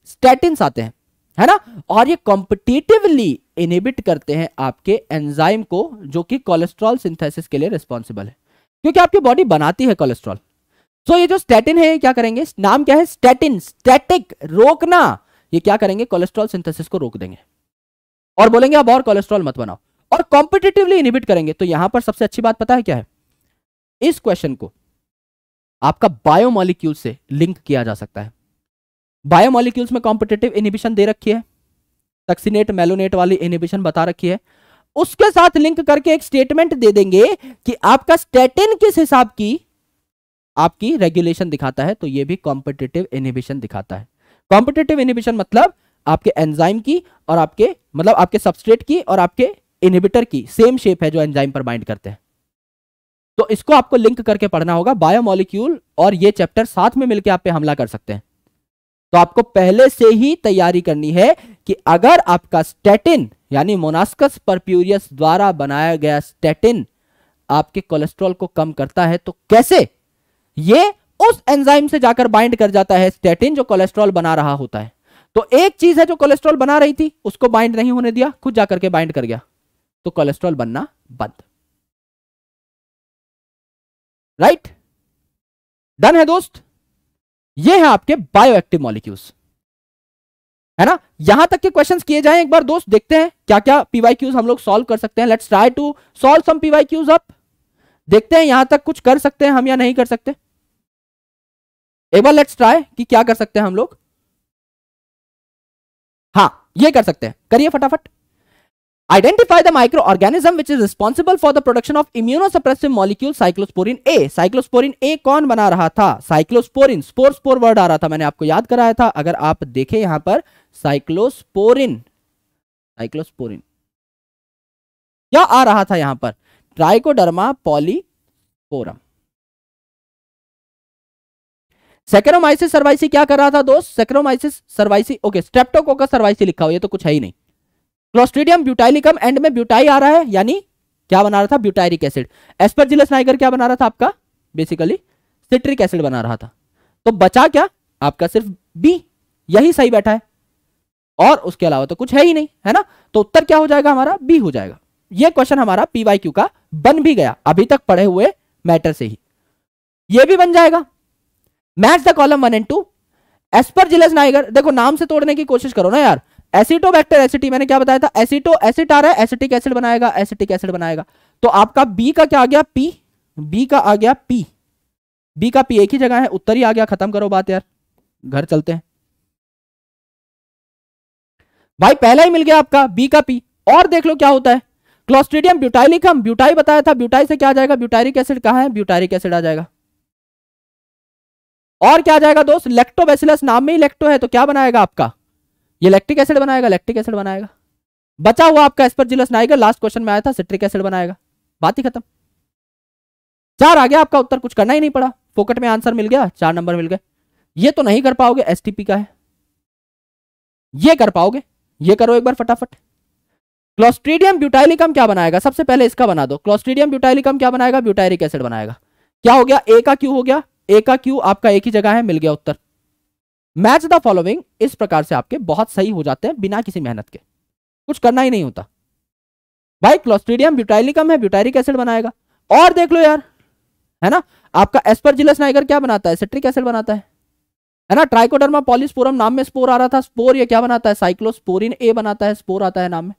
स्टैटिन्स आते हैं, है ना। और ये कॉम्पिटिटिवली इनहिबिट करते हैं आपके एंजाइम को जो कि कोलेस्ट्रॉल सिंथेसिस के लिए रिस्पॉन्सिबल है, क्योंकि आपकी बॉडी बनाती है कोलेस्ट्रॉल। सो ये जो स्टैटिन है ये क्या करेंगे, नाम क्या है स्टैटिन, स्टैटिक, रोकना, ये क्या करेंगे कोलेस्ट्रॉल सिंथेसिस को रोक देंगे और बोलेंगे अब और कोलेस्ट्रॉल मत बनाओ, और कॉम्पिटिटिवली इनहिबिट करेंगे। तो यहां पर सबसे अच्छी बात पता है क्या है, इस क्वेश्चन को आपका बायोमोलिक्यूल से लिंक किया जा सकता है। बायोमोलिक्यूल्स में कॉम्पिटिटिव इनहिबिशन दे रखी है, टक्सिनेट मेलोनेट वाली इनहिबिशन बता रखी है, उसके साथ लिंक करके एक स्टेटमेंट दे देंगे कि आपका स्टैटिन किस हिसाब की आपकी रेगुलेशन दिखाता है। तो ये भी कॉम्पिटिटिव इनहिबिशन दिखाता है। कॉम्पिटिटिव इनहिबिशन मतलब आपके एंजाइम की और आपके मतलब आपके सबस्ट्रेट की और आपके इनहिबिटर की सेम शेप है जो एंजाइम पर बाइंड करते हैं। तो इसको आपको लिंक करके पढ़ना होगा। बायोमोलिक्यूल और ये चैप्टर साथ में मिलकर आप पे हमला कर सकते हैं। तो आपको पहले से ही तैयारी करनी है कि अगर आपका स्टैटिन यानी मोनास्कस परप्यूरियस द्वारा बनाया गया स्टैटिन आपके कोलेस्ट्रॉल को कम करता है तो कैसे, ये उस एंजाइम से जाकर बाइंड कर जाता है स्टैटिन जो कोलेस्ट्रॉल बना रहा होता है। तो एक चीज है जो कोलेस्ट्रॉल बना रही थी उसको बाइंड नहीं होने दिया, खुद जाकर के बाइंड कर गया, तो कोलेस्ट्रॉल बनना बंद। राइट, डन है दोस्त। ये है आपके बायोएक्टिव मॉलिक्यूल्स, है ना। यहां तक के क्वेश्चंस किए जाएं एक बार दोस्त, देखते हैं क्या क्या पीवाईक्यूज हम लोग सॉल्व कर सकते हैं। Let's try to solve some PYQs up, देखते हैं यहां तक कुछ कर सकते हैं हम या नहीं कर सकते। एक बार लेट्स ट्राई कि क्या कर सकते हैं हम लोग। हाँ ये कर सकते हैं, करिए फटाफट। Identify the microorganism which is responsible for the production of immunosuppressive molecule cyclosporin A. cyclosporin A कौन बना रहा था? cyclosporin, spore, spore word आ रहा था, मैंने आपको याद कराया था। अगर आप देखें यहां पर cyclosporin, cyclosporin क्या आ रहा था यहां पर? ट्राइकोडर्मा पॉलीस्पोरम। सैकेरोमाइसिस सर्वाइसी क्या कर रहा था दोस्त? Saccharomyces cerevisiae, okay Streptococcus cerevisiae लिखा हो, ये तो कुछ है ही नहीं। क्लोस्ट्रीडियम ब्यूटाइलिकम, एंड में ब्यूटाई आ रहा है, यानी क्या बना रहा था? Butyric acid. एस्परजिलस नाइगर क्या बना रहा था आपका? बेसिकली सिट्रिक एसिड बना रहा था। तो बचा क्या आपका? सिर्फ बी, यही सही बैठा है और उसके अलावा तो कुछ है ही नहीं, है ना। तो उत्तर क्या हो जाएगा हमारा? बी हो जाएगा। यह क्वेश्चन हमारा पीवाईक्यू का बन भी गया अभी तक पढ़े हुए मैटर से ही। यह भी बन जाएगा। Match the column one and two. Aspergillus niger, देखो नाम से तोड़ने की कोशिश करो ना यार। एसिटोबैक्टर एसिटी, मैंने क्या बताया था? एसिटो एसिड आ रहा है, एसिटिक एसिड बनाएगा, एसिटिक एसिड बनाएगा। तो आपका बी का क्या आ गया? पी। बी का आ गया पी, बी का पी एक ही जगह है, उत्तर ही आ गया। खत्म करो बात यार, घर चलते हैं भाई। पहला ही मिल गया आपका बी का पी। और देख लो क्या होता है। क्लोस्ट्रीडियम ब्यूटाइलिकम, ब्यूटाई बताया था, ब्यूटाई से क्या आ जाएगा? Butyric acid. कहां है? ब्यूटाइरिक एसिड आ जाएगा। और क्या आ जाएगा दोस्त? लैक्टोबैसिलस, नाम में ही लैक्टो है, तो क्या बनाएगा आपका? ये लैक्टिक एसिड बनाएगा, लैक्टिक एसिड बनाएगा। बचा हुआ आपका एस्परजिलस नाइगर, लास्ट क्वेश्चन में आया था, सिट्रिक एसिड बनाएगा। बात ही खत्म, चार आ गया आपका उत्तर, कुछ करना ही नहीं पड़ा। फोकट में आंसर मिल गया, चार नंबर मिल गए। ये तो नहीं कर पाओगे, एसटीपी का है, ये कर पाओगे। ये करो एक बार फटाफट। क्लोस्ट्रीडियम ब्यूटाइलिकम क्या बनाएगा? सबसे पहले इसका बना दो। क्लोस्ट्रीडियम ब्यूटाइलिकम क्या बनाएगा? ब्यूटाइरिक एसिड बनाएगा। क्या हो गया? ए का क्यू हो गया। ए का क्यू आपका एक ही जगह है, मिल गया उत्तर। मैच द फॉलोइंग इस प्रकार से आपके बहुत सही हो जाते हैं बिना किसी मेहनत के, कुछ करना ही नहीं होता भाई। क्लोस्ट्रीडियम ब्यूटाइलिकम है, ब्यूटाइरिक एसिड बनाएगा। और देख लो यार, है ना, आपका एस्परजिलस नाइगर क्या बनाता है? सिट्रिक एसिड बनाता है। है ना। ट्राइकोडर्मा पॉलिस्पोरम नाम में स्पोर आ रहा था, स्पोर ये क्या बनाता है, साइक्लोस्पोरिन ए बनाता है, स्पोर आता है नाम में,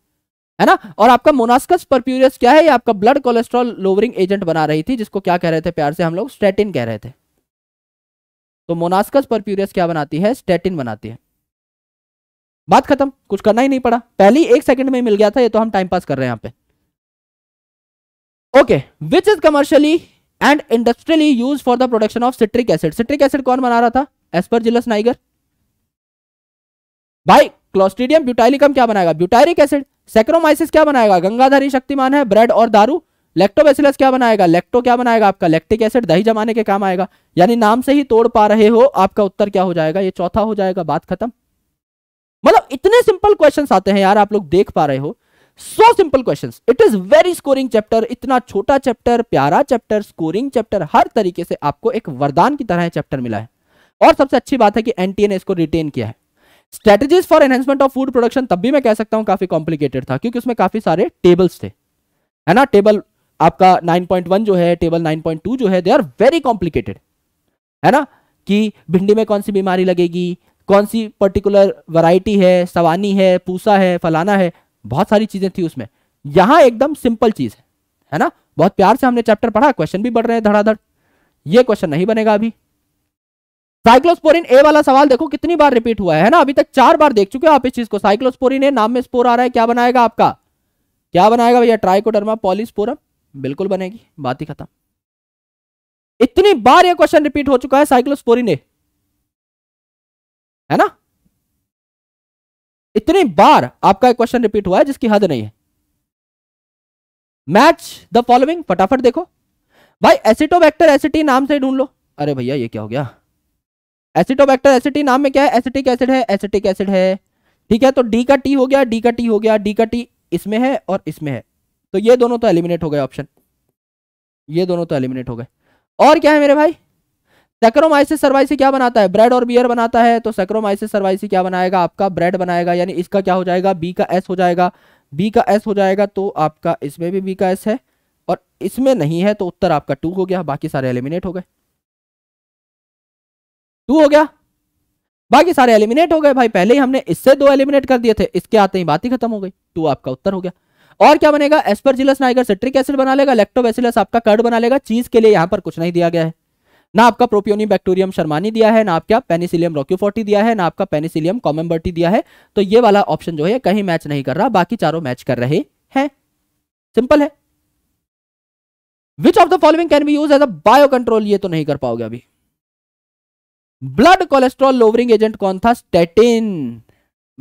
है ना। और आपका मोनास्कस परप्यूरियस क्या है, ये आपका ब्लड कोलेस्ट्रॉल लोवरिंग एजेंट बना रही थी, जिसको क्या कह रहे थे प्यार से हम लोग, स्टेटिन कह रहे थे। तो मोनास्कस परप्यूरियस क्या बनाती है, स्टेटिन बनाती है। बात खत्म, कुछ करना ही नहीं पड़ा, पहली एक सेकंड में मिल गया था, ये तो हम टाइम पास कर रहे हैं यहाँ पे। Okay, which is commercially and industrially use for the production of citric acid. Citric acid कौन बना रहा था, एस्परजिलस नाइगर। भाई क्लोस्ट्रीडियम ब्यूटाइलिकम क्या बनाएगा, ब्यूटाइरिक एसिड। सैक्रोमाइसिस क्या बनाएगा, गंगाधारी शक्तिमान है, ब्रेड और दारू। लैक्टोबैसिलस क्या बनाएगा, लैक्टो क्या बनाएगा आपका, लैक्टिक एसिड, दही जमाने के काम आएगा। यानी नाम से ही तोड़ पा रहे हो, आपका उत्तर क्या हो जाएगा, ये चौथा हो जाएगा। बात खत्म, मतलब इतने सिंपल क्वेश्चंस आते हैं यार, आप लोग देख पा रहे हो, so simple questions. It is very scoring chapter, इतना छोटा चैप्टर, प्यारा चैप्टर, स्कोरिंग चैप्टर, हर तरीके से आपको एक वरदान की तरह चैप्टर मिला है। और सबसे अच्छी बात है कि एनटीए ने इसको रिटेन किया है। Strategies for enhancement of food production, तब भी मैं कह सकता हूँ काफी कॉम्प्लिकेटेड था, क्योंकि उसमें काफी सारे टेबल्स थे, है ना। टेबल आपका नाइन पॉइंट वन जो है, टेबल नाइन पॉइंट टू जो है, दे आर वेरी कॉम्प्लिकेटेड, है ना। कि भिंडी में कौन सी बीमारी लगेगी, कौन सी पर्टिकुलर वैरायटी है, सवानी है, पूसा है, फलाना है, बहुत सारी चीजें थी उसमें। यहाँ एकदम सिंपल चीज है, है ना। बहुत प्यार से हमने चैप्टर पढ़ा, क्वेश्चन भी बढ़ रहे हैं धड़ाधड़। ये क्वेश्चन नहीं बनेगा अभी। साइक्लोस्पोरिन ए वाला सवाल देखो कितनी बार रिपीट हुआ है, है ना। अभी तक चार बार देख चुके हो आप इस चीज को। साइक्लोस्पोरिन ए नाम में स्पोर आ रहा है, क्या बनाएगा आपका, क्या बनाएगा भैया, ट्राइकोडर्मा पॉलिस्पोरम बिल्कुल बनेगी। बात ही खत्म, इतनी बार यह क्वेश्चन रिपीट हो चुका है, साइक्लोस्पोरिन ए, है ना। इतनी बार आपका एक क्वेश्चन रिपीट हुआ है जिसकी हद नहीं है। मैच द फॉलोइंग, फटाफट देखो भाई। एसिटोबैक्टर एसिटी नाम से ढूंढ लो। अरे भैया ये क्या हो गया, एसिटोबैक्टर एसिटी नाम में क्या है, एसिटिक एसिड है, एसिटिक एसिड है, ठीक है। तो डी का टी हो गया, डी का टी हो गया, डी का टी इसमें है और इसमें है, तो ये दोनों तो एलिमिनेट हो गए ऑप्शन, ये दोनों तो एलिमिनेट हो गए। और क्या है मेरे भाई, सैक्रोमाइसिस सर्वाइसी क्या बनाता है, ब्रेड और बियर बनाता है। तो सैक्रोमाइसिस सर्वाइसी क्या बनाएगा आपका, ब्रेड बनाएगा। यानी इसका क्या हो जाएगा, बी का एस हो जाएगा, बी का एस हो जाएगा। तो आपका इसमें भी बी का एस है और इसमें नहीं है, तो उत्तर आपका टू हो गया, बाकी सारे एलिमिनेट हो गए। टू हो गया, बाकी सारे एलिमिनेट हो गए। भाई पहले ही हमने इससे दो एलिमिनेट कर दिए थे, इसके आते ही बात ही खत्म हो गई। टू आपका उत्तर हो गया। और क्या बनेगा, एस्परजिलस नाइगर सिट्रिक एसिड बना लेगा, लैक्टोबैसिलस आपका कर्ड बना लेगा। चीज के लिए यहाँ पर कुछ नहीं दिया गया है, ना आपका प्रोपियोनिबैक्टीरियम शर्मानी दिया है, ना आपका पेनिसिलियम रोक्यूफोर्टी दिया है, ना आपका पेनिसिलियम कॉमेम्बर्टी दिया है। तो ये वाला ऑप्शन जो है कहीं मैच नहीं कर रहा, बाकी चारों मैच कर रहे हैं। सिंपल है। Which of the following can be use as a bio control, ये तो नहीं कर पाओगे अभी। ब्लड कोलेस्ट्रॉल लोवरिंग एजेंट कौन था, स्टेटिन।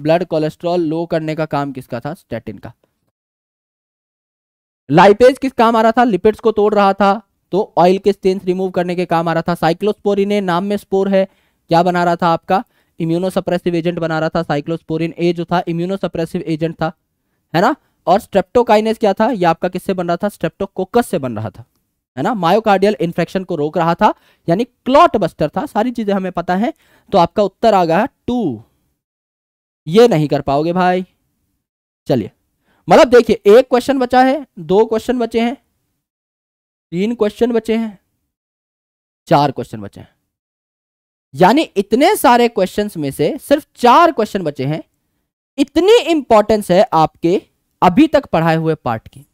ब्लड कोलेस्ट्रॉल लो करने का काम किसका था, स्टेटिन का। लाइपेज किस काम आ रहा था, लिपिड्स को तोड़ रहा था, तो ऑयल के स्टेन्स रिमूव करने के काम आ रहा था। साइक्लोस्पोरिन ए नाम में स्पोर है, क्या बना रहा था आपका, इम्यूनोसप्रेसिव एजेंट बना रहा था। साइक्लोस्पोरिन ए जो था इम्यूनोसप्रेसिव एजेंट था, है ना। और स्ट्रेप्टोकाइनेस क्या था, ये आपका किससे बन रहा था, स्ट्रेप्टोकोकस से बन रहा था, है ना। मायोकार्डियल इन्फेक्शन को रोक रहा था, यानी क्लॉट बस्टर था। सारी चीजें हमें पता है, तो आपका उत्तर आ गया टू। ये नहीं कर पाओगे भाई। चलिए, मतलब देखिए एक क्वेश्चन बचा है, दो क्वेश्चन बचे हैं, तीन क्वेश्चन बचे हैं, चार क्वेश्चन बचे हैं। यानी इतने सारे क्वेश्चंस में से सिर्फ चार क्वेश्चन बचे हैं। इतनी इंपॉर्टेंस है आपके अभी तक पढ़ाए हुए पार्ट की,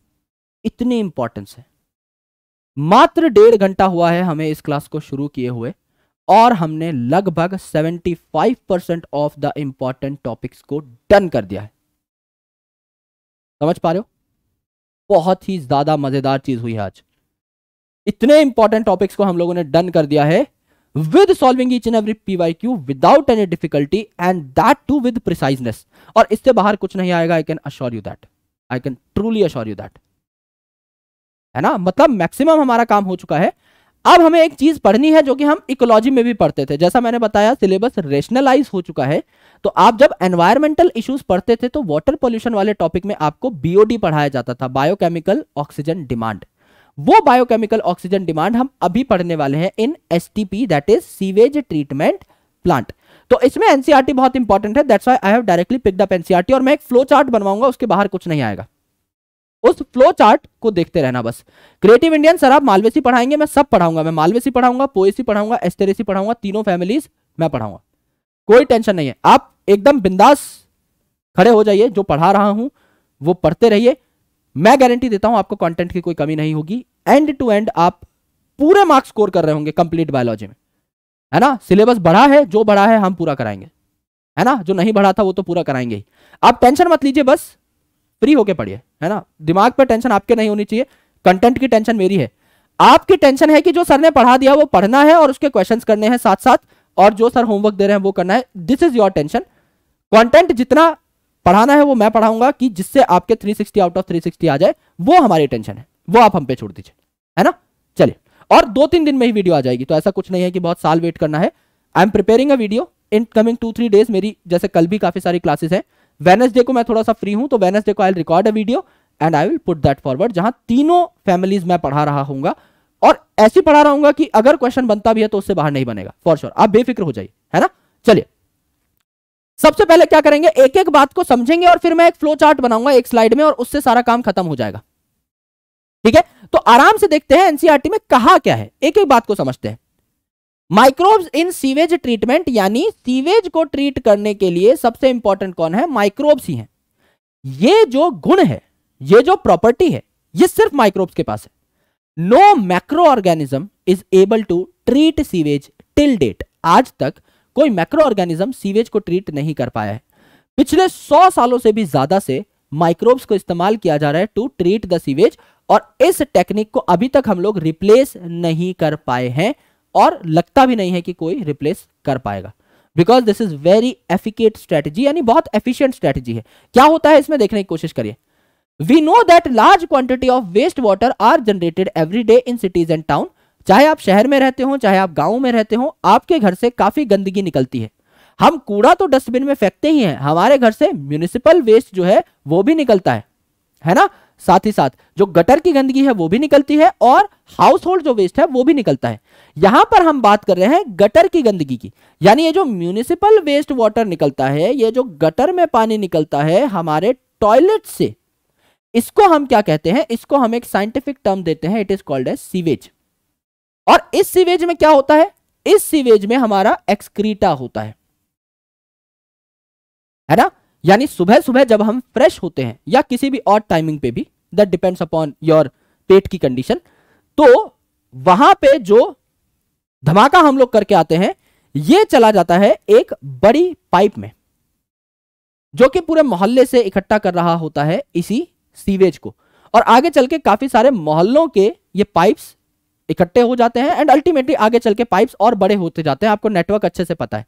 इतनी इंपॉर्टेंस है। मात्र डेढ़ घंटा हुआ है हमें इस क्लास को शुरू किए हुए, और हमने लगभग पचहत्तर percent of the important topics को डन कर दिया है। समझ पा रहे हो, बहुत ही ज्यादा मजेदार चीज हुई है आज। इतने इंपॉर्टेंट टॉपिक्स को हम लोगों ने डन कर दिया है with solving each and every PYQ without any difficulty, and that too with preciseness. और इससे बाहर कुछ नहीं आएगा, I can assure you that, I can truly assure you that, है ना। मतलब मैक्सिमम हमारा काम हो चुका है। अब हमें एक चीज पढ़नी है जो कि हम इकोलॉजी में भी पढ़ते थे। जैसा मैंने बताया, सिलेबस रेशनलाइज हो चुका है। तो आप जब एनवायरमेंटल इश्यूज पढ़ते थे तो वाटर पोल्यूशन वाले टॉपिक में आपको बीओडी पढ़ाया जाता था, बायोकेमिकल ऑक्सीजन डिमांड। वो बायोकेमिकल ऑक्सीजन डिमांड हम अभी पढ़ने वाले हैं in STP, that is sewage treatment plant. तो इसमें एनसीईआरटी बहुत इंपॉर्टेंट है, that's why I have directly picked up NCERT. और मैं एक फ्लो चार्ट बनवाऊंगा, उसके बाहर कुछ नहीं आएगा। उस फ्लो चार्ट को देखते रहना बस। क्रिएटिव इंडियन सर आप मालवेसी पढ़ाएंगे, मैं सब पढ़ाऊंगा, मैं मालवेसी पढ़ाऊंगा, पोएसी पढ़ाऊंगा, एस्टेरेसी पढ़ाऊंगा, तीनों फैमिलीज मैं पढ़ाऊंगा, कोई टेंशन नहीं है। आप एकदम बिंदास खड़े हो जाइए, जो पढ़ा रहा हूं वो पढ़ते रहिए, मैं गारंटी देता हूं आपको कंटेंट की कोई कमी नहीं होगी। एंड टू एंड आप पूरे मार्क्स स्कोर कर रहे होंगे कंप्लीट बायोलॉजी में, है ना। सिलेबस बढ़ा है, जो बढ़ा है हम पूरा कराएंगे, है ना, जो नहीं बढ़ा था वो तो पूरा कराएंगे ही। आप टेंशन मत लीजिए, बस फ्री होके पढ़िए, है ना। दिमाग पर टेंशन आपके नहीं होनी चाहिए, कंटेंट की टेंशन मेरी है। आपकी टेंशन है कि जो सर ने पढ़ा दिया वो पढ़ना है और उसके क्वेश्चंस करने हैं साथ साथ, और जो सर होमवर्क दे रहे हैं वो करना है। This is your tension. Content जितना पढ़ाना है वो मैं पढ़ाऊंगा कि जिससे आपके three sixty out of three sixty आ जाए, वो हमारी टेंशन है, वो आप हम पे छोड़ दीजिए, है ना। चलिए, और दो तीन दिन में ही वीडियो आ जाएगी, तो ऐसा कुछ नहीं है कि बहुत साल वेट करना है। I am preparing a video in coming two three days. मेरी जैसे कल भी काफी सारी क्लासेस हैं, वेडनेसडे को मैं थोड़ा सा फ्री हूं, तो वेडनेसडे को I will record a video and I will put that forward, जहां तीनों फैमिलीज मैं पढ़ा रहा हूंगा और ऐसी पढ़ा रहा हूंगा कि अगर क्वेश्चन बनता भी है तो उससे बाहर नहीं बनेगा फॉर श्योर। आप बेफिक्र हो जाइए, है ना। चलिए, सबसे पहले क्या करेंगे, एक एक बात को समझेंगे और फिर मैं एक फ्लो चार्ट बनाऊंगा एक स्लाइड में और उससे सारा काम खत्म हो जाएगा, ठीक है। तो आराम से देखते हैं एनसीईआरटी में कहा क्या है, एक एक बात को समझते हैं। माइक्रोब्स इन सीवेज ट्रीटमेंट, यानी सीवेज को ट्रीट करने के लिए सबसे इंपॉर्टेंट कौन है, माइक्रोब्स ही हैं। ये जो गुण है, ये जो प्रॉपर्टी है, ये सिर्फ माइक्रोब्स के पास है। No macro organism is able to treat sewage till date. आज तक कोई मैक्रो ऑर्गेनिज्म सीवेज को ट्रीट नहीं कर पाया है। पिछले सौ सालों से भी ज्यादा से माइक्रोब्स को इस्तेमाल किया जा रहा है टू ट्रीट द सीवेज, और इस टेक्निक को अभी तक हम लोग रिप्लेस नहीं कर पाए हैं और लगता भी नहीं है कि कोई रिप्लेस कर पाएगा, because this is very एफिकेट strategy, यानी बहुत एफिशिएंट स्ट्रेटेजी है। क्या होता है इसमें देखने की कोशिश करिए। We know that large quantity of waste water are generated every day in cities and town. चाहे आप शहर में रहते हो, चाहे आप गांव में रहते हो, आपके घर से काफी गंदगी निकलती है। हम कूड़ा तो डस्टबिन में फेंकते ही हैं, हमारे घर से म्यूनिसिपल वेस्ट जो है वो भी निकलता है, है ना। साथ ही साथ जो गटर की गंदगी है वो भी निकलती है और हाउस होल्ड जो वेस्ट है वो भी निकलता है। यहां पर हम बात कर रहे हैं गटर की गंदगी की, यानी ये जो म्यूनिसिपल वेस्ट वाटर निकलता है, ये जो गटर में पानी निकलता है हमारे टॉयलेट से, इसको हम क्या कहते हैं, इसको हम एक साइंटिफिक टर्म देते हैं, it is called as sewage. और इस सीवेज में क्या होता है, इस सीवेज में हमारा एक्सक्रीटा होता है, है ना। यानी सुबह सुबह जब हम फ्रेश होते हैं या किसी भी और टाइमिंग पे भी, दैट डिपेंड्स अपॉन योर पेट की कंडीशन, तो वहां पे जो धमाका हम लोग करके आते हैं ये चला जाता है एक बड़ी पाइप में, जो कि पूरे मोहल्ले से इकट्ठा कर रहा होता है इसी सीवेज को, और आगे चल के काफी सारे मोहल्लों के ये पाइप्स इकट्ठे हो जाते हैं एंड अल्टीमेटली आगे चल के पाइप्स और बड़े होते जाते हैं। आपको नेटवर्क अच्छे से पता है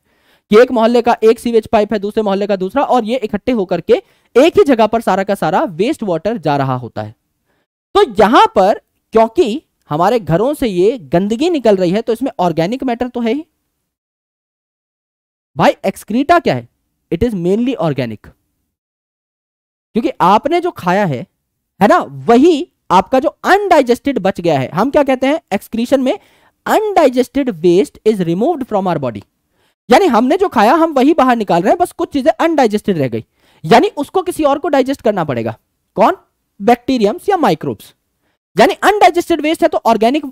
कि एक मोहल्ले का एक सीवेज पाइप है, दूसरे मोहल्ले का दूसरा, और ये इकट्ठे होकर के एक ही जगह पर सारा का सारा वेस्ट वाटर जा रहा होता है। तो यहां पर क्योंकि हमारे घरों से ये गंदगी निकल रही है, तो इसमें ऑर्गेनिक मैटर तो है ही भाई। एक्सक्रीटा क्या है, इट इज मेनली ऑर्गेनिक, क्योंकि आपने जो खाया है, है ना, वही आपका जो अनडाइजेस्टेड बच गया है, हम क्या कहते हैं एक्सक्रीशन में, undigested waste is removed from our body. यानी हमने जो खाया हम वही बाहर निकाल रहे हैं, बस कुछ चीजें अनडाइजेस्टेड रह गई, यानी उसको किसी और को डाइजेस्ट करना पड़ेगा। कौन, बैक्टीरियम्स या माइक्रोब्स। यानी अनडाइजेस्टेड वेस्ट है तो ऑर्गेनिक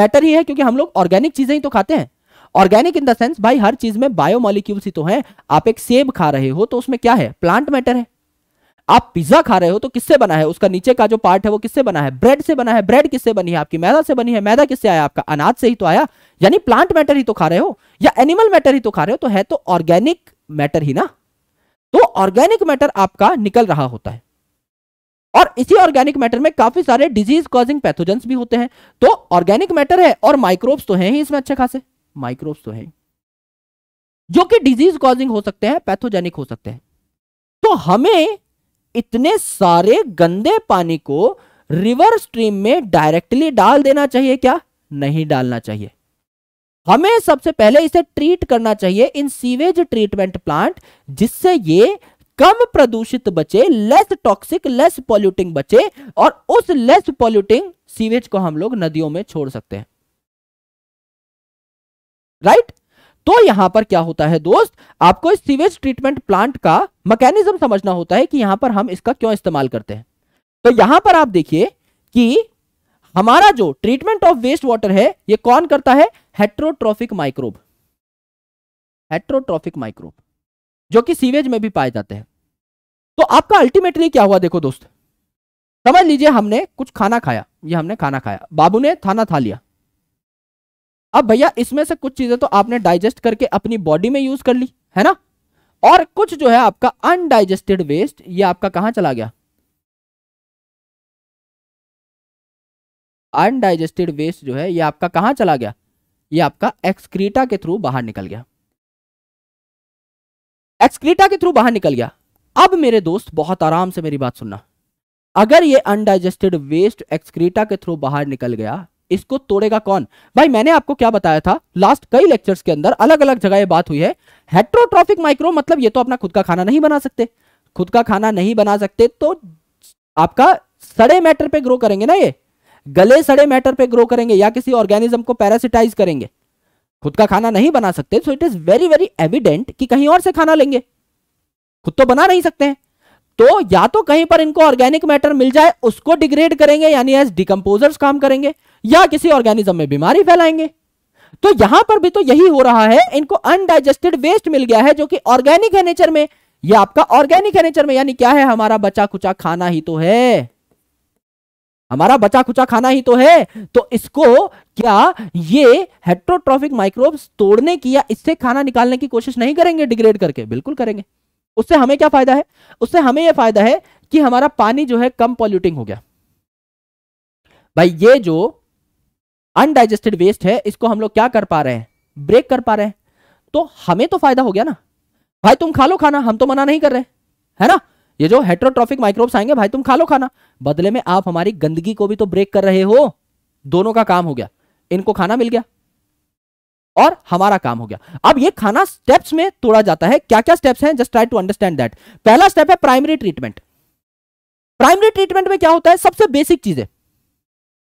मैटर ही है, क्योंकि हम लोग ऑर्गेनिक चीजें ही तो खाते हैं। ऑर्गेनिक इन द सेंस भाई हर चीज में बायोमोलिक्यूल्स ही तो हैं। आप एक सेब खा रहे हो तो उसमें क्या है, प्लांट मैटर है। आप पिज्जा खा रहे हो तो किससे बना है, उसका नीचे का जो पार्ट है वो किससे बना है, ब्रेड से बना है। ब्रेड किससे बनी है आपकी, मैदा से बनी है। मैदा किससे आया आपका, अनाज से ही तो आया। यानी प्लांट मैटर ही तो खा रहे हो या एनिमल मैटर ही तो खा रहे हो, तो है तो ऑर्गेनिक मैटर ही ना। तो ऑर्गेनिक मैटर आपका निकल रहा होता है, और इसी ऑर्गेनिक मैटर में काफी सारे डिजीज कॉजिंग पैथोजेंस भी होते हैं। तो ऑर्गेनिक मैटर है और माइक्रोब्स तो हैं ही इसमें, अच्छे खासे माइक्रोब्स तो हैं जो कि डिजीज कॉजिंग हो सकते हैं, पैथोजेनिक हो सकते हैं। तो हमें इतने सारे गंदे पानी को रिवर स्ट्रीम में डायरेक्टली डाल देना चाहिए क्या, नहीं डालना चाहिए। हमें सबसे पहले इसे ट्रीट करना चाहिए इन सीवेज ट्रीटमेंट प्लांट, जिससे ये कम प्रदूषित बचे, लेस टॉक्सिक, लेस पॉल्यूटिंग बचे, और उस लेस पॉल्यूटिंग सीवेज को हम लोग नदियों में छोड़ सकते हैं, राइट right? तो यहां पर क्या होता है दोस्त, आपको इस सीवेज ट्रीटमेंट प्लांट का मैकेनिज्म समझना होता है कि यहां पर हम इसका क्यों इस्तेमाल करते हैं। तो यहां पर आप देखिए कि हमारा जो ट्रीटमेंट ऑफ वेस्ट वाटर है ये कौन करता है, हेट्रोट्रॉफिक माइक्रोब। हेट्रोट्रॉफिक माइक्रोब जो कि सीवेज में भी पाए जाते हैं। तो आपका अल्टीमेटली क्या हुआ, देखो दोस्त समझ लीजिए, हमने कुछ खाना खाया, ये हमने खाना खाया, बाबू ने खाना खा लिया। अब भैया इसमें से कुछ चीजें तो आपने डाइजेस्ट करके अपनी बॉडी में यूज कर ली है ना, और कुछ जो है आपका अनडाइजेस्टेड वेस्ट ये आपका कहां चला गया, अनडाइजेस्टेड वेस्ट जो है ये आपका कहां चला गया, ये आपका एक्सक्रीटा के थ्रू बाहर निकल गया, एक्सक्रीटा के थ्रू बाहर निकल गया। अब मेरे दोस्त बहुत आराम से मेरी बात सुनना, अगर ये अनडाइजेस्टेड वेस्ट एक्सक्रीटा के थ्रू बाहर निकल गया, इसको तोड़ेगा कौन? भाई मैंने आपको क्या बताया था लास्ट कई लेक्चर्स के अंदर, अलग अलग जगह ये बात हुई है, हेट्रोट्रॉफिक माइक्रो मतलब ये तो अपना खुद का खाना नहीं बना सकते, खुद का खाना नहीं बना सकते तो आपका सड़े मैटर पे ग्रो करेंगे ना, ये गले सड़े मैटर पे ग्रो करेंगे या किसी ऑर्गेनिज्म को पैरासिटाइज करेंगे, खुद का खाना नहीं बना सकते। So it is very very evident कि कहीं और से खाना लेंगे, खुद तो बना नहीं सकते हैं, तो या तो कहीं पर इनको ऑर्गेनिक मैटर मिल जाए उसको डिग्रेड करेंगे यानी एज डिकम्पोजर्स काम करेंगे, या किसी ऑर्गेनिज्म में बीमारी फैलाएंगे। तो यहां पर भी तो यही हो रहा है, इनको अनडाइजेस्टेड वेस्ट मिल गया है जो कि ऑर्गेनिक है नेचर में, या आपका ऑर्गेनिक है नेचर में, यानी क्या है हमारा बचा कुचा खाना ही तो है, हमारा बचा कुचा खाना ही तो है। तो इसको क्या ये हेट्रोट्रॉफिक माइक्रोब्स तोड़ने की या इससे खाना निकालने की कोशिश नहीं करेंगे डिग्रेड करके? बिल्कुल करेंगे। उससे हमें क्या फायदा है? उससे हमें यह फायदा है कि हमारा पानी जो है कम पॉल्यूटिंग हो गया। भाई ये जो अनडाइजेस्टेड वेस्ट है इसको हम लोग क्या कर पा रहे हैं, ब्रेक कर पा रहे हैं, तो हमें तो फायदा हो गया ना। भाई तुम खा लो खाना, हम तो मना नहीं कर रहे है ना, ये जो हेट्रोट्रॉफिक माइक्रोब्स आएंगे भाई तुम खा लो खाना, बदले में आप हमारी गंदगी को भी तो ब्रेक कर रहे हो, दोनों का काम हो गया, इनको खाना मिल गया और हमारा काम हो गया। अब ये खाना स्टेप्स में तोड़ा जाता है, क्या क्या स्टेप्स हैं just try to understand that. पहला स्टेप है प्राइमरी ट्रीटमेंट। प्राइमरी ट्रीटमेंट में क्या होता है, सबसे बेसिक चीजें,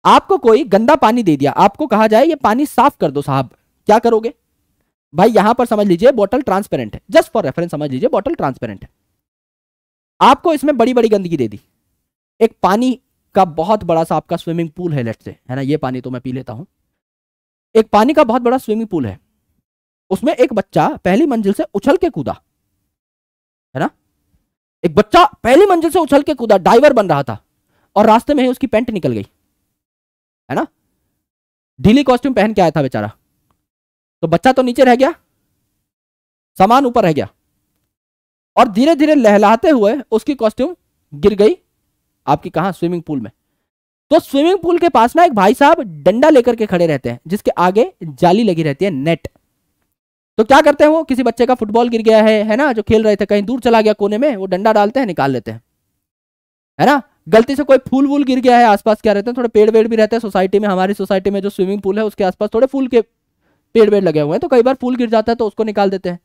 आपको कोई गंदा पानी दे दिया, आपको कहा जाए ये पानी साफ कर दो साहब, क्या करोगे? भाई यहां पर समझ लीजिए बोतल ट्रांसपेरेंट है, जस्ट फॉर रेफरेंस समझ लीजिए बोतल ट्रांसपेरेंट है, आपको इसमें बड़ी बड़ी गंदगी दे दी, एक पानी का बहुत बड़ा सा आपका स्विमिंग पूल है लेट्स से, है ना, ये पानी तो मैं पी लेता हूं, एक पानी का बहुत बड़ा स्विमिंग पूल है, उसमें एक बच्चा पहली मंजिल से उछल के कूदा है ना, एक बच्चा पहली मंजिल से उछल के कूदा, डाइवर बन रहा था और रास्ते में ही उसकी पैंट निकल गई है ना, ढीली कॉस्ट्यूम पहन के आया था बेचारा, तो बच्चा तो नीचे रह गया, सामान ऊपर रह गया और धीरे धीरे लहलाते हुए उसकी कॉस्ट्यूम गिर गई आपकी कहां, स्विमिंग पूल में। तो स्विमिंग पूल के पास ना एक भाई साहब डंडा लेकर के खड़े रहते हैं जिसके आगे जाली लगी रहती है, नेट। तो क्या करते हैं वो, किसी बच्चे का फुटबॉल गिर गया है है ना, जो खेल रहे थे कहीं दूर चला गया कोने में, वो डंडा डालते हैं निकाल लेते हैं है ना। गलती से कोई फूल वूल गिर गया है, आसपास क्या रहते हैं थोड़े पेड़ वेड़ भी रहते हैं सोसाइटी में, हमारी सोसाइटी में जो स्विमिंग पूल है उसके आसपास थोड़े फूल के पेड़ वेड़ लगे हुए हैं, तो कई बार फूल गिर जाता है तो उसको निकाल देते हैं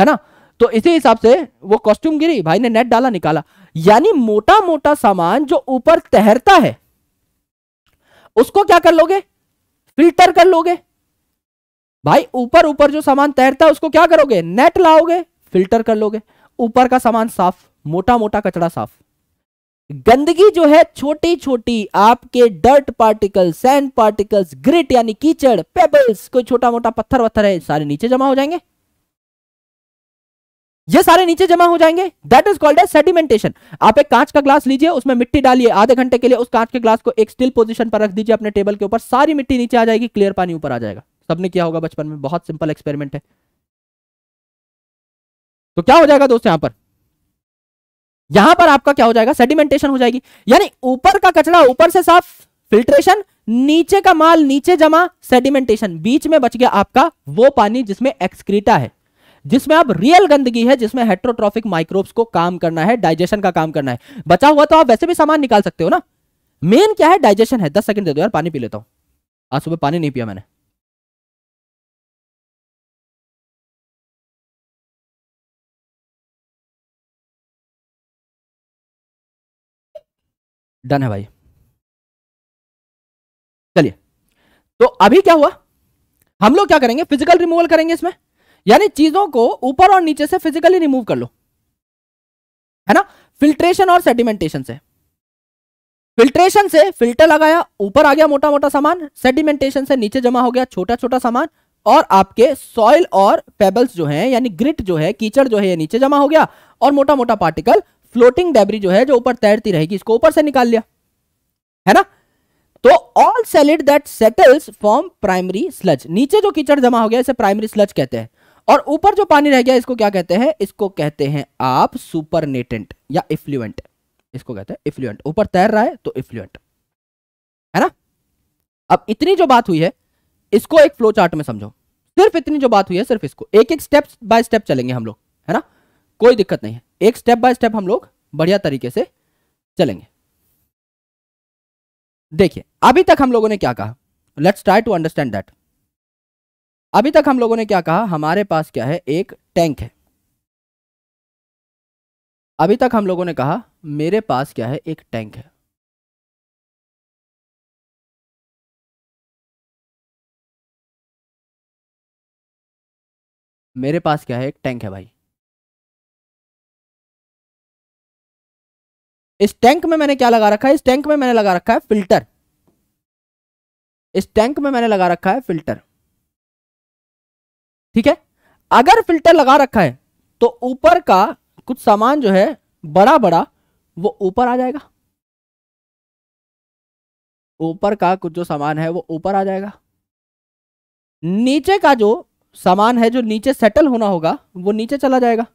है ना। तो इसी हिसाब से वो कॉस्ट्यूम गिरी, भाई ने नेट डाला निकाला, यानी मोटा मोटा सामान जो ऊपर तैरता है उसको क्या कर लोगे, फिल्टर कर लोगे। भाई ऊपर ऊपर जो सामान तैरता है उसको क्या करोगे, नेट लाओगे, फिल्टर कर लोगे, ऊपर का सामान साफ, मोटा मोटा कचरा साफ, गंदगी जो है छोटी छोटी आपके dirt particles, sand particles, grit यानी कीचड़, पेबल्स, कोई छोटा मोटा पत्थर वत्थर है, सारे नीचे जमा हो जाएंगे, ये सारे नीचे जमा हो जाएंगे। That is called as sedimentation. आप एक कांच का ग्लास लीजिए, उसमें मिट्टी डालिए, आधे घंटे के लिए उस कांच के ग्लास को एक स्टिल पोजीशन पर रख दीजिए अपने टेबल के ऊपर, सारी मिट्टी नीचे आ जाएगी, क्लियर पानी ऊपर आ जाएगा। सबने किया होगा बचपन में, बहुत सिंपल एक्सपेरिमेंट है। तो क्या हो जाएगा दोस्तों, यहां पर यहां पर आपका क्या हो जाएगा, सेडिमेंटेशन हो जाएगी, यानी ऊपर का कचरा ऊपर से साफ, फिल्ट्रेशन, नीचे का माल नीचे जमा, सेडिमेंटेशन। बीच में बच गया आपका वो पानी जिसमें एक्सक्रीटा है, जिसमें आप रियल गंदगी है, जिसमें हेट्रोट्रॉफिक माइक्रोब्स को काम करना है, डाइजेशन का काम करना है। बचा हुआ तो आप वैसे भी सामान निकाल सकते हो ना, मेन क्या है, डाइजेशन है। दस सेकंड दे दो यार, पानी पी लेता हूं, आज सुबह पानी नहीं पिया मैंने। डन है भाई, चलिए। तो अभी क्या हुआ, हम लोग क्या करेंगे, फिजिकल रिमूवल करेंगे इसमें, यानी चीजों को ऊपर और नीचे से फिजिकली रिमूव कर लो है ना, फिल्ट्रेशन और सेडिमेंटेशन से। फिल्ट्रेशन से फिल्टर लगाया, ऊपर आ गया मोटा मोटा सामान, सेडिमेंटेशन से नीचे जमा हो गया छोटा छोटा सामान, और आपके सॉइल और पेबल्स जो हैं यानी ग्रिट जो है, कीचड़ जो है ये नीचे जमा हो गया और मोटा मोटा पार्टिकल फ्लोटिंग डेब्री जो है जो ऊपर तैरती रहेगी इसको ऊपर से निकाल लिया, है ना। तो all solid that settles form primary sludge, नीचे जो कीचड़ जमा हो गया इसे प्राइमरी स्लज कहते हैं और ऊपर जो पानी रह गया इसको क्या कहते हैं, इसको कहते हैं आप सुपरनेटेंट या इफ्लुएंट, इसको कहते हैं इफ्लुएंट। ऊपर तैर रहा है तो इफ्लुएंट, है ना। अब इतनी जो बात हुई है इसको एक फ्लो चार्ट में समझो, सिर्फ इतनी जो बात हुई है सिर्फ इसको एक एक स्टेप बाय स्टेप चलेंगे हम लोग, है ना, कोई दिक्कत नहीं है, एक स्टेप बाय स्टेप हम लोग बढ़िया तरीके से चलेंगे। देखिए अभी तक हम लोगों ने क्या कहा, let's try to understand that. अभी तक हम लोगों ने क्या कहा, हमारे पास क्या है, एक टैंक है। अभी तक हम लोगों ने कहा मेरे पास क्या है, एक टैंक है। मेरे पास क्या है, एक टैंक है भाई। इस टैंक में मैंने क्या लगा रखा है, इस टैंक में मैंने लगा रखा है फिल्टर, इस टैंक में मैंने लगा रखा है फिल्टर, ठीक है। अगर फिल्टर लगा रखा है तो ऊपर का कुछ सामान जो है बड़ा बड़ा वो ऊपर आ जाएगा, ऊपर का कुछ जो सामान है वो ऊपर आ जाएगा, नीचे का जो सामान है जो नीचे सेटल होना होगा वो नीचे चला जाएगा।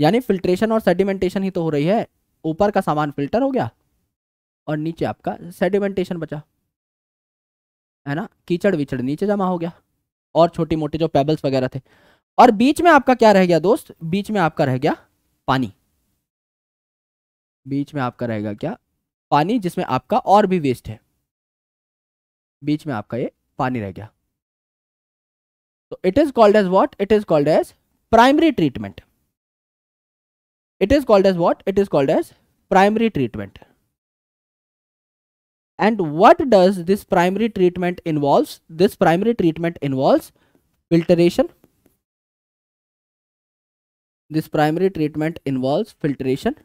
यानी फिल्ट्रेशन और सेडिमेंटेशन ही तो हो रही है, ऊपर का सामान फिल्टर हो गया और नीचे आपका सेडिमेंटेशन बचा, है ना, कीचड़ विचड़ नीचे जमा हो गया और छोटी मोटी जो पेबल्स वगैरह थे, और बीच में आपका क्या रह गया दोस्त, बीच में आपका रह गया पानी, बीच में आपका रहेगा क्या, पानी, जिसमें आपका और भी वेस्ट है, बीच में आपका ये पानी रह गया। तो it is called as what, it is called as primary treatment, it is called as what, it is called as primary treatment. And what does this primary treatment involves? This primary treatment involves filtration, this primary treatment involves filtration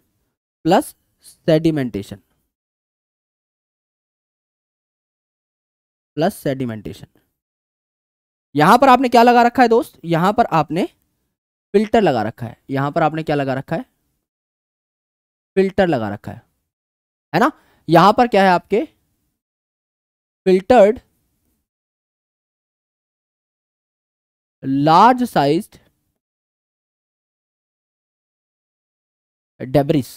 plus sedimentation, plus sedimentation. यहां पर आपने क्या लगा रखा है दोस्त, यहां पर आपने फिल्टर लगा रखा है, यहां पर आपने क्या लगा रखा है, फिल्टर लगा रखा है, है ना। यहां पर क्या है आपके फिल्टर्ड लार्ज साइज्ड डेब्रिस,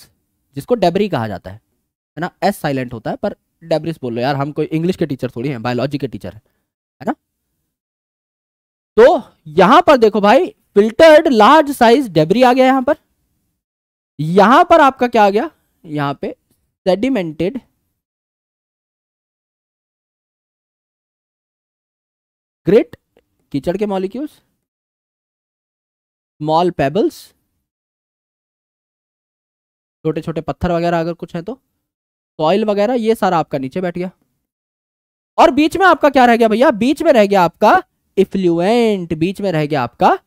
जिसको डेब्री कहा जाता है, है ना, एस साइलेंट होता है पर डेब्रिस बोल लो यार, हम कोई इंग्लिश के टीचर थोड़ी हैं, बायोलॉजी के टीचर है, है ना। तो यहां पर देखो भाई फिल्टर्ड लार्ज साइज डेब्री आ गया यहां पर, यहां पर आपका क्या आ गया, यहां पे सेडिमेंटेड ग्रिट, कीचड़ के मॉलिक्यूल्स, स्मॉल पेबल्स, छोटे छोटे पत्थर वगैरह अगर कुछ है तो, सॉइल वगैरह, ये सारा आपका नीचे बैठ गया। और बीच में आपका क्या रह गया भैया, बीच में रह गया आपका इफ्लुएंट, बीच में रह गया आपका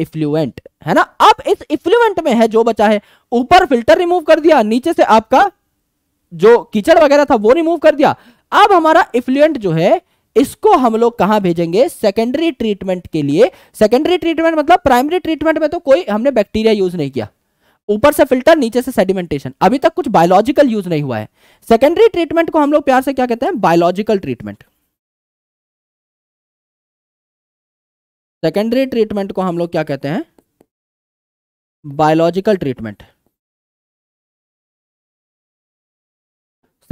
इफ्लुएंट, है ना। अब इस इफ्लुएंट में है जो बचा है, ऊपर फिल्टर रिमूव कर दिया, नीचे से आपका जो कीचड़ वगैरह था वो रिमूव कर दिया। अब हमारा इफ्लुएंट जो है इसको हम लोग कहां भेजेंगे, सेकेंडरी ट्रीटमेंट के लिए। सेकेंडरी ट्रीटमेंट मतलब प्राइमरी ट्रीटमेंट में तो कोई हमने बैक्टीरिया यूज नहीं किया, ऊपर से फिल्टर नीचे से सेडिमेंटेशन, अभी तक कुछ बायोलॉजिकल यूज नहीं हुआ है। सेकेंडरी ट्रीटमेंट को हम लोग प्यार से क्या कहते हैं, बायोलॉजिकल ट्रीटमेंट। सेकेंडरी ट्रीटमेंट को हम लोग क्या कहते हैं, बायोलॉजिकल ट्रीटमेंट।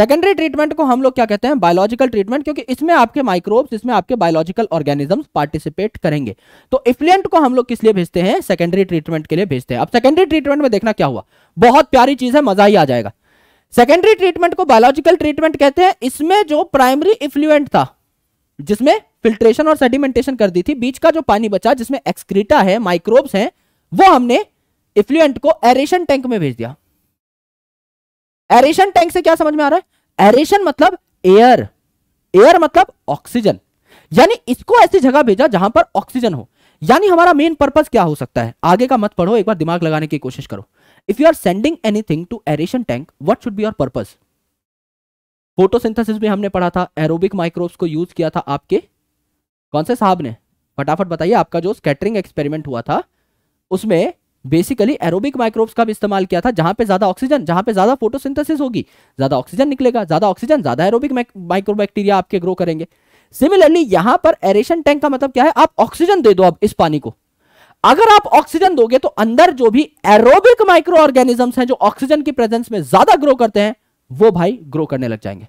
सेकेंडरी ट्रीटमेंट को हम लोग क्या कहते हैं, बायोलॉजिकल ट्रीटमेंट, क्योंकि इसमें आपके माइक्रोब्स, इसमें आपके बायोलॉजिकल ऑर्गेनिजम्स पार्टिसिपेट करेंगे। तो इफ्लुएंट को हम लोग किस लिए भेजते हैं, सेकेंडरी ट्रीटमेंट के लिए भेजते हैं। अब सेकेंडरी ट्रीटमेंट में देखना क्या हुआ, बहुत प्यारी चीज है, मजा ही आ जाएगा। सेकेंडरी ट्रीटमेंट को बायोलॉजिकल ट्रीटमेंट कहते हैं, इसमें जो प्राइमरी इफ्लुएंट था जिसमें फिल्ट्रेशन और सेडिमेंटेशन कर दी थी, बीच का जो पानी बचा जिसमें एक्सक्रीटा है, माइक्रोब्स हैं, वो हमने इफ्लुएंट को एरेशन टैंक में भेज दिया। एरेशन टैंक से क्या समझ में आ रहा है, एरेशन मतलब एयर, एयर मतलब ऑक्सीजन, यानी इसको ऐसी जगह भेजा जहां पर ऑक्सीजन हो। यानी हमारा मेन पर्पस क्या हो सकता है, आगे का मत पढ़ो, एक बार दिमाग लगाने की कोशिश करो। If you are sending anything to aeration tank, what should be your purpose. Photosynthesis भी हमने पढ़ा था, एरोबिक माइक्रोब्स को यूज किया था आपके कौन से साहब ने, फटाफट बताइए, आपका जो स्कैटरिंग एक्सपेरिमेंट हुआ था उसमें बेसिकली एरोबिक माइक्रोब्स का भी इस्तेमाल किया था, जहां पे ज्यादा ऑक्सीजन, जहां पे ज्यादा फोटोसिंथेसिस होगी, ज्यादा ऑक्सीजन निकलेगा, ज्यादा ऑक्सीजन ज्यादा एरोबिक माइक्रोबैक्टीरिया आपके ग्रो करेंगे। सिमिलरली यहां पर एरेशन टैंक का मतलब क्या है, आप ऑक्सीजन दे दो। अब इस पानी को अगर आप ऑक्सीजन दोगे तो अंदर जो भी एरोबिक माइक्रो ऑर्गेनिजम्स हैं जो ऑक्सीजन की प्रेजेंस में ज्यादा ग्रो करते हैं वो भाई ग्रो करने लग जाएंगे,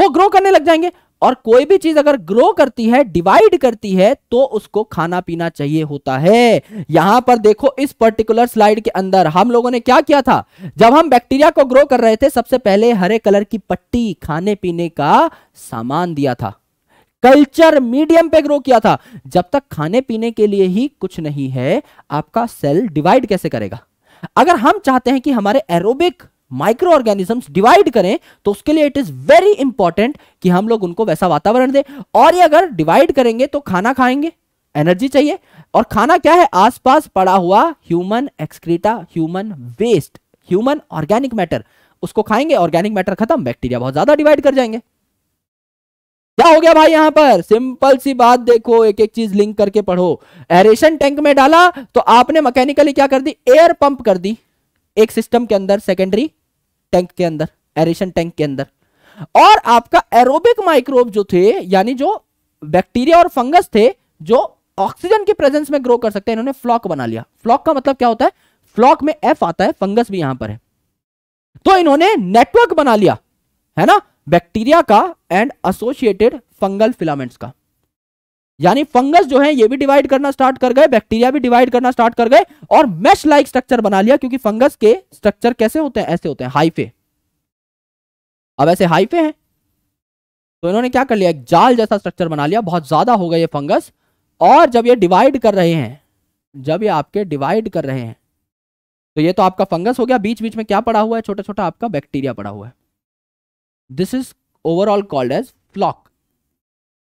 वो ग्रो करने लग जाएंगे। और कोई भी चीज अगर ग्रो करती है, डिवाइड करती है, तो उसको खाना पीना चाहिए होता है। यहां पर देखो इस पर्टिकुलर स्लाइड के अंदर हम लोगों ने क्या किया था, जब हम बैक्टीरिया को ग्रो कर रहे थे सबसे पहले हरे कलर की पट्टी खाने पीने का सामान दिया था, कल्चर मीडियम पे ग्रो किया था। जब तक खाने पीने के लिए ही कुछ नहीं है आपका सेल डिवाइड कैसे करेगा। अगर हम चाहते हैं कि हमारे एरोबिक माइक्रो ऑर्गेनिजम्स डिवाइड करें तो उसके लिए इट इज वेरी इंपॉर्टेंट कि हम लोग उनको वैसा वातावरण दें। और ये अगर डिवाइड करेंगे तो खाना खाएंगे, एनर्जी चाहिए, और खाना क्या है, आसपास पड़ा हुआ human excreta, human waste, human organic matter, उसको खाएंगे। ऑर्गेनिक मैटर खत्म, बैक्टीरिया बहुत ज्यादा डिवाइड कर जाएंगे। क्या हो गया भाई, यहां पर सिंपल सी बात देखो, एक एक चीज लिंक करके पढ़ो। एरेशन टैंक में डाला तो आपने मैकेनिकली क्या कर दी, एयर पंप कर दी एक सिस्टम के अंदर, सेकेंडरी टैंक के अंदर, एरेशन टैंक के अंदर, और आपका एरोबिक माइक्रोब जो थे यानी जो बैक्टीरिया और फंगस थे जो ऑक्सीजन की प्रेजेंस में ग्रो कर सकते हैं, इन्होंने फ्लॉक बना लिया। फ्लॉक का मतलब क्या होता है, फ्लॉक में एफ आता है, फंगस भी यहां पर है, तो इन्होंने नेटवर्क बना लिया है ना बैक्टीरिया का एंड एसोसिएटेड फंगल फिलामेंट्स का। यानी फंगस जो है ये भी डिवाइड करना स्टार्ट कर गए, बैक्टीरिया भी डिवाइड करना स्टार्ट कर गए, और मैश लाइक स्ट्रक्चर बना लिया, क्योंकि फंगस के स्ट्रक्चर कैसे होते हैं, ऐसे होते हैं, हाइफे। अब ऐसे हाइफे हैं तो इन्होंने क्या कर लिया, एक जाल जैसा स्ट्रक्चर बना लिया, बहुत ज्यादा हो गए ये फंगस। और जब ये डिवाइड कर रहे हैं, जब ये आपके डिवाइड कर रहे हैं तो ये तो आपका फंगस हो गया, बीच बीच में क्या पड़ा हुआ है, छोटा छोटा आपका बैक्टीरिया पड़ा हुआ है। This is overall called as floc,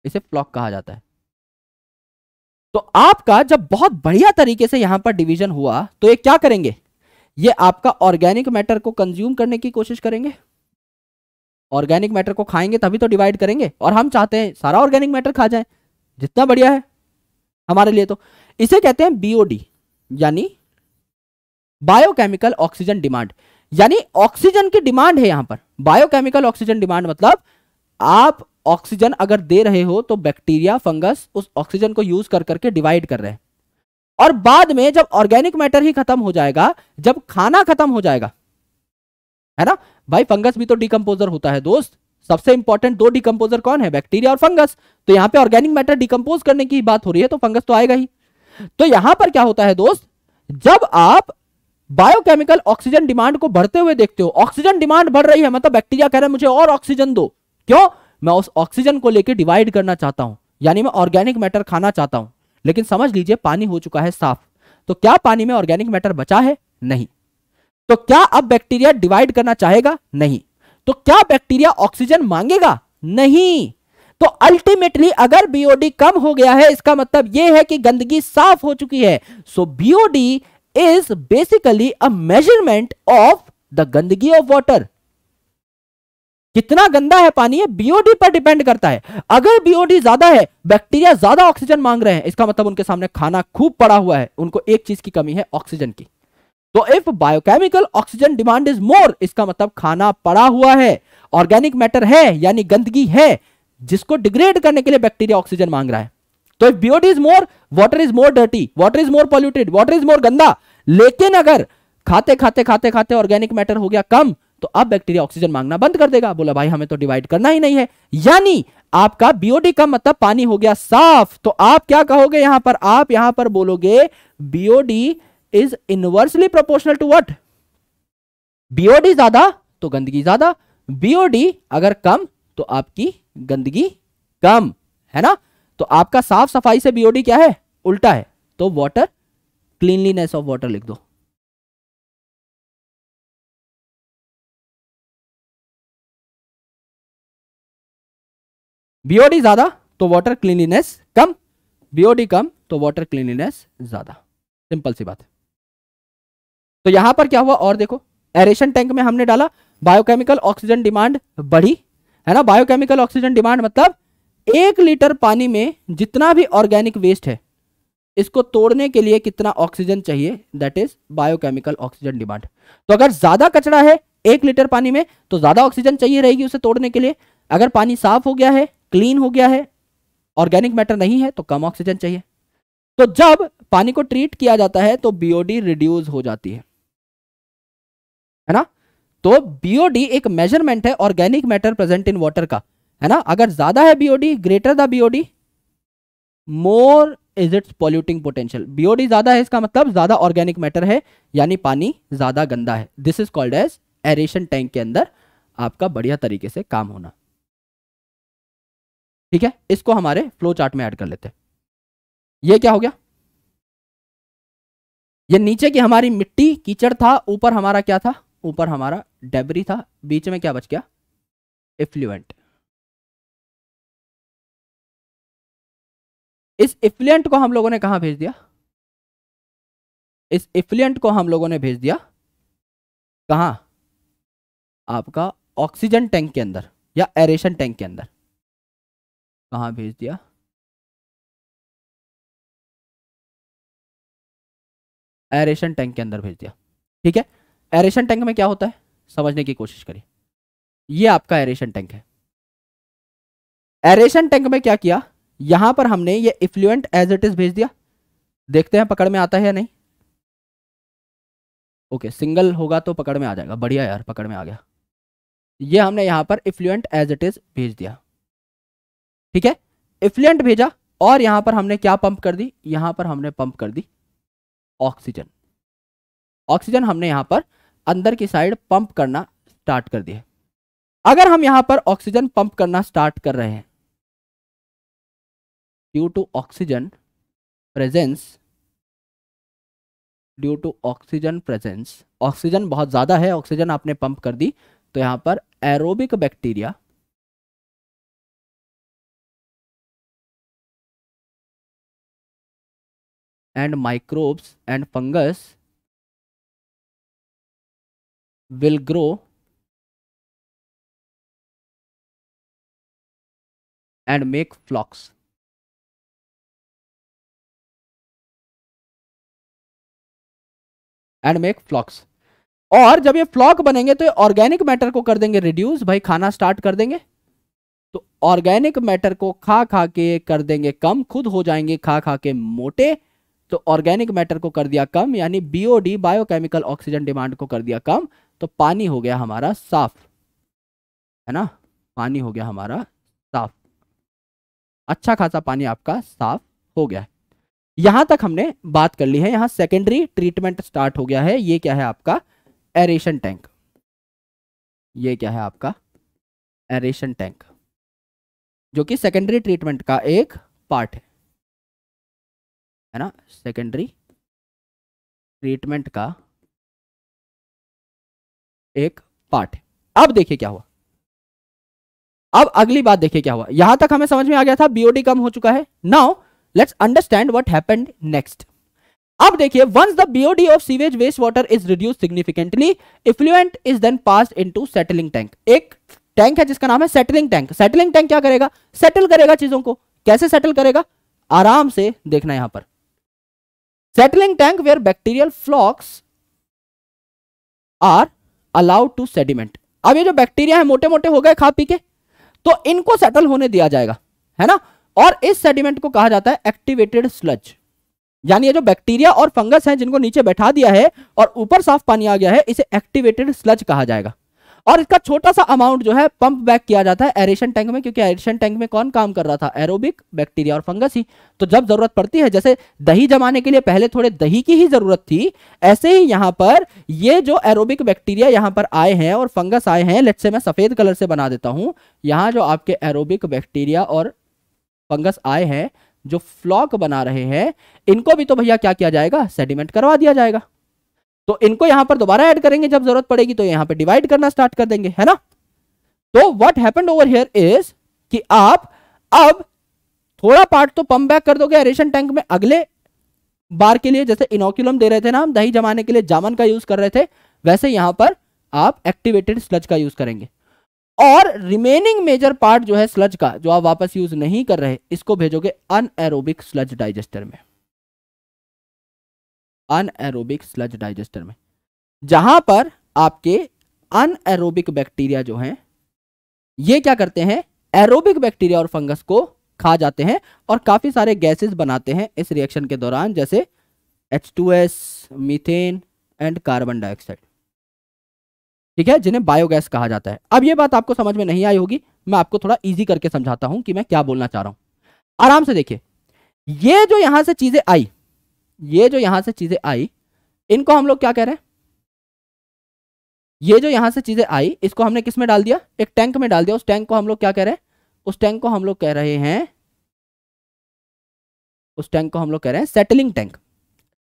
इसे फ्लॉक कहा जाता है। तो आपका जब बहुत बढ़िया तरीके से यहां पर डिवीजन हुआ तो ये क्या करेंगे, ये आपका ऑर्गेनिक मैटर को कंज्यूम करने की कोशिश करेंगे, ऑर्गेनिक मैटर को खाएंगे तभी तो डिवाइड करेंगे, और हम चाहते हैं सारा ऑर्गेनिक मैटर खा जाए, जितना बढ़िया है हमारे लिए। तो इसे कहते हैं बीओडी यानी बायोकेमिकल ऑक्सीजन डिमांड, यानी ऑक्सीजन की डिमांड है यहां पर बायोकेमिकल ऑक्सीजन डिमांड। मतलब आप ऑक्सीजन अगर दे रहे हो तो बैक्टीरिया फंगस उस ऑक्सीजन को यूज कर करके डिवाइड कर रहे हैं, और बाद में जब ऑर्गेनिक मैटर ही खत्म हो जाएगा, जब खाना खत्म हो जाएगा, है ना भाई, फंगस भी तो डिकम्पोजर होता है दोस्त। सबसे इंपॉर्टेंट दो डिकम्पोजर कौन है, बैक्टीरिया और फंगस। तो यहां पे ऑर्गेनिक मैटर डिकम्पोज करने की बात हो रही है तो फंगस तो आएगा ही। तो यहां पर क्या होता है दोस्त, जब आप बायोकेमिकल ऑक्सीजन डिमांड को बढ़ते हुए देखते हो, ऑक्सीजन डिमांड बढ़ रही है, मतलब बैक्टीरिया कह रहा है मुझे और ऑक्सीजन दो, क्यों, मैं उस ऑक्सीजन को लेकर डिवाइड करना चाहता हूं, यानी मैं ऑर्गेनिक मैटर खाना चाहता हूं। लेकिन समझ लीजिए पानी हो चुका है साफ, तो क्या पानी में ऑर्गेनिक मैटर बचा है, नहीं। तो क्या अब बैक्टीरिया डिवाइड करना चाहेगा, नहीं। तो क्या बैक्टीरिया ऑक्सीजन मांगेगा, नहीं। तो अल्टीमेटली अगर बीओडी कम हो गया है इसका मतलब यह है कि गंदगी साफ हो चुकी है। So BOD is basically a measurement of the गंदगी ऑफ वाटर, कितना गंदा है पानी है बीओडी पर डिपेंड करता है। अगर बीओडी ज्यादा है, बैक्टीरिया ज्यादा ऑक्सीजन मांग रहे हैं, इसका मतलब उनके सामने खाना खूब पड़ा हुआ है, उनको एक चीज की कमी है, ऑक्सीजन की। तो if biochemical oxygen demand is more, इसका मतलब खाना पड़ा हुआ है, ऑर्गेनिक मैटर है यानी गंदगी है, जिसको डिग्रेड करने के लिए बैक्टीरिया ऑक्सीजन मांग रहा है। तो if BOD is more, water is more dirty, water is more polluted, water is more गंदा। लेकिन अगर खाते खाते खाते खाते ऑर्गेनिक मैटर हो गया कम, तो अब बैक्टीरिया ऑक्सीजन मांगना बंद कर देगा, बोला भाई हमें तो डिवाइड करना ही नहीं है। यानी आपका बीओडी कम मतलब पानी हो गया साफ। तो आप क्या कहोगे यहां पर, आप यहां पर बोलोगे BOD is inversely proportional to what, BOD ज्यादा तो गंदगी ज्यादा, बीओडी अगर कम तो आपकी गंदगी कम, है ना। तो आपका साफ सफाई से बीओडी क्या है, उल्टा है। तो वाटर, क्लीनलीनेस ऑफ वाटर लिख दो। बीओडी ज्यादा तो वाटर क्लीनलीनेस कम, बीओडी कम तो वाटर क्लीनलीनेस ज्यादा, सिंपल सी बात है। तो यहां पर क्या हुआ, और देखो एरेशन टैंक में हमने डाला, बायोकेमिकल ऑक्सीजन डिमांड बढ़ी, है ना। बायोकेमिकल ऑक्सीजन डिमांड मतलब एक लीटर पानी में जितना भी ऑर्गेनिक वेस्ट है इसको तोड़ने के लिए कितना ऑक्सीजन चाहिए, that is biochemical oxygen demand. तो अगर ज्यादा कचरा है एक लीटर पानी में तो ज्यादा ऑक्सीजन चाहिए रहेगी उसे तोड़ने के लिए। अगर पानी साफ हो गया है, क्लीन हो गया है, ऑर्गेनिक मैटर नहीं है तो कम ऑक्सीजन चाहिए। तो जब पानी को ट्रीट किया जाता है तो बीओडी रिड्यूस हो जाती है, है ना। तो बीओडी एक मेजरमेंट है organic matter present in water का, है ना। अगर ज्यादा है BOD, greater the BOD, more is its polluting potential. BOD ज्यादा है इसका मतलब ज्यादा ऑर्गेनिक मैटर है, यानी पानी ज्यादा गंदा है। This is called as aeration tank के अंदर आपका बढ़िया तरीके से काम होना, ठीक है। इसको हमारे फ्लो चार्ट में ऐड कर लेते हैं। ये क्या हो गया, ये नीचे की हमारी मिट्टी कीचड़ था, ऊपर हमारा क्या था, ऊपर हमारा डेब्री था, बीच में क्या बच गया, एफ्लुएंट। इस एफ्लुएंट को हम लोगों ने कहां भेज दिया, इस एफ्लुएंट को हम लोगों ने भेज दिया कहां, आपका ऑक्सीजन टैंक के अंदर या एरेशन टैंक के अंदर कहां भेज दिया। एरेशन टैंक के अंदर भेज दिया, ठीक है। एरेशन टैंक में क्या होता है समझने की कोशिश करिए। ये आपका एरेशन टैंक है। एरेशन टैंक में क्या किया, यहां पर हमने ये इफ्लुएंट एज इट इज भेज दिया। देखते हैं पकड़ में आता है या नहीं। ओके, सिंगल होगा तो पकड़ में आ जाएगा। बढ़िया यार, पकड़ में आ गया। ये हमने यहां पर इफ्लुएंट एज इट इज भेज दिया, ठीक है। इफ्लुएंट भेजा और यहां पर हमने क्या पंप कर दी, यहां पर हमने पंप कर दी ऑक्सीजन। ऑक्सीजन हमने यहां पर अंदर की साइड पंप करना स्टार्ट कर दिया। अगर हम यहां पर ऑक्सीजन पंप करना स्टार्ट कर रहे हैं, due to oxygen presence, due to oxygen presence, oxygen बहुत ज़्यादा है, ऑक्सीजन आपने पंप कर दी, तो यहां पर aerobic bacteria, and microbes and fungus will grow and make flocks. And make flocks. और जब ये फ्लॉक बनेंगे तो ऑर्गेनिक मैटर को कर देंगे रिड्यूस, भाई खाना स्टार्ट कर देंगे। तो ऑर्गेनिक मैटर को खा खा के कर देंगे कम, खुद हो जाएंगे खा खा के मोटे। तो ऑर्गेनिक मैटर को कर दिया कम, यानी बीओडी बायोकेमिकल ऑक्सीजन डिमांड को कर दिया कम, तो पानी हो गया हमारा साफ, है ना। पानी हो गया हमारा साफ, अच्छा खासा पानी आपका साफ हो गया है। यहां तक हमने बात कर ली है। यहां सेकेंडरी ट्रीटमेंट स्टार्ट हो गया है। ये क्या है आपका एरेशन टैंक, ये क्या है आपका एरेशन टैंक, जो कि सेकेंडरी ट्रीटमेंट का एक पार्ट है, है ना। सेकेंडरी ट्रीटमेंट का एक पार्ट। अब देखिए क्या हुआ, अब अगली बात देखिए क्या हुआ। यहां तक हमें समझ में आ गया था बीओडी कम हो चुका है। Now let's understand what happened next. अब देखिए, once the BOD of sewage waste water is reduce significantly, effluent is then passed into settling tank. एक टैंक है जिसका नाम है सेटलिंग टैंक। सेटलिंग टैंक क्या करेगा, सेटल करेगा चीजों को। कैसे सेटल करेगा, आराम से देखना। यहां पर settling tank where bacterial flocs are allowed to sediment. अब ये जो बैक्टीरिया है मोटे मोटे हो गए खा पी के, तो इनको सेटल होने दिया जाएगा, है ना। और इस सेडिमेंट को कहा जाता है एक्टिवेटेड स्लज। यानी ये जो बैक्टीरिया और फंगस हैं जिनको नीचे बैठा दिया है और ऊपर साफ पानी आ गया है, इसे एक्टिवेटेड स्लज कहा जाएगा। और इसका छोटा सा अमाउंट जो है पंप बैक किया जाता है एरेशन टैंक में, क्योंकि एरेशन टैंक में कौन काम कर रहा था, एरोबिक बैक्टीरिया और फंगस ही। तो जब जरूरत पड़ती है, जैसे दही जमाने के लिए पहले थोड़े दही की ही जरूरत थी, ऐसे ही यहां पर ये जो एरोबिक बैक्टीरिया यहां पर आए हैं और फंगस आए हैं, लेट्स से मैं सफेद कलर से बना देता हूं। यहां जो आपके एरोबिक बैक्टीरिया और फंगस आए हैं जो फ्लॉक बना रहे हैं, इनको भी तो भैया क्या किया जाएगा, सेडिमेंट करवा दिया जाएगा। तो इनको यहां पर दोबारा ऐड करेंगे जब जरूरत पड़ेगी, तो यहां पर डिवाइड करना स्टार्ट कर देंगे, है ना। तो what happened over here is कि आप अब थोड़ा पार्ट तो पंप बैक कर दोगे एरेशन टैंक में अगले बार के लिए। जैसे इनोक्यूलम दे रहे थे ना हम दही जमाने के लिए, जामन का यूज कर रहे थे, वैसे यहां पर आप एक्टिवेटेड स्लज का यूज करेंगे। और रिमेनिंग मेजर पार्ट जो है स्लज का, जो आप वापस यूज नहीं कर रहे, इसको भेजोगे अनएरोबिक स्लज डाइजेस्टर में, अनएरोबिक स्लज डाइजेस्टर में, जहां पर आपके अनएरोबिक बैक्टीरिया जो हैं ये क्या करते हैं, एरोबिक बैक्टीरिया और फंगस को खा जाते हैं और काफी सारे गैसेस बनाते हैं इस रिएक्शन के दौरान, जैसे H two S, methane and carbon dioxide, ठीक है, जिन्हें बायोगैस कहा जाता है। अब ये बात आपको समझ में नहीं आई होगी, मैं आपको थोड़ा इजी करके समझाता हूं कि मैं क्या बोलना चाह रहा हूं। आराम से देखिए, ये जो यहां से चीजें आई, ये जो यहां से चीजें आई, इनको हम लोग क्या कह रहे हैं, ये जो यहां से चीजें आई, इसको हमने किस में डाल दिया, एक टैंक में डाल दिया। उस टैंक को हम लोग क्या कह रहे हैं, उस टैंक को हम लोग कह रहे हैं उस टैंक को हम लोग कह रहे हैं सेटलिंग टैंक।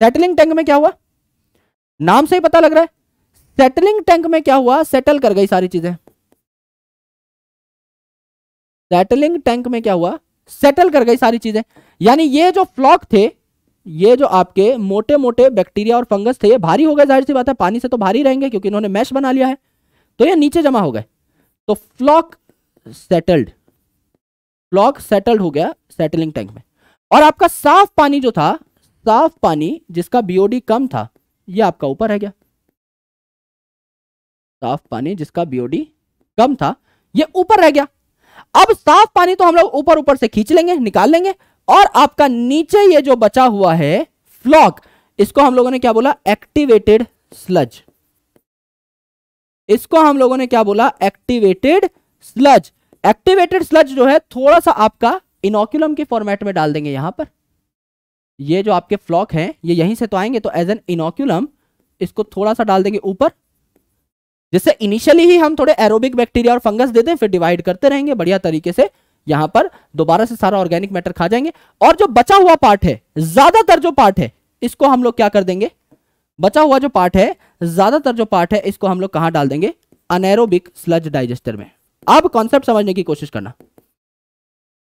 सेटलिंग टैंक में क्या हुआ, नाम से ही पता लग रहा है, सेटलिंग टैंक में क्या हुआ, सेटल कर गई सारी चीजें। सेटलिंग टैंक में क्या हुआ, सेटल कर गई सारी चीजें, यानी ये जो फ्लॉक थे, ये जो आपके मोटे मोटे बैक्टीरिया और फंगस थे, ये भारी हो गए, जाहिर सी बात है पानी से तो भारी रहेंगे क्योंकि इन्होंने मैश बना लिया है, तो ये नीचे जमा हो गए, तो फ्लॉक सेटल्ड, फ्लॉक सेटल्ड हो गया सेटलिंग टैंक में। और आपका साफ पानी जो था, साफ पानी जिसका बीओडी कम था, ये आपका ऊपर रह गया। साफ पानी जिसका बीओडी कम था ये ऊपर रह गया। अब साफ पानी तो हम लोग ऊपर ऊपर से खींच लेंगे, निकाल लेंगे, और आपका नीचे ये जो बचा हुआ है फ्लॉक, इसको हम लोगों ने क्या बोला, एक्टिवेटेड स्लज। इसको हम लोगों ने क्या बोला, एक्टिवेटेड स्लज। एक्टिवेटेड स्लज जो है थोड़ा सा आपका इनोक्यूलम के फॉर्मेट में डाल देंगे यहां पर। ये जो आपके फ्लॉक हैं ये यहीं से तो आएंगे, तो एज एन इनोक्यूलम इसको थोड़ा सा डाल देंगे ऊपर, जिससे इनिशियली ही हम थोड़े एरोबिक बैक्टीरिया और फंगस देते हैं, फिर डिवाइड करते रहेंगे बढ़िया तरीके से, यहां पर दोबारा से सारा ऑर्गेनिक मैटर खा जाएंगे। और जो बचा हुआ पार्ट है, ज्यादातर जो पार्ट है, इसको हम लोग क्या कर देंगे, बचा हुआ जो पार्ट है, ज्यादातर जो पार्ट है, इसको हम लोग कहां डाल देंगे, अनएरोबिक स्लज डाइजेस्टर में। अब कॉन्सेप्ट समझने की कोशिश करना,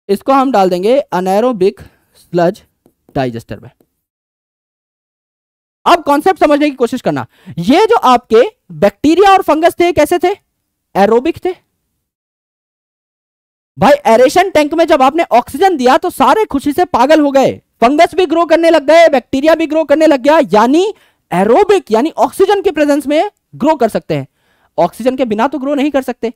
इसको हम डाल देंगे अनएरोबिक स्लज डाइजेस्टर में। अब कॉन्सेप्ट समझने की कोशिश करना, ये जो आपके बैक्टीरिया और फंगस थे कैसे थे, एरोबिक थे। भाई एरेशन टैंक में जब आपने ऑक्सीजन दिया तो सारे खुशी से पागल हो गए, फंगस भी ग्रो करने लग गए, बैक्टीरिया भी ग्रो करने लग गया, यानी एरोबिक, यानी ऑक्सीजन के प्रेजेंस में ग्रो कर सकते हैं, ऑक्सीजन के बिना तो ग्रो नहीं कर सकते।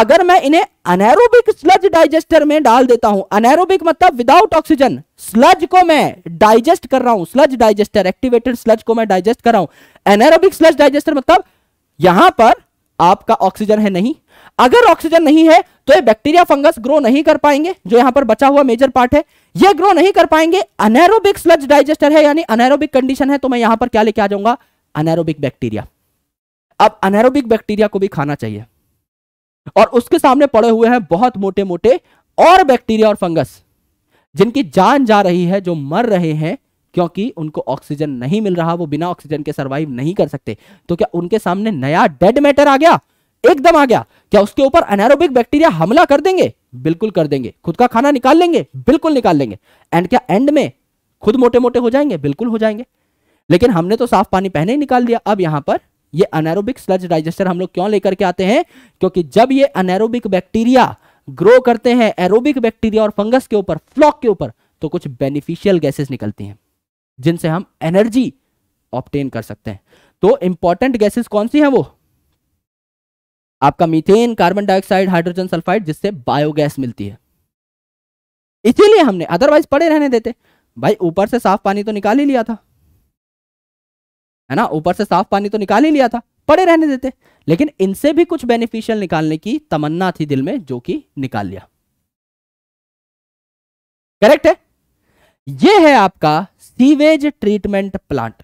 अगर मैं इन्हें अनएरोबिक स्लज डाइजेस्टर में डाल देता हूं, अनएरोबिक मतलब विदाउट ऑक्सीजन, स्लज को मैं डाइजेस्ट कर रहा हूं, स्लज डाइजेस्टर, एक्टिवेटेड स्लज को मैं डाइजेस्ट कर रहा हूं। अनएरोबिक स्लज डाइजेस्टर मतलब यहां पर आपका ऑक्सीजन है नहीं, अगर ऑक्सीजन नहीं है तो ये बैक्टीरिया फंगस ग्रो नहीं कर पाएंगे, जो यहां पर बचा हुआ मेजर पार्ट है ये ग्रो नहीं कर पाएंगे। अनएरोबिक स्लज डाइजेस्टर है यानी अनएरोबिक कंडीशन है, तो मैं यहां पर क्या लेके आ जाऊंगा, अनएरोबिक बैक्टीरिया। अब अनएरोबिक बैक्टीरिया को भी खाना चाहिए, और उसके सामने पड़े हुए हैं बहुत मोटे मोटे और बैक्टीरिया और फंगस, जिनकी जान जा रही है, जो मर रहे हैं क्योंकि उनको ऑक्सीजन नहीं मिल रहा, वो बिना ऑक्सीजन के सरवाइव नहीं कर सकते। तो क्या उनके सामने नया डेड मैटर आ गया, एकदम आ गया, क्या उसके ऊपर एनारोबिक बैक्टीरिया हमला कर देंगे? बिल्कुल कर देंगे। खुद का खाना निकाल लेंगे, बिल्कुल निकाल लेंगे। एंड क्या एंड में खुद मोटे मोटे हो जाएंगे? बिल्कुल हो जाएंगे। लेकिन हमने तो साफ पानी पहले ही निकाल दिया। अब यहां पर ये अनएरोबिक स्लज डाइजेस्टर हम लोग क्यों लेकर के आते हैं, क्योंकि जब ये अनएरोबिक बैक्टीरिया ग्रो करते हैं एरोबिक बैक्टीरिया और फंगस के ऊपर, फ्लॉक के ऊपर, तो कुछ बेनिफिशियल गैसेस निकलती हैं जिनसे हम एनर्जी ऑब्टेन कर सकते हैं। तो इंपॉर्टेंट गैसेस कौन सी हैं? वो आपका methane, carbon dioxide, hydrogen sulphide, जिससे बायोगैस मिलती है। इसीलिए हमने, अदरवाइज पड़े रहने देते। भाई ऊपर से साफ पानी तो निकाल ही लिया था, है ना, ऊपर से साफ पानी तो निकाल ही लिया था, पड़े रहने देते। लेकिन इनसे भी कुछ बेनिफिशियल निकालने की तमन्ना थी दिल में, जो कि निकाल लिया। करेक्ट है। ये है आपका sewage treatment plant.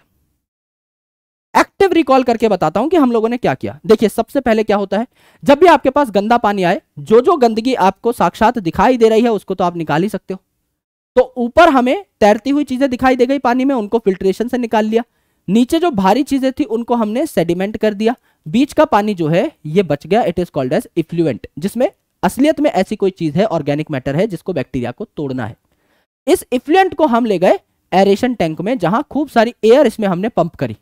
Active recall करके बताता हूं कि हम लोगों ने क्या किया। देखिए, सबसे पहले क्या होता है, जब भी आपके पास गंदा पानी आए, जो जो गंदगी आपको साक्षात दिखाई दे रही है उसको तो आप निकाल ही सकते हो। तो ऊपर हमें तैरती हुई चीजें दिखाई दे गई पानी में, उनको फिल्ट्रेशन से निकाल लिया। नीचे जो भारी चीजें थी उनको हमने सेडिमेंट कर दिया। बीच का पानी जो है ये बच गया, it is called as effluent, जिसमें असलियत में ऐसी कोई चीज है, ऑर्गेनिक मैटर है, जिसको बैक्टीरिया को तोड़ना है। इस इफ्लुएंट को हम ले गए एरेशन टैंक में, जहां खूब सारी एयर इसमें हमने पंप करी।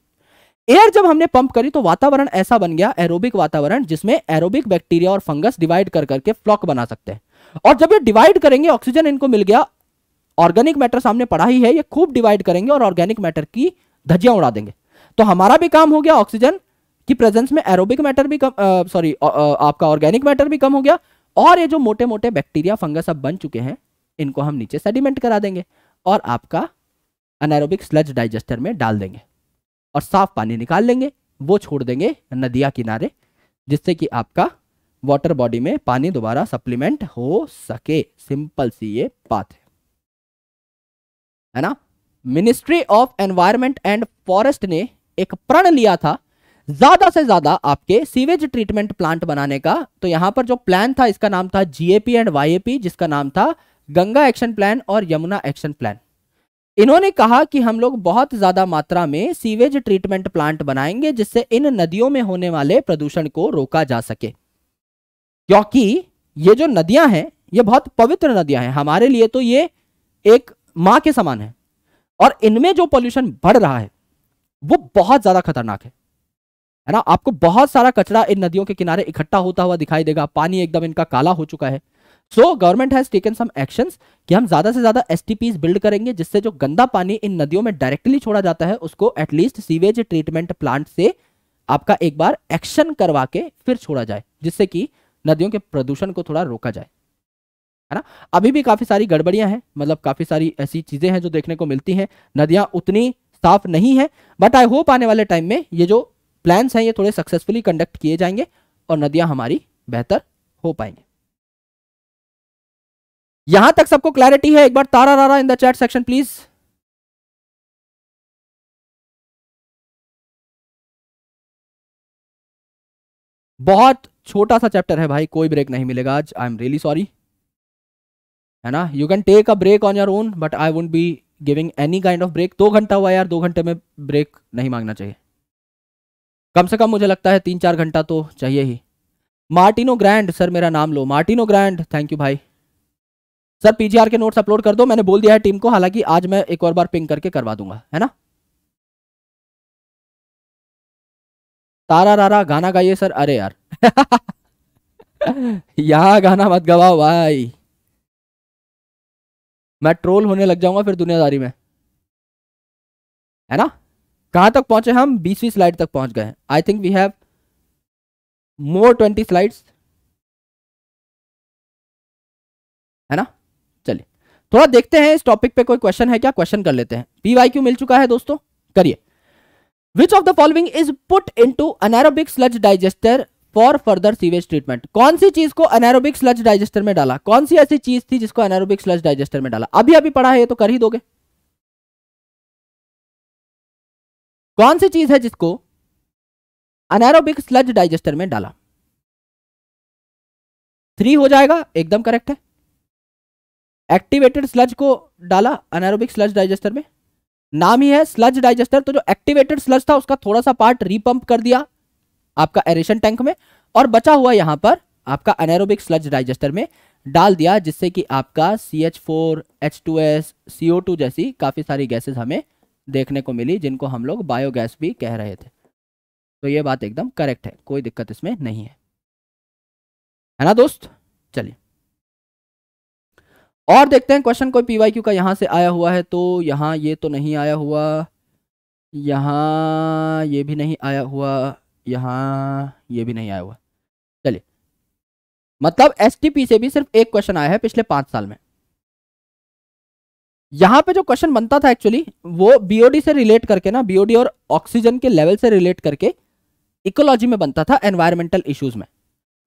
एयर जब हमने पंप करी तो वातावरण ऐसा बन गया एरोबिक वातावरण, जिसमें एरोबिक बैक्टीरिया और फंगस डिवाइड कर करके फ्लॉक बना सकते हैं। और जब ये डिवाइड करेंगे, ऑक्सीजन इनको मिल गया, ऑर्गेनिक मैटर सामने पड़ा ही है, ये खूब डिवाइड करेंगे और ऑर्गेनिक मैटर की धज्जियां उड़ा देंगे। तो हमारा भी काम हो गया, ऑक्सीजन की प्रेजेंस में एरोबिक मैटर भी कम, सॉरी आपका ऑर्गेनिक मैटर भी कम हो गया, और ये जो मोटे मोटे बैक्टीरिया फंगस अब बन चुके हैं इनको हम नीचे सेडिमेंट करा देंगे और आपका अनएरोबिक स्लज डाइजेस्टर में डाल देंगे और साफ पानी निकाल लेंगे, वो छोड़ देंगे नदिया किनारे, जिससे कि आपका वाटर बॉडी में पानी दोबारा सप्लीमेंट हो सके। सिंपल सी ये बात है, है ना। Ministry of environment and forest ने एक प्रण लिया था ज्यादा से ज्यादा आपके सीवेज ट्रीटमेंट प्लांट बनाने का। तो यहां पर जो प्लान था इसका नाम था जीएपी एंड वाईएपी, जिसका नाम था गंगा एक्शन प्लान और यमुना एक्शन प्लान। इन्होंने कहा कि हम लोग बहुत ज्यादा मात्रा में सीवेज ट्रीटमेंट प्लांट बनाएंगे, जिससे इन नदियों में होने वाले प्रदूषण को रोका जा सके, क्योंकि ये जो नदियां हैं ये बहुत पवित्र नदियां हैं, हमारे लिए तो ये एक माँ के समान है, और इनमें जो पॉल्यूशन बढ़ रहा है वो बहुत ज्यादा खतरनाक है, है ना। आपको बहुत सारा कचरा इन नदियों के किनारे इकट्ठा होता हुआ दिखाई देगा, पानी एकदम इनका काला हो चुका है। So government has taken some actions कि हम ज्यादा से ज्यादा एसटीपीज बिल्ड करेंगे, जिससे जो गंदा पानी इन नदियों में डायरेक्टली छोड़ा जाता है उसको एटलीस्ट सीवेज ट्रीटमेंट प्लांट से आपका एक बार एक्शन करवा के फिर छोड़ा जाए, जिससे कि नदियों के प्रदूषण को थोड़ा रोका जाए, है ना। अभी भी काफी सारी गड़बड़ियां हैं, मतलब काफी सारी ऐसी चीजें हैं जो देखने को मिलती हैं, नदियां उतनी साफ नहीं है, बट आई होप आने वाले टाइम में ये जो प्लान्स हैं ये थोड़े सक्सेसफुली कंडक्ट किए जाएंगे और नदियां हमारी बेहतर हो पाएंगे। यहां तक सबको क्लैरिटी है? एक बार तारा रारा in the chat section please. बहुत छोटा सा चैप्टर है भाई, कोई ब्रेक नहीं मिलेगा आज, आई एम रियली सॉरी, है ना। You can take a break on your own but I won't be giving any kind of break. दो घंटा हुआ यार, दो घंटे में ब्रेक नहीं मांगना चाहिए, कम से कम मुझे लगता है तीन चार घंटा तो चाहिए ही। मार्टिनो ग्रैंड सर मेरा नाम लो, मार्टिनो ग्रैंड थैंक यू भाई। सर पीजीआर के नोट्स अपलोड कर दो, मैंने बोल दिया है टीम को, हालांकि आज मैं एक और बार पिंग करके करवा दूंगा, है ना। तारा रारा गाना गाइए सर, अरे यार यहाँ गाना मत गवाओ भाई, मैं ट्रोल होने लग जाऊंगा फिर दुनियादारी में, है ना। कहाँ तक पहुंचे हम? बीसवीं स्लाइड तक पहुंच गए। I think we have more twenty slides, है ना। चलिए थोड़ा देखते हैं इस टॉपिक पे कोई क्वेश्चन है क्या, क्वेश्चन कर लेते हैं। पीवाईक्यू मिल चुका है दोस्तों, करिए। Which of the following is put into anaerobic sludge digester for further sewage treatment? कौन सी चीज को एनारोबिक स्लज डाइजेस्टर में डाला, कौन सी ऐसी चीज थी जिसको एनारोबिक स्लज डाइजेस्टर में डाला? अभी अभी पढ़ा है ये तो कर ही दोगे। कौन सी चीज है जिसको एनारोबिक स्लज डाइजेस्टर में डाला? थ्री हो जाएगा, एकदम करेक्ट है। एक्टिवेटेड स्लज को डाला एनारोबिक स्लज डाइजेस्टर में, नाम ही है स्लज डाइजेस्टर, तो जो एक्टिवेटेड स्लज था उसका थोड़ा सा पार्ट रीपंप कर दिया आपका एरेशन टैंक में और बचा हुआ यहां पर आपका एनारोबिक स्लज डाइजेस्टर में डाल दिया, जिससे कि आपका C H four, H two S, C O two जैसी काफी सारी गैसेस हमें देखने को मिली, जिनको हम लोग बायोगैस भी कह रहे थे। तो ये बात एकदम करेक्ट है, कोई दिक्कत इसमें नहीं है, है ना दोस्त। चलिए और देखते हैं क्वेश्चन कोई पीवाईक्यू का यहाँ से आया हुआ है तो। यहाँ ये तो नहीं आया हुआ, यहाँ ये भी नहीं आया हुआ, यहाँ ये भी नहीं आया हुआ। चलिए, मतलब एसटीपी से भी सिर्फ एक क्वेश्चन आया है पिछले पाँच साल में। यहाँ पे जो क्वेश्चन बनता था एक्चुअली वो बीओडी से रिलेट करके ना, बीओडी और ऑक्सीजन के लेवल से रिलेट करके इकोलॉजी में बनता था, एनवायरमेंटल इश्यूज में।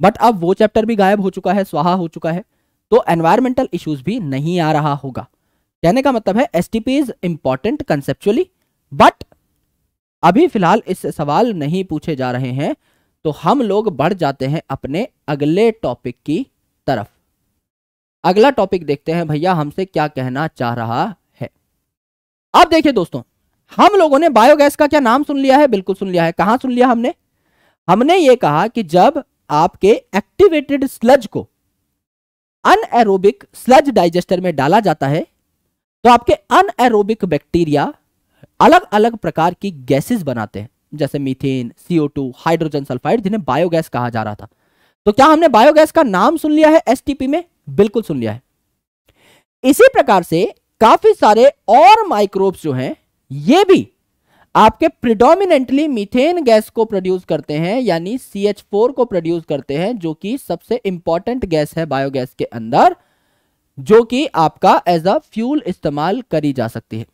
बट अब वो चैप्टर भी गायब हो चुका है, स्वाहा हो चुका है, तो एनवायरमेंटल इश्यूज भी नहीं आ रहा होगा। कहने का मतलब है STP is important conceptually, but अभी फिलहाल इस सवाल नहीं पूछे जा रहे हैं, तो हम लोग बढ़ जाते हैं अपने अगले टॉपिक की तरफ। अगला टॉपिक देखते हैं भैया हमसे क्या कहना चाह रहा है। अब देखिए दोस्तों, हम लोगों ने बायोगैस का क्या नाम सुन लिया है? बिल्कुल सुन लिया है। कहां सुन लिया हमने? हमने ये कहा कि जब आपके एक्टिवेटेड स्लज को अनएरोबिक स्लज डाइजेस्टर में डाला जाता है तो आपके अनएरोबिक बैक्टीरिया अलग अलग प्रकार की गैसेस बनाते हैं। जैसे methane, C O two, hydrogen sulphide, जिन्हें बायोगैस कहा जा रहा था। तो क्या हमने बायोगैस का नाम सुन लिया है एस टी पी में? बिल्कुल सुन लिया है। इसी प्रकार से काफी सारे और माइक्रोब्स जो हैं ये भी आपके प्रिडोमिनेंटली मीथेन गैस को प्रोड्यूस करते हैं, यानी सी एच फोर को प्रोड्यूस करते हैं, जो कि सबसे इंपॉर्टेंट गैस है बायोगैस के अंदर, जो कि आपका एज अ फ्यूल इस्तेमाल करी जा सकती है।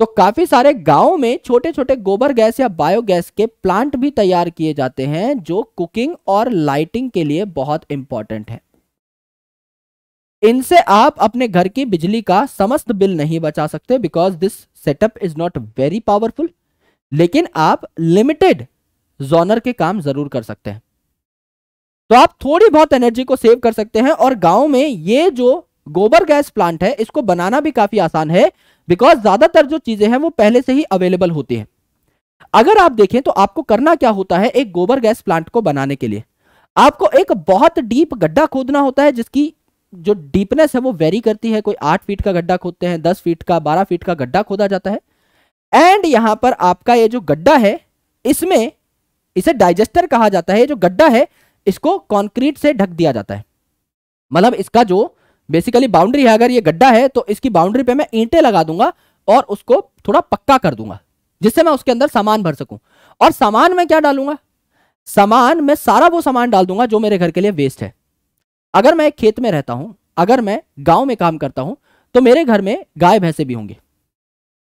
तो काफी सारे गांव में छोटे छोटे गोबर गैस या बायोगैस के प्लांट भी तैयार किए जाते हैं, जो कुकिंग और लाइटिंग के लिए बहुत इंपॉर्टेंट है। इनसे आप अपने घर की बिजली का समस्त बिल नहीं बचा सकते, because this setup is not very powerful, लेकिन आप लिमिटेड जोनर के काम जरूर कर सकते हैं। तो आप थोड़ी बहुत एनर्जी को सेव कर सकते हैं। और गांव में ये जो गोबर गैस प्लांट है इसको बनाना भी काफी आसान है, बिकॉज ज्यादातर जो चीजें हैं वो पहले से ही अवेलेबल होती हैं। अगर आप देखें तो आपको करना क्या होता है, एक गोबर गैस प्लांट को बनाने के लिए आपको एक बहुत डीप गड्ढा खोदना होता है, जिसकी जो डीपनेस है वो वेरी करती है। कोई आठ फीट का गड्ढा खोदते हैं, दस फीट का, बारह फीट का गड्ढा खोदा जाता है। एंड यहां पर आपका ये जो गड्ढा है, इसमें इसे डाइजेस्टर कहा जाता है। जो गड्ढा है इसको कंक्रीट से ढक दिया जाता है, मतलब इसका जो बेसिकली बाउंड्री है, अगर ये गड्ढा है तो इसकी बाउंड्री पे मैं ईंटें लगा दूंगा और उसको थोड़ा पक्का कर दूंगा, जिससे मैं उसके अंदर सामान भर सकूं। और सामान में क्या डालूंगा, सामान में सारा वो सामान डाल दूंगा जो मेरे घर के लिए वेस्ट है। अगर मैं खेत में रहता हूं, अगर मैं गांव में काम करता हूं, तो मेरे घर में गाय भैंसे भी होंगे।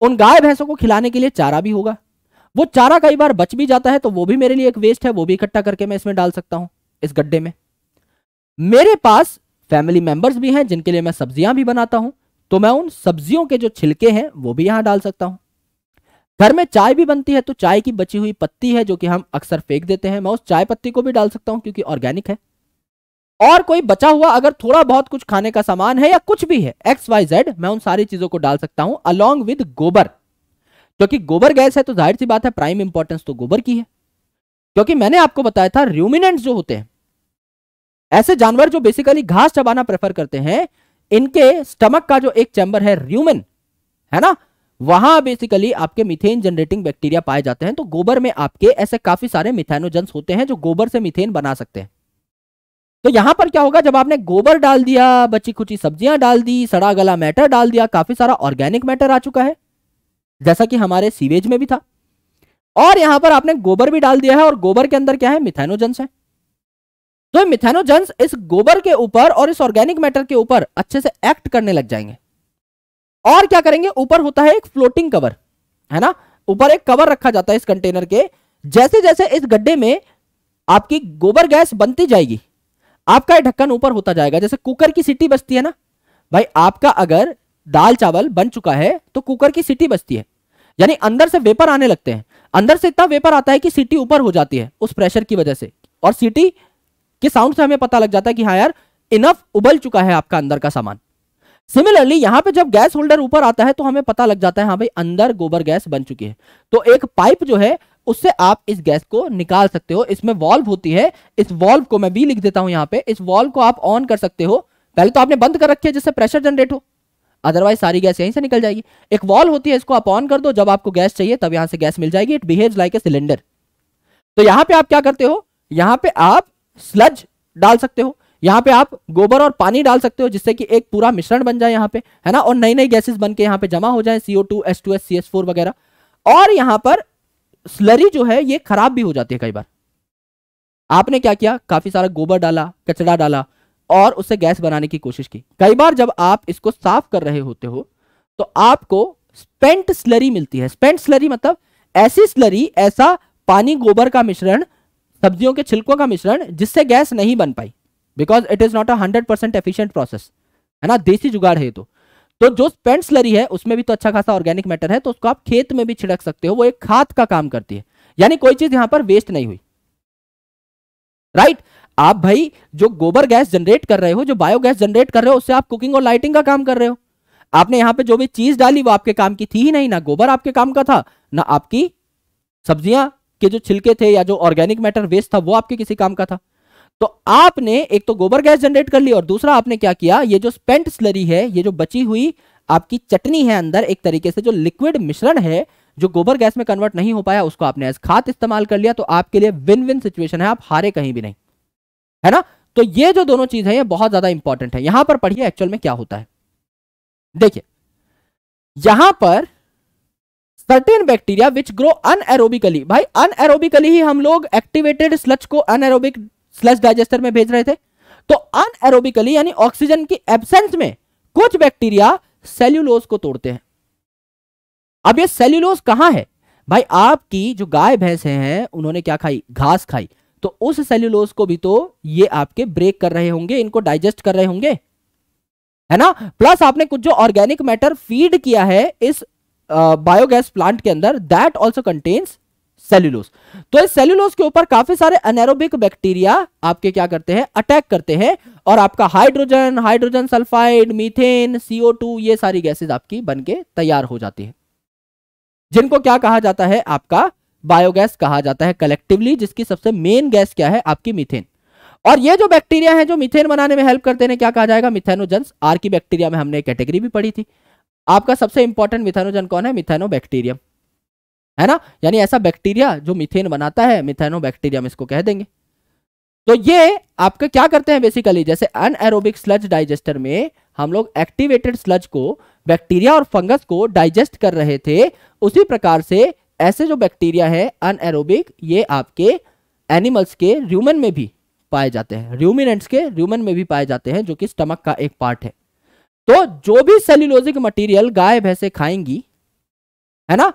उन गाय भैंसों को खिलाने के लिए चारा भी होगा। वो चारा कई बार बच भी जाता है, तो वो भी मेरे लिए एक वेस्ट है, वो भी इकट्ठा करके मैं इसमें डाल सकता हूं, इस गड्ढे में। मेरे पास फैमिली मेंबर्स भी हैं जिनके लिए मैं सब्जियां भी बनाता हूं, तो मैं उन सब्जियों के जो छिलके हैं वो भी यहां डाल सकता हूं। घर में चाय भी बनती है, तो चाय की बची हुई पत्ती है जो कि हम अक्सर फेंक देते हैं, मैं उस चाय पत्ती को भी डाल सकता हूं, क्योंकि ऑर्गेनिक है। और कोई बचा हुआ अगर थोड़ा बहुत कुछ खाने का सामान है या कुछ भी है एक्स वाई जेड, मैं उन सारी चीजों को डाल सकता हूं अलॉन्ग विद गोबर, क्योंकि गोबर गैस है तो जाहिर सी बात है प्राइम इंपॉर्टेंस तो गोबर की है। क्योंकि मैंने आपको बताया था र्यूमिनेंट्स जो होते हैं, ऐसे जानवर जो बेसिकली घास चबाना प्रेफर करते हैं, इनके स्टमक का जो एक चैम्बर है र्यूमेन, है ना, वहां बेसिकली आपके मीथेन जनरेटिंग बैक्टीरिया पाए जाते हैं। तो गोबर में आपके ऐसे काफी सारे मिथेनोजेंस होते हैं जो गोबर से मीथेन बना सकते हैं। तो यहां पर क्या होगा, जब आपने गोबर डाल दिया, बची खुची सब्जियां डाल दी, सड़ा गला मैटर डाल दिया, काफी सारा ऑर्गेनिक मैटर आ चुका है, जैसा कि हमारे सीवेज में भी था। और यहां पर आपने गोबर भी डाल दिया है, और गोबर के अंदर क्या है, मिथेनोजेंस है। तो मिथेनोजेंस इस गोबर के ऊपर और इस ऑर्गेनिक मैटर के ऊपर अच्छे से एक्ट करने लग जाएंगे। और क्या करेंगे, ऊपर होता है एक फ्लोटिंग कवर, है ना, ऊपर एक कवर रखा जाता है इस कंटेनर के। जैसे जैसे इस गड्ढे में आपकी गोबर गैस बनती जाएगी, आपका ढक्कन ऊपर होता जाएगा। जैसे कुकर की सीटी बजती है ना भाई, आपका अगर दाल चावल बन चुका है तो कुकर की सीटी बजती है, यानी अंदर से वेपर आने लगते हैं। अंदर से इतना वेपर आता है कि सीटी ऊपर हो जाती है उस प्रेशर की वजह से, और सीटी के साउंड से हमें पता लग जाता है कि हाँ यार, इनफ उबल चुका है आपका अंदर का सामान। सिमिलरली यहां पे जब गैस होल्डर ऊपर आता है तो हमें पता लग जाता है हाँ भाई, अंदर गोबर गैस बन चुकी है। तो एक पाइप जो है उससे आप इस गैस को निकाल सकते हो। इसमें वॉल्व होती है, इस वॉल्व को मैं भी लिख देता हूं यहां पे। इस वॉल्व को आप ऑन कर सकते हो, पहले तो आपने बंद कर रखी है जिससे प्रेशर जनरेट हो, अदरवाइज सारी गैस यहीं से निकल जाएगी। एक वॉल्व होती है, इसको आप ऑन कर दो, जब आपको गैस चाहिए तब यहां से गैस मिल जाएगी। It behaves like a cylinder. तो यहां पे आप क्या करते हो, यहां पे आप स्लज डाल सकते हो, यहां पे आप गोबर और पानी डाल सकते हो, जिससे कि एक पूरा मिश्रण बन जाए यहां पे, है ना, और नई नई गैसेस बन के यहां पे जमा हो जाए, C O two, H two S, C H four वगैरह। और यहां पर स्लरी जो है ये खराब भी हो जाती है कई बार। आपने क्या किया, काफी सारा गोबर डाला, कचरा डाला और उससे गैस बनाने की कोशिश की। कई बार जब आप इसको साफ कर रहे होते हो तो आपको स्पेंट स्लरी मिलती है। स्पेंट स्लरी मतलब ऐसी स्लरी, ऐसा पानी, गोबर का मिश्रण, सब्जियों के छिलकों का मिश्रण जिससे गैस नहीं बन पाई, because it is not a hundred percent efficient process, है ना, देसी जुगाड़ है। तो तो जो स्पेंट स्लरी है उसमें भी तो अच्छा खासा ऑर्गेनिक मैटर है, तो उसको आप खेत में भी छिड़क सकते हो, वो एक खाद का काम करती है, यानी कोई चीज यहां पर वेस्ट नहीं हुई, राइट। आप भाई जो गोबर गैस जनरेट कर रहे हो, जो बायोगैस जनरेट कर रहे हो, उससे आप कुकिंग और लाइटिंग का काम कर रहे हो। आपने यहां पे जो भी चीज डाली वो आपके काम की थी ही नहीं, ना गोबर आपके काम का था, ना आपकी सब्जियां के जो छिलके थे या जो ऑर्गेनिक मैटर वेस्ट था वो आपके किसी काम का था। तो आपने एक तो गोबर गैस जनरेट कर ली, और दूसरा आपने क्या किया, ये जो स्पेंट स्लरी है, ये जो बची हुई आपकी चटनी है, अंदर एक तरीके से जो लिक्विड मिश्रण है जो गोबर गैस में कन्वर्ट नहीं हो पाया उसको आपने एज खाद इस्तेमाल कर लिया, तो आपके लिए विन विन सिचुएशन है, आप हारे कहीं भी नहीं, है ना। तो ये जो दोनों चीज है ये बहुत ज्यादा इंपॉर्टेंट है। यहां पर पढ़िए एक्चुअल में क्या होता है। देखिए यहां पर certain bacteria which grow anaerobically, भाई अनएरोबिकली ही हम लोग एक्टिवेटेड स्लज को अनएरोबिक स्लज डाइजेस्टर में भेज रहे थे, तो अनएरोबिकली यानी ऑक्सीजन की एब्सेंस में कुछ बैक्टीरिया सेल्यूलोज को तोड़ते हैं। अब ये सेल्यूलोज कहां है भाई, आपकी जो गाय भैंसे हैं उन्होंने क्या खाई, घास खाई, तो उस सेल्यूलोज को भी तो ये आपके ब्रेक कर रहे होंगे, इनको डाइजेस्ट कर रहे होंगे, है ना। प्लस आपने कुछ जो ऑर्गेनिक मैटर फीड किया है इस बायोगैस प्लांट के अंदर, दैट ऑल्सो कंटेन्स सेल्यूलोज, तो इस सेल्यूलोज के ऊपर काफी सारे एनारोबिक बैक्टीरिया आपके क्या करते हैं, अटैक करते हैं, और आपका hydrogen, hydrogen sulphide, methane, C O two, ये सारी गैसेस आपकी बनके तैयार हो जाती है, जिनको क्या कहा जाता है, आपका बायोगैस कहा जाता है कलेक्टिवली, जिसकी सबसे मेन गैस क्या है, आपकी मीथेन। और ये जो बैक्टीरिया है जो मीथेन बनाने में हेल्प करते हैं क्या कहा जाएगा, मिथेनोजेंस। आर की बैक्टीरिया में हमने कैटेगरी भी पढ़ी थी। आपका सबसे इंपॉर्टेंट मिथेनोजन कौन है, मिथेनोबैक्टीरियम, है ना, यानी ऐसा बैक्टीरिया जो मिथेन बनाता है, मिथेनोबैक्टीरियम इसको कह देंगे। तो ये आपका क्या करते हैं बेसिकली, जैसे अनएरोबिक स्लज डाइजेस्टर में हम लोग एक्टिवेटेड स्लज को, बैक्टीरिया और फंगस को डाइजेस्ट कर रहे थे, उसी प्रकार से ऐसे जो बैक्टीरिया है अनएरोबिक, ये आपके एनिमल्स के ह्यूमन में भी पाए जाते हैं, र्यूमिनेंट्स के ह्यूमन में भी पाए जाते हैं, जो कि स्टमक का एक पार्ट है। तो जो भी सेल्यूलोजिक मटेरियल गाय भैंसे खाएंगी, है ना,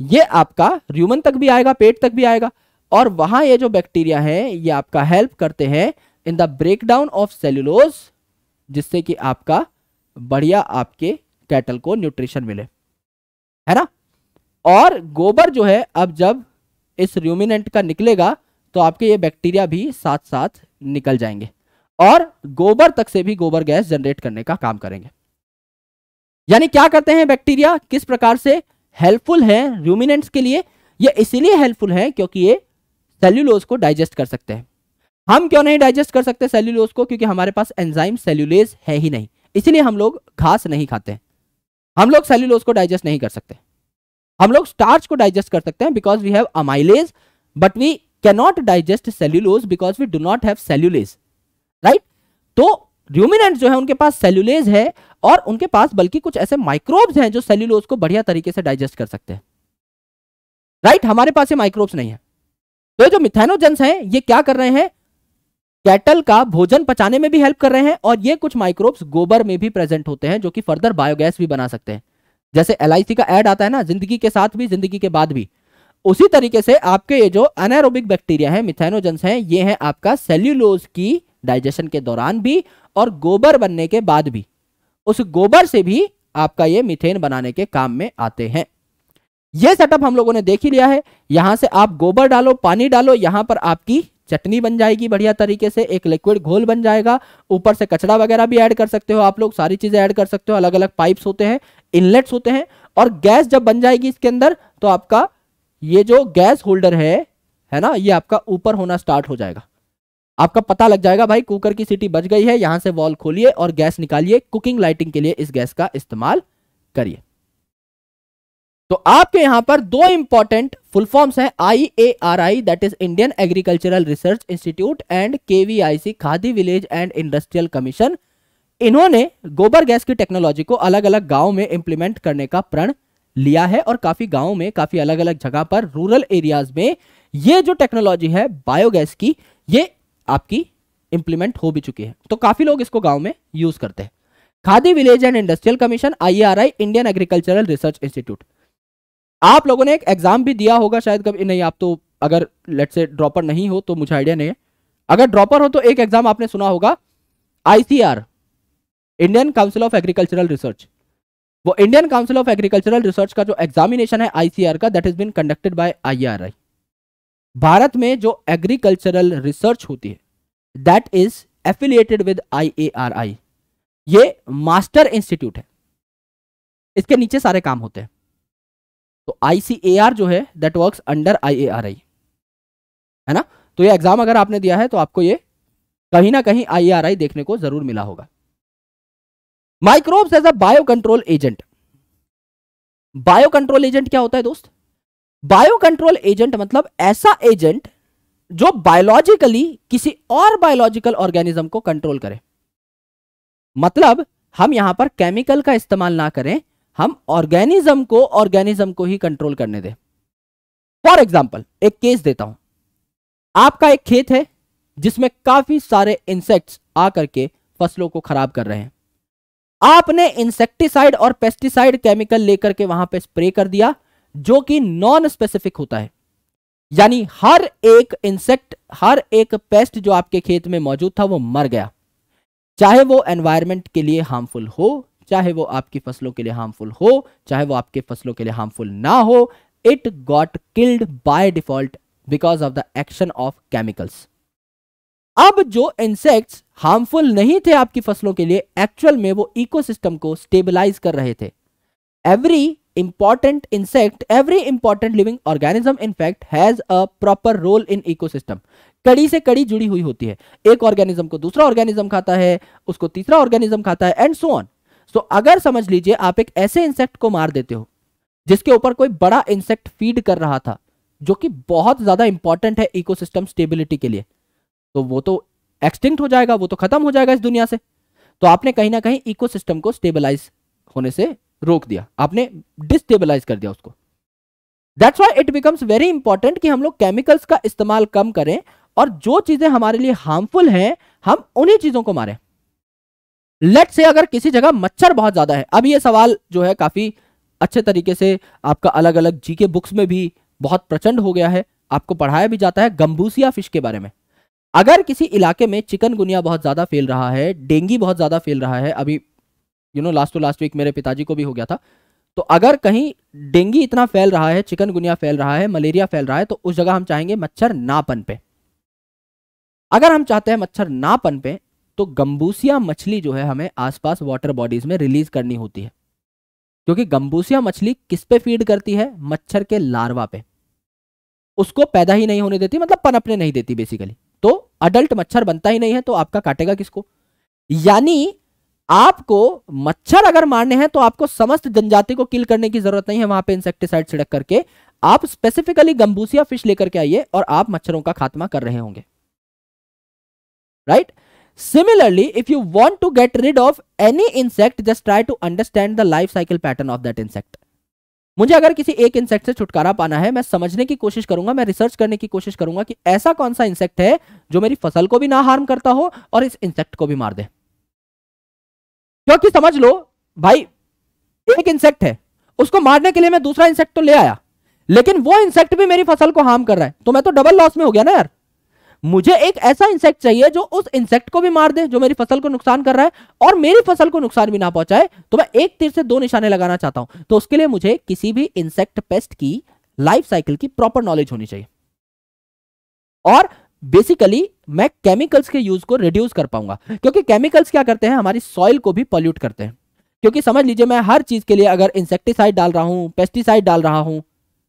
ये आपका ह्यूमन तक भी आएगा, पेट तक भी आएगा, और वहां ये जो बैक्टीरिया है ये आपका हेल्प करते हैं in the breakdown of cellulose, जिससे कि आपका बढ़िया आपके कैटल को न्यूट्रिशन मिले, है ना। और गोबर जो है अब जब इस र्यूमिनेंट का निकलेगा तो आपके ये बैक्टीरिया भी साथ साथ निकल जाएंगे और गोबर तक से भी गोबर गैस जनरेट करने का काम करेंगे। यानी क्या करते हैं बैक्टीरिया, किस प्रकार से हेल्पफुल है र्यूमिनेंट्स के लिए, ये इसीलिए हेल्पफुल है क्योंकि ये सेल्यूलोज को डाइजेस्ट कर सकते हैं। हम क्यों नहीं डाइजेस्ट कर सकते सेल्यूलोज को, क्योंकि हमारे पास एंजाइम सेल्यूलेज है ही नहीं, इसीलिए हम लोग घास नहीं खाते हैं, हम लोग सेल्यूलोज को डाइजेस्ट नहीं कर सकते। हम लोग स्टार्च को डाइजेस्ट कर सकते हैं because we have amylase, but we can not digest cellulose because we do not have cellulase, right. तो र्यूमिनेंट जो है उनके पास सेल्यूलेज है और उनके पास बल्कि कुछ ऐसे माइक्रोब्स हैं जो सेल्यूलोज को बढ़िया तरीके से डाइजेस्ट कर सकते हैं, राइट। हमारे पास ये माइक्रोब्स नहीं है। तो जो मिथेनोजेंस हैं ये क्या कर रहे हैं, कैटल का भोजन पचाने में भी हेल्प कर रहे हैं, और ये कुछ माइक्रोब्स गोबर में भी प्रेजेंट होते हैं जो कि फर्दर बायोगैस भी बना सकते हैं। जैसे एल आई सी का एड आता है ना, जिंदगी के साथ भी जिंदगी के बाद भी, उसी तरीके से आपके ये जो अनएरोबिक बैक्टीरिया है, मिथेनोजेंस है, ये है आपका सेल्यूलोज की डाइजेशन के दौरान भी और गोबर बनने के बाद भी, उस गोबर से भी आपका ये मीथेन बनाने के काम में आते हैं। ये सेटअप हम लोगों ने देख ही लिया है। यहां से आप गोबर डालो, पानी डालो, यहां पर आपकी चटनी बन जाएगी बढ़िया तरीके से, एक लिक्विड घोल बन जाएगा। ऊपर से कचरा वगैरह भी ऐड कर सकते हो आप लोग, सारी चीजें ऐड कर सकते हो। अलग अलग पाइप्स होते हैं, इनलेट्स होते हैं, और गैस जब बन जाएगी इसके अंदर तो आपका ये जो गैस होल्डर है, है ना, ये आपका ऊपर होना स्टार्ट हो जाएगा। आपका पता लग जाएगा भाई कुकर की सीटी बज गई है, यहां से वॉल खोलिए और गैस निकालिए। कुकिंग लाइटिंग के लिए इस गैस का इस्तेमाल करिए। तो आपके यहां पर दो इंपॉर्टेंट फुल फॉर्म्स हैं, I A R I, that is Indian Agricultural Research Institute, and K V I C, Khadi Village and Industrial Commission. इन्होंने गोबर गैस की टेक्नोलॉजी को अलग अलग गाँव में इंप्लीमेंट करने का प्रण लिया है और काफी गाँव में, काफी अलग अलग जगह पर, रूरल एरियाज में ये जो टेक्नोलॉजी है बायोगैस की, ये आपकी इंप्लीमेंट हो भी चुकी है, तो काफी लोग इसको गांव में यूज करते हैं। Khadi Village and Industrial Commission, I A R I, Indian Agricultural Research Institute. आप लोगों ने एक एग्जाम भी दिया होगा शायद कभी, नहीं आप तो अगर लेट्स से ड्रॉपर नहीं हो तो मुझे आइडिया नहीं है, अगर ड्रॉपर हो तो एक एग्जाम आपने सुना होगा, I C R, Indian Council of Agricultural Research. वो Indian Council of Agricultural Research का जो एग्जामिनेशन है आई सी आर का, that is been conducted by I R I. Bharat में जो एग्रीकल्चरल रिसर्च होती है that is affiliated with I A R I, ये मास्टर इंस्टीट्यूट है, इसके नीचे सारे काम होते हैं। तो आई सी ए आर जो है that works under I A R I, है ना। तो ये एग्जाम अगर आपने दिया है तो आपको ये कहीं ना कहीं आई ए आर आई देखने को जरूर मिला होगा। Microbes as a bio control agent. Bio control agent क्या होता है दोस्त, बायोकंट्रोल एजेंट मतलब ऐसा एजेंट जो बायोलॉजिकली किसी और बायोलॉजिकल ऑर्गेनिज्म को कंट्रोल करे। मतलब हम यहां पर केमिकल का इस्तेमाल ना करें, हम ऑर्गेनिज्म को ऑर्गेनिज्म को ही कंट्रोल करने दें। फॉर एग्जाम्पल एक केस देता हूं, आपका एक खेत है जिसमें काफी सारे इंसेक्ट्स आकर के फसलों को खराब कर रहे हैं। आपने इंसेक्टिसाइड और पेस्टिसाइड केमिकल लेकर के वहां पे स्प्रे कर दिया जो कि नॉन स्पेसिफिक होता है, यानी हर एक इंसेक्ट हर एक पेस्ट जो आपके खेत में मौजूद था वो मर गया, चाहे वो एनवायरमेंट के लिए हार्मफुल हो, चाहे वो आपकी फसलों के लिए हार्मफुल हो, चाहे वो आपके फसलों के लिए हार्मफुल ना हो, it got killed by default because of the action of chemicals. अब जो इंसेक्ट्स हार्मफुल नहीं थे आपकी फसलों के लिए, एक्चुअल में वो इकोसिस्टम को स्टेबलाइज कर रहे थे। Every important insect, every important living organism in fact has a proper role in ecosystem। कड़ी से कड़ी जुड़ी हुई होती है, एक organism को दूसरा organism खाता है, उसको तीसरा organism खाता है and so on। so अगर समझ लीजिए आप एक ऐसे insect को मार देते हो जिसके ऊपर कोई बड़ा insect feed कर रहा था जो कि बहुत ज्यादा important है ecosystem stability के लिए, तो वो तो extinct हो जाएगा, वो तो खत्म हो जाएगा इस दुनिया से। तो आपने कहीं ना कहीं ecosystem को stabilize होने से रोक दिया, आपने डिस्टेबलाइज कर दिया उसको। That's why it becomes very important कि हम लोग केमिकल्स का इस्तेमाल कम करें और जो चीजें हमारे लिए हार्मफुल हैं हम उन्हीं चीजों को मारें। लेट्स से अगर किसी जगह मच्छर बहुत ज्यादा है, अब ये सवाल जो है काफी अच्छे तरीके से आपका अलग अलग जीके बुक्स में भी बहुत प्रचंड हो गया है, आपको पढ़ाया भी जाता है गंबूसिया फिश के बारे में। अगर किसी इलाके में चिकनगुनिया बहुत ज्यादा फैल रहा है, डेंगू बहुत ज्यादा फैल रहा है, अभी you know last to last week मेरे पिताजी को भी हो गया था, तो अगर कहीं डेंगू इतना फैल रहा है, चिकनगुनिया फैल रहा है, मलेरिया फैल रहा है, तो उस जगह हम चाहेंगे मच्छर ना पनपे। अगर हम चाहते हैं मच्छर ना पनपे तो गंबूसिया मछली जो है हमें आसपास वाटर बॉडीज में रिलीज करनी होती है, क्योंकि गंबूसिया मछली किस पे फीड करती है, मच्छर के लार्वा पे। उसको पैदा ही नहीं होने देती, मतलब पनपने नहीं देती बेसिकली, तो अडल्ट मच्छर बनता ही नहीं है, तो आपका काटेगा किसको। यानी आपको मच्छर अगर मारने हैं तो आपको समस्त जनजाति को किल करने की जरूरत नहीं है, वहां पे इंसेक्टिसाइड छिड़क करके आप स्पेसिफिकली गंबूसिया फिश लेकर के आइए और आप मच्छरों का खात्मा कर रहे होंगे, right. Similarly if you want to get rid of any insect just try to understand the life cycle pattern of that insect. मुझे अगर किसी एक इंसेक्ट से छुटकारा पाना है, मैं समझने की कोशिश करूंगा, मैं रिसर्च करने की कोशिश करूंगा कि ऐसा कौन सा इंसेक्ट है जो मेरी फसल को भी ना हार्म करता हो और इस इंसेक्ट को भी मार दे। क्योंकि समझ लो भाई एक इंसेक्ट है, उसको मारने के लिए मैं दूसरा इंसेक्ट तो ले आया, लेकिन वो इंसेक्ट भी मेरी फसल को हार्म कर रहा है, तो मैं तो डबल लॉस में हो गया ना यार। मुझे एक ऐसा इंसेक्ट चाहिए जो उस इंसेक्ट को भी मार दे जो मेरी फसल को नुकसान कर रहा है और मेरी फसल को नुकसान भी ना पहुंचाए, तो मैं एक तीर से दो निशाने लगाना चाहता हूं। तो उसके लिए मुझे किसी भी इंसेक्ट पेस्ट की लाइफ साइकिल की प्रॉपर नॉलेज होनी चाहिए और बेसिकली मैं केमिकल्स के यूज को रिड्यूस कर पाऊंगा, क्योंकि केमिकल्स क्या करते हैं, हमारी सॉइल को भी पॉल्यूट करते हैं। क्योंकि समझ लीजिए मैं हर चीज के लिए अगर इंसेक्टिसाइड डाल रहा हूं, पेस्टिसाइड डाल रहा हूं,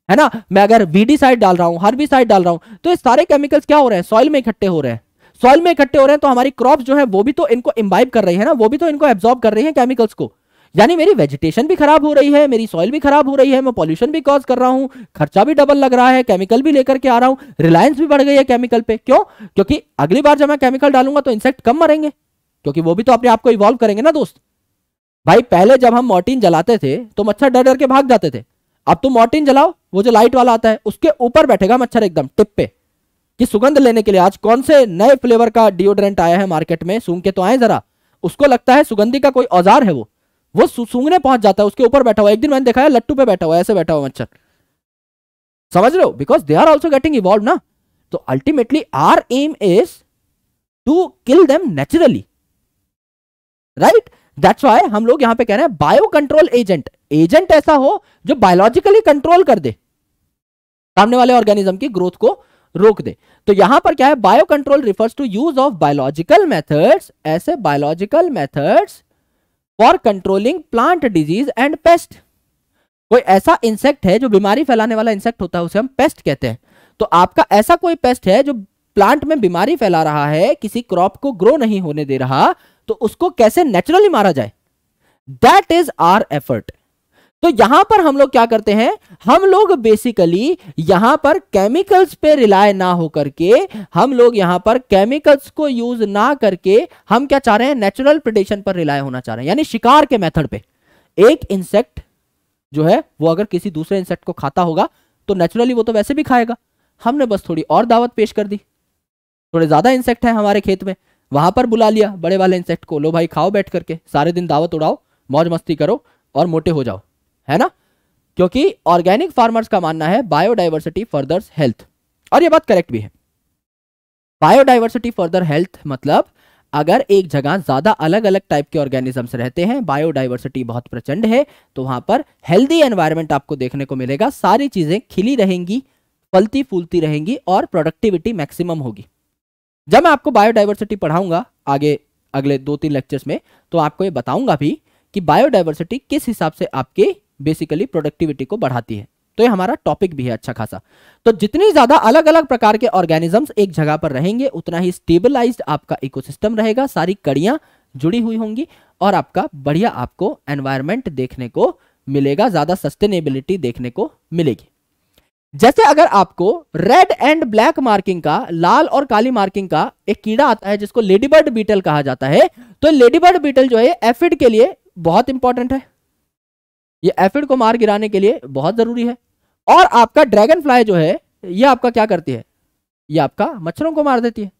है ना, मैं अगर वीडीसाइड डाल रहा हूं, हर्बिसाइड डाल रहा हूं, तो ये सारे केमिकल्स क्या हो रहे हैं, सॉइल में इकट्ठे हो रहे हैं। सॉइल में इकट्ठे हो रहे हैं तो हमारी क्रॉप्स जो है वो भी तो इनको इम्बाइब कर रही है ना, वो भी तो इनको एब्जॉर्ब कर रही है केमिकल्स को, यानी मेरी वेजिटेशन भी खराब हो रही है, मेरी सॉइल भी खराब हो रही है, मैं पॉल्यूशन भी कॉज कर रहा हूं, खर्चा भी डबल लग रहा है, केमिकल भी लेकर के आ रहा हूं, रिलायंस भी बढ़ गई है केमिकल पे। क्यों? क्योंकि अगली बार जब मैं केमिकल डालूंगा तो इंसेक्ट कम मरेंगे, क्योंकि वो भी तो अपने आप को इवॉल्व करेंगे ना दोस्त। भाई पहले जब हम मॉर्टिन जलाते थे तो मच्छर डर डर के भाग जाते थे, अब तो मॉर्टिन जलाओ, वो जो लाइट वाला आता है उसके ऊपर बैठेगा मच्छर एकदम टिप पे कि सुगंध लेने के लिए आज कौन से नए फ्लेवर का डिओड्रेंट आया है मार्केट में, सूंघ के तो आए जरा। उसको लगता है सुगंधी का कोई औजार है, वो वो सूंघने पहुंच जाता है, उसके ऊपर बैठा हुआ। एक दिन मैंने देखा है लट्टू पे बैठा हुआ, ऐसे बैठा हुआ मच्छर, समझ रहे हो, because they are also getting evolve ना। तो ultimately our aim is to kill them naturally, right. That's why हम लोग यहां पे कह रहे हैं बायो कंट्रोल एजेंट, एजेंट ऐसा हो जो बायोलॉजिकली कंट्रोल कर दे, सामने वाले ऑर्गेनिज्म की ग्रोथ को रोक दे। तो यहां पर क्या है, bio control refers to use of biological methods, ऐसे biological methods for controlling plant disease and pest. कोई ऐसा इंसेक्ट है जो बीमारी फैलाने वाला इंसेक्ट होता है, उसे हम पेस्ट कहते हैं। तो आपका ऐसा कोई पेस्ट है जो प्लांट में बीमारी फैला रहा है, किसी क्रॉप को ग्रो नहीं होने दे रहा, तो उसको कैसे नेचुरली मारा जाए, दैट इज आवर एफर्ट। तो यहां पर हम लोग क्या करते हैं, हम लोग बेसिकली यहां पर केमिकल्स पे रिलाय ना होकर के हम लोग यहां पर केमिकल्स को यूज ना करके हम क्या चाह रहे हैं, नेचुरल प्रेडेशन पर रिलाय होना चाह रहे हैं, यानी शिकार के मेथड पे। एक इंसेक्ट जो है वो अगर किसी दूसरे इंसेक्ट को खाता होगा तो नेचुरली वो तो वैसे भी खाएगा, हमने बस थोड़ी और दावत पेश कर दी, थोड़े ज्यादा इंसेक्ट है हमारे खेत में, वहां पर बुला लिया बड़े वाले इंसेक्ट को, लो भाई खाओ बैठ करके, सारे दिन दावत उड़ाओ, मौज मस्ती करो और मोटे हो जाओ, है ना। क्योंकि ऑर्गेनिक फार्मर्स का मानना है बायोडाइवर्सिटी फर्दर्स हेल्थ, और ये बात करेक्ट भी है। बायोडाइवर्सिटी फर्दर हेल्थ मतलब अगर एक जगह ज्यादा अलग अलग टाइप के ऑर्गेनिजम्स रहते हैं, बायोडाइवर्सिटी बहुत प्रचंड है, तो वहां पर हेल्दी एनवायरनमेंट आपको देखने को मिलेगा, सारी चीजें खिली रहेंगी, फलती फूलती रहेंगी और प्रोडक्टिविटी मैक्सिमम होगी। जब मैं आपको बायोडाइवर्सिटी पढ़ाऊंगा आगे अगले दो तीन लेक्चर्स में, तो आपको ये बताऊंगा भी कि बायोडाइवर्सिटी किस हिसाब से आपके बेसिकली प्रोडक्टिविटी को बढ़ाती है। तो ये हमारा टॉपिक भी है अच्छा खासा। तो जितनी ज्यादा अलग अलग प्रकार के ऑर्गेनिजम्स एक जगह पर रहेंगे उतना ही स्टेबलाइज्ड आपका इकोसिस्टम रहेगा, सारी कड़ियां जुड़ी हुई होंगी और आपका बढ़िया आपको एनवायरनमेंट देखने को मिलेगा, ज्यादा सस्टेनेबिलिटी देखने को मिलेगी। जैसे अगर आपको रेड एंड ब्लैक मार्किंग का, लाल और काली मार्किंग का एक कीड़ा आता है जिसको लेडीबर्ड बीटल कहा जाता है, तो लेडीबर्ड बीटल जो है एफिड के लिए बहुत इंपॉर्टेंट है, ये एफिड को मार गिराने के लिए बहुत जरूरी है। और आपका ड्रैगन फ्लाई जो है ये आपका क्या करती है, ये आपका मच्छरों को मार देती है,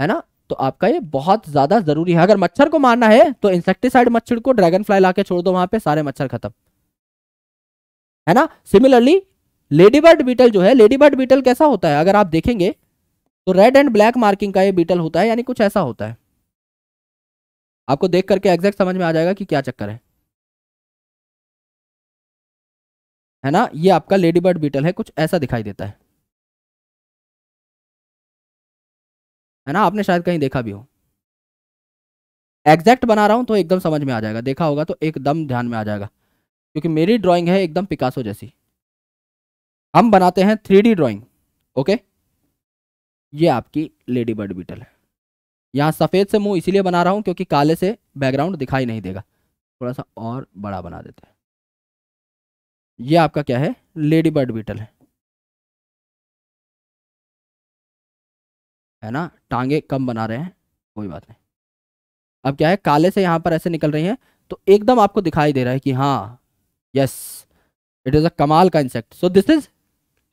है ना। तो आपका ये बहुत ज्यादा जरूरी है, अगर मच्छर को मारना है तो इंसेक्टिसाइड मच्छर को ड्रैगन फ्लाई लाके छोड़ दो, वहां पे सारे मच्छर खत्म, है ना। सिमिलरली लेडीबर्ड बीटल जो है, लेडीबर्ड बीटल कैसा होता है अगर आप देखेंगे तो रेड एंड ब्लैक मार्किंग का ये बीटल होता है, यानी कुछ ऐसा होता है, आपको देख करके एग्जैक्ट समझ में आ जाएगा कि क्या चक्कर है, है ना। ये आपका लेडीबर्ड बीटल है, कुछ ऐसा दिखाई देता है, है ना, आपने शायद कहीं देखा भी हो। एग्जैक्ट बना रहा हूं तो एकदम समझ में आ जाएगा, देखा होगा तो एकदम ध्यान में आ जाएगा, क्योंकि मेरी ड्राइंग है एकदम पिकासो जैसी। हम बनाते हैं थ्री डी ड्राइंग, ओके। ये आपकी लेडीबर्ड बीटल है, यहाँ सफ़ेद से मुंह इसीलिए बना रहा हूँ क्योंकि काले से बैकग्राउंड दिखाई नहीं देगा, थोड़ा सा और बड़ा बना देते हैं। ये आपका क्या है, लेडीबर्ड बीटल है, है ना। टांगे कम बना रहे हैं, कोई बात नहीं। अब क्या है, काले से यहाँ पर ऐसे निकल रही हैं तो एकदम आपको दिखाई दे रहा है कि हाँ, यस इट इज़ अ कमाल का insect, so this is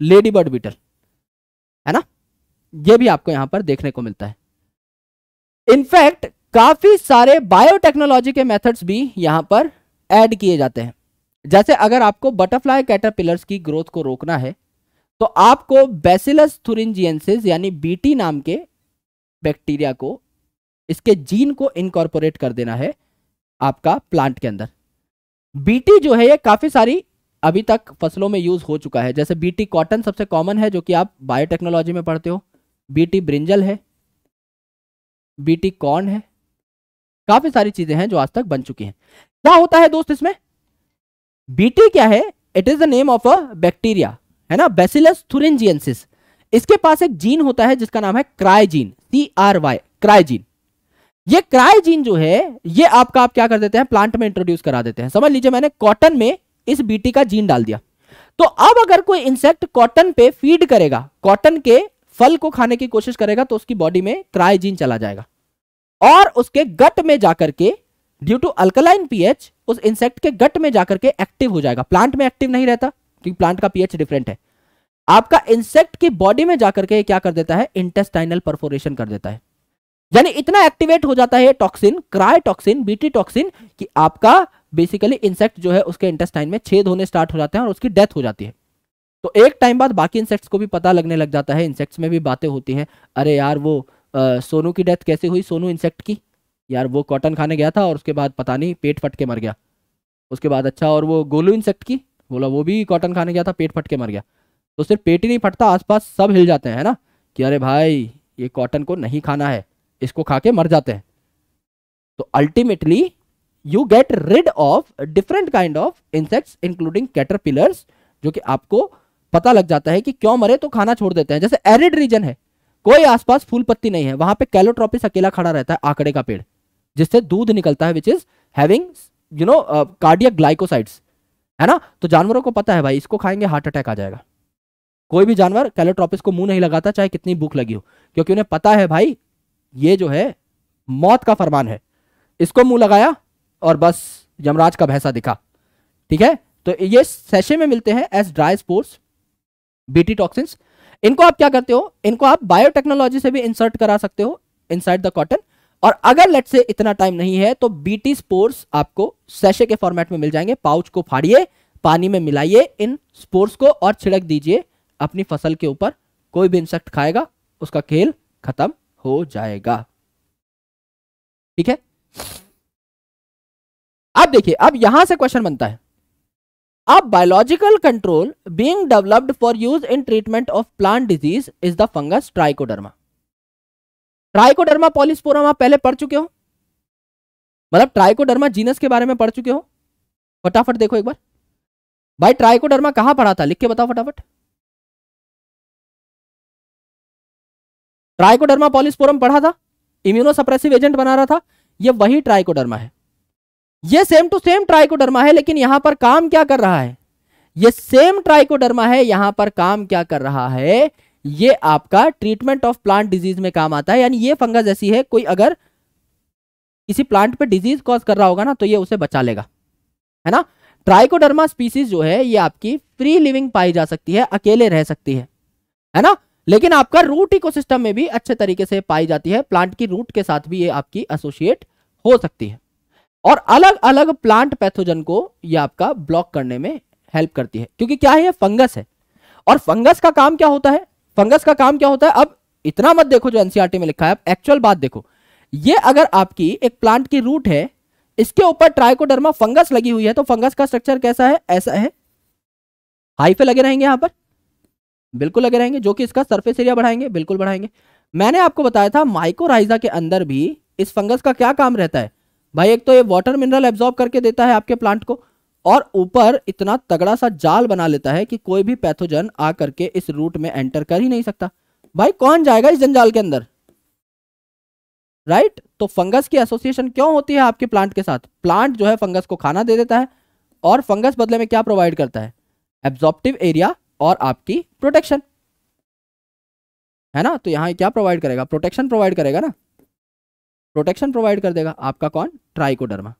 ladybird beetle, है ना। ये भी आपको यहाँ पर देखने को मिलता है। इनफैक्ट काफी सारे बायोटेक्नोलॉजी के मेथड्स भी यहाँ पर ऐड किए जाते हैं। जैसे अगर आपको बटरफ्लाई कैटरपिलर्स की ग्रोथ को रोकना है तो आपको बैसिलस थुरिंजियंसिस यानी बीटी नाम के बैक्टीरिया को, इसके जीन को इनकॉर्पोरेट कर देना है आपका प्लांट के अंदर। बीटी जो है ये काफ़ी सारी अभी तक फसलों में यूज़ हो चुका है, जैसे बीटी कॉटन सबसे कॉमन है जो कि आप बायोटेक्नोलॉजी में पढ़ते हो, बीटी ब्रिंजल है, बीटी कॉर्न है, काफ़ी सारी चीज़ें हैं जो आज तक बन चुकी हैं। क्या होता है दोस्त इसमें, बीटी क्या है, it is the name of a bacteria, है ना, बैसिलस थुरिंजियंसिस। इसके पास एक जीन होता है जिसका नाम है क्राइजीन, सी आर वाई, क्राइजीन। ये क्राइजीन जो है ये आपका आप क्या कर देते हैं, प्लांट में इंट्रोड्यूस करा देते हैं। समझ लीजिए मैंने कॉटन में इस बीटी का जीन डाल दिया, तो अब अगर कोई इंसेक्ट कॉटन पे फीड करेगा, कॉटन के फल को खाने की कोशिश करेगा, तो उसकी बॉडी में क्राइजीन चला जाएगा और उसके गट में जाकर के ड्यू टू अल्कलाइन पीएच उस इंसेक्ट के गट में जाकर के एक्टिव हो जाएगा। प्लांट में एक्टिव नहीं रहता क्योंकि प्लांट का पीएच डिफरेंट है। आपका इंसेक्ट की बॉडी में जाकर के क्या कर देता है, इंटेस्टाइनल परफोरेशन कर देता है, यानी इतना एक्टिवेट हो जाता है ये टॉक्सिन, क्रायोटॉक्सिन, बीटी टॉक्सिन, कि आपका बेसिकली इंसेक्ट जो है उसके इंटेस्टाइन में छेद होने स्टार्ट हो जाते हैं और उसकी डेथ हो जाती है। तो एक टाइम बाद बाकी इंसेक्ट्स को भी पता लगने लग जाता है, इंसेक्ट्स में भी बातें होती हैं, अरे यार वो आ, सोनू की डेथ कैसे हुई, सोनू इंसेक्ट की, यार वो कॉटन खाने गया था और उसके बाद पता नहीं पेट फट के मर गया, उसके बाद अच्छा और वो गोलू इंसेक्ट की, बोला वो भी कॉटन खाने गया था पेट फट के मर गया। तो सिर्फ पेट ही नहीं फटता, आसपास सब हिल जाते हैं, है ना, कि अरे भाई ये कॉटन को नहीं खाना है, इसको खा के मर जाते हैं। तो ultimately you get rid of different kind of insects including caterpillars, जो कि आपको पता लग जाता है कि क्यों मरे, तो खाना छोड़ देते हैं। जैसे एरिड रीजन है, कोई आसपास फूल पत्ती नहीं है, वहां पे कैलोट्रोपिस अकेला खड़ा रहता है, आंकड़े का पेड़, जिससे दूध निकलता है, which is having you know cardiac glycosides, है ना। तो जानवरों को पता है भाई इसको खाएंगे हार्ट अटैक आ जाएगा। कोई भी जानवर कैलोट्रोपिस को मुंह नहीं लगाता चाहे कितनी भूख लगी हो, क्योंकि उन्हें पता है भाई ये जो है मौत का फरमान है। इसको मुंह लगाया और बस यमराज का भैंसा दिखा, ठीक है। तो ये सैशे में मिलते हैं as dry spores, BT toxins. इनको आप क्या करते हो, इनको आप बायोटेक्नोलॉजी से भी इंसर्ट करा सकते हो इनसाइड द कॉटन। और अगर लेट से इतना टाइम नहीं है तो बीटी स्पोर्स आपको सैशे के फॉर्मेट में मिल जाएंगे। पाउच को फाड़िए, पानी में मिलाइए इन स्पोर्स को और छिड़क दीजिए अपनी फसल के ऊपर। कोई भी इंसेक्ट खाएगा उसका खेल खत्म हो जाएगा, ठीक है। अब देखिए, अब यहां से क्वेश्चन बनता है, अब biological control being developed for use in treatment of plant disease is the fungus trichoderma. Trichoderma polysporum आप पहले पढ़ चुके हो, मतलब ट्राइकोडर्मा जीनस के बारे में पढ़ चुके हो। फटाफट देखो एक बार भाई, ट्राइकोडर्मा कहां पढ़ा था, लिख के बताओ फटाफट। ट्राइकोडर्मा पॉलिस्पोरम पढ़ा था, इम्यूनोसप्रेसिव एजेंट बना रहा था। ये वही ट्राइकोडर्मा है, ये सेम टू सेम ट्राइकोडर्मा है। लेकिन यहां पर काम क्या कर रहा है, ये सेम ट्राइकोडर्मा है, यहां पर काम क्या कर रहा है, ये आपका ट्रीटमेंट ऑफ प्लांट डिजीज में काम आता है। यानी ये फंगस ऐसी है, कोई अगर किसी प्लांट पे डिजीज कॉज कर रहा होगा ना तो ये उसे बचा लेगा, है ना। ट्राइकोडर्मा स्पीसीज जो है ये आपकी फ्री लिविंग पाई जा सकती है, अकेले रह सकती है, है ना। लेकिन आपका रूट इकोसिस्टम में भी अच्छे तरीके से पाई जाती है। प्लांट की रूट के साथ भी ये आपकी एसोसिएट हो सकती है और अलग अलग प्लांट पैथोजन को ये आपका ब्लॉक करने में हेल्प करती है, क्योंकि क्या है, ये फंगस है। और फंगस का काम क्या होता है, फंगस का काम क्या होता है, अब इतना मत देखो जो एनसीईआरटी में लिखा है, अब एक्चुअल बात देखो। ये अगर आपकी एक प्लांट की रूट है, इसके ऊपर ट्राइकोडर्मा फंगस लगी हुई है, तो फंगस का स्ट्रक्चर कैसा है, ऐसा है। हाइफे लगे रहेंगे यहाँ पर, बिल्कुल लगे रहेंगे, जो कि इसका सरफेस एरिया बढ़ाएंगे, बिल्कुल बढ़ाएंगे। मैंने आपको बताया था माइकोराइजा के अंदर भी इस फंगस का क्या काम रहता है भाई। एक तो ये वाटर मिनरल एब्जॉर्ब करके देता है आपके प्लांट को, और ऊपर इतना तगड़ा सा जाल बना लेता है कि कोई भी पैथोजन आ करके इस रूट में एंटर कर ही नहीं सकता। भाई कौन जाएगा इस जंजाल के अंदर, राइट। तो फंगस की एसोसिएशन क्यों होती है आपके प्लांट के साथ। प्लांट जो है फंगस को खाना दे देता है और फंगस बदले में क्या प्रोवाइड करता है, एब्जॉर्प्टिव एरिया और आपकी प्रोटेक्शन, है ना। तो यहां क्या प्रोवाइड करेगा, प्रोटेक्शन प्रोवाइड करेगा ना, प्रोटेक्शन प्रोवाइड कर देगा आपका कौन, ट्राइकोडर्मा,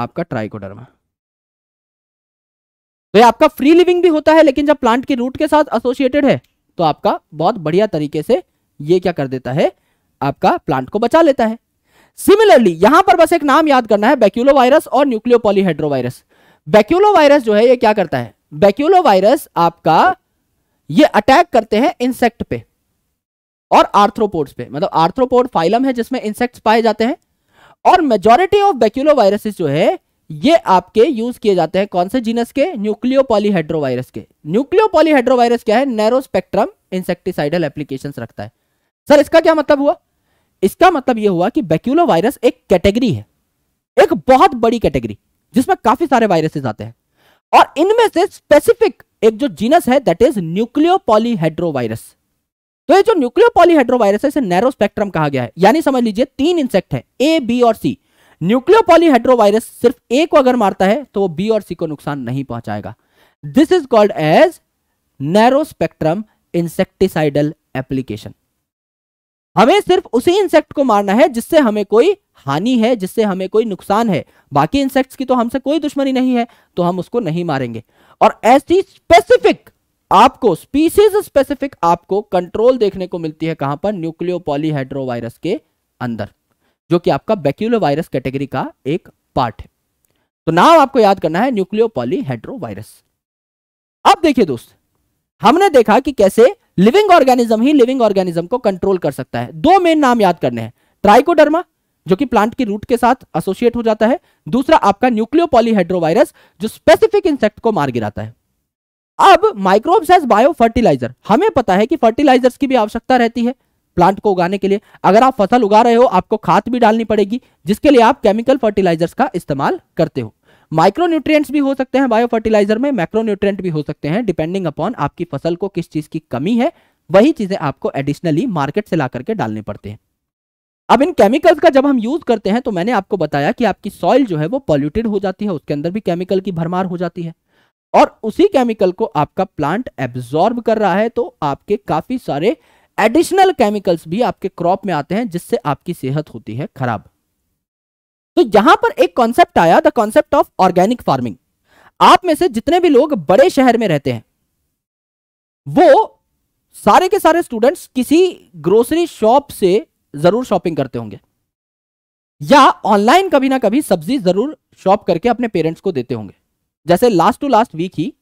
आपका ट्राइकोडर्मा। तो ये आपका फ्री लिविंग भी होता है, लेकिन जब प्लांट की रूट के साथ एसोसिएटेड है तो आपका बहुत बढ़िया तरीके से ये क्या कर देता है, आपका प्लांट को बचा लेता है। सिमिलरली यहां पर बस एक नाम याद करना है, बैक्यूलोवायरस और न्यूक्लियोपॉलीहेड्रोवायरस। बैक्यूलोवायरस जो है ये क्या करता है, बैक्यूलोवायरस आपका ये अटैक करते हैं इंसेक्ट पे और आर्थ्रोपोड्स पे, मतलब आर्थ्रोपोड फाइलम है जिसमें इंसेक्ट्स पाए जाते हैं। और मेजॉरिटी ऑफ बैक्यूलोवायरसेस जो है ये आपके यूज किए जाते हैं कौन से जीनस के, न्यूक्लियोपॉलीहेड्रोवायरस के। न्यूक्लियोपॉलीहेड्रोवायरस क्या है, नैरो स्पेक्ट्रम इंसेक्टिसाइडल एप्लीकेशंस रखता है। सर इसका क्या मतलब हुआ, इसका मतलब यह हुआ कि बैक्यूलोवायरस एक कैटेगरी है, एक बहुत बड़ी कैटेगरी जिसमें काफी सारे वायरसेस आते हैं, और इनमें से स्पेसिफिक एक जो जीनस है दैट इज न्यूक्लियोपॉलीहेड्रोवायरस। तो ये जो न्यूक्लियोपॉलीहेड्रोवायरस है इसे नैरो स्पेक्ट्रम कहा गया है। यानी समझ लीजिए तीन इंसेक्ट है, ए बी और सी। न्यूक्लियोपॉलीहेड्रोवायरस सिर्फ ए को अगर मारता है तो वो बी और सी को नुकसान नहीं पहुंचाएगा। This is called as narrow spectrum insecticidal application. हमें सिर्फ उसी इंसेक्ट को मारना है जिससे हमें कोई हानि है, जिससे हमें कोई नुकसान है। बाकी इंसेक्ट्स की तो हमसे कोई दुश्मनी नहीं है तो हम उसको नहीं मारेंगे। और ऐसी स्पेसिफिक आपको स्पीसीज स्पेसिफिक आपको कंट्रोल देखने को मिलती है कहां पर, न्यूक्लियोपॉलीहेड्रोवायरस के अंदर, जो कि आपका बैक्यूलोवायरस कैटेगरी का एक पार्ट है। तो नाम आपको याद करना है न्यूक्लियोपॉलीहेड्रोवायरस। अब देखिए दोस्त, हमने देखा कि कैसे लिविंग ऑर्गेनिज्म ही लिविंग ऑर्गेनिज्म को कंट्रोल कर सकता है। दो मेन नाम याद करने हैं, ट्राइकोडर्मा जो कि प्लांट की रूट के साथ एसोसिएट हो जाता है, दूसरा आपका न्यूक्लियोपॉलीहेड्रोवायरस जो स्पेसिफिक इंसेक्ट को मार गिराता है। अब माइक्रोब्स एज बायो फर्टिलाइजर, हमें पता है कि फर्टिलाइजर्स की भी आवश्यकता रहती है प्लांट को उगाने के लिए। अगर आप फसल उगा रहे हो आपको खाद भी डालनी पड़ेगी, जिसके लिए आप केमिकल फर्टिलाइजर्स का इस्तेमाल करते हो। माइक्रोन्यूट्रिएंट्स भी हो सकते हैं बायो फर्टिलाइजर में, मैक्रोन्यूट्रिएंट भी हो सकते हैं, डिपेंडिंग अपॉन आपकी फसल को किस चीज की कमी है, वही चीजें आपको एडिशनली मार्केट से ला करके डालनी पड़ती है। अब इन केमिकल्स का जब हम यूज करते हैं तो मैंने आपको बताया कि आपकी सॉइल जो है वो पॉल्यूटेड हो जाती है, उसके अंदर भी केमिकल की भरमार हो जाती है और उसी केमिकल को आपका प्लांट एब्जॉर्ब कर रहा है, तो आपके काफी सारे एडिशनल केमिकल्स भी आपके क्रॉप में आते हैं जिससे आपकी सेहत होती है खराब। तो यहां पर एक कॉन्सेप्ट आया, the concept of organic farming. आप में से जितने भी लोग बड़े शहर में रहते हैं वो सारे के सारे स्टूडेंट्स किसी ग्रोसरी शॉप से जरूर शॉपिंग करते होंगे या ऑनलाइन कभी ना कभी सब्जी जरूर शॉप करके अपने पेरेंट्स को देते होंगे। जैसे लास्ट टू लास्ट वीक ही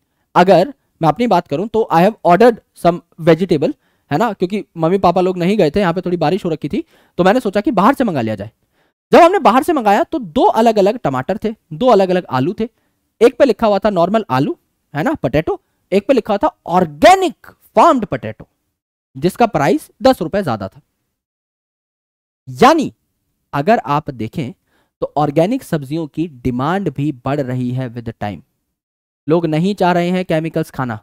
अगर मैं अपनी बात करूं तो I have ordered some vegetable, है ना, क्योंकि मम्मी पापा लोग नहीं गए थे, यहाँ पे थोड़ी बारिश हो रखी थी, तो मैंने सोचा कि बाहर से मंगा लिया जाए। जब हमने बाहर से मंगाया तो दो अलग अलग टमाटर थे, दो अलग अलग आलू थे, एक पे लिखा हुआ था नॉर्मल आलू, है ना, पोटैटो, एक पे लिखा था ऑर्गेनिक फार्म्ड पोटैटो जिसका प्राइस दस रुपए ज्यादा था। यानी अगर आप देखें तो ऑर्गेनिक सब्जियों की डिमांड भी बढ़ रही है विद टाइम। लोग नहीं चाह रहे हैं केमिकल्स खाना,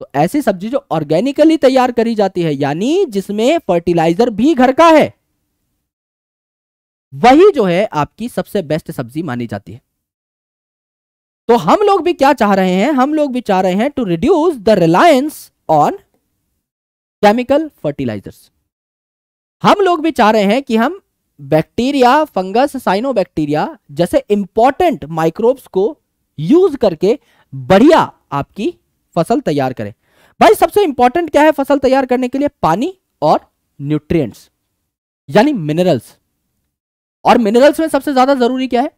तो ऐसी सब्जी जो ऑर्गेनिकली तैयार करी जाती है यानी जिसमें फर्टिलाइजर भी घर का है, वही जो है आपकी सबसे बेस्ट सब्जी मानी जाती है। तो हम लोग भी क्या चाह रहे हैं, हम लोग भी चाह रहे हैं to reduce the reliance on chemical fertilisers. हम लोग भी चाह रहे हैं कि हम बैक्टीरिया, फंगस, साइनोबैक्टीरिया जैसे इंपॉर्टेंट माइक्रोब्स को यूज करके बढ़िया आपकी फसल तैयार करें। भाई सबसे इंपॉर्टेंट क्या है फसल तैयार करने के लिए? पानी और न्यूट्रिएंट्स यानी मिनरल्स। और मिनरल्स में सबसे ज्यादा जरूरी क्या है?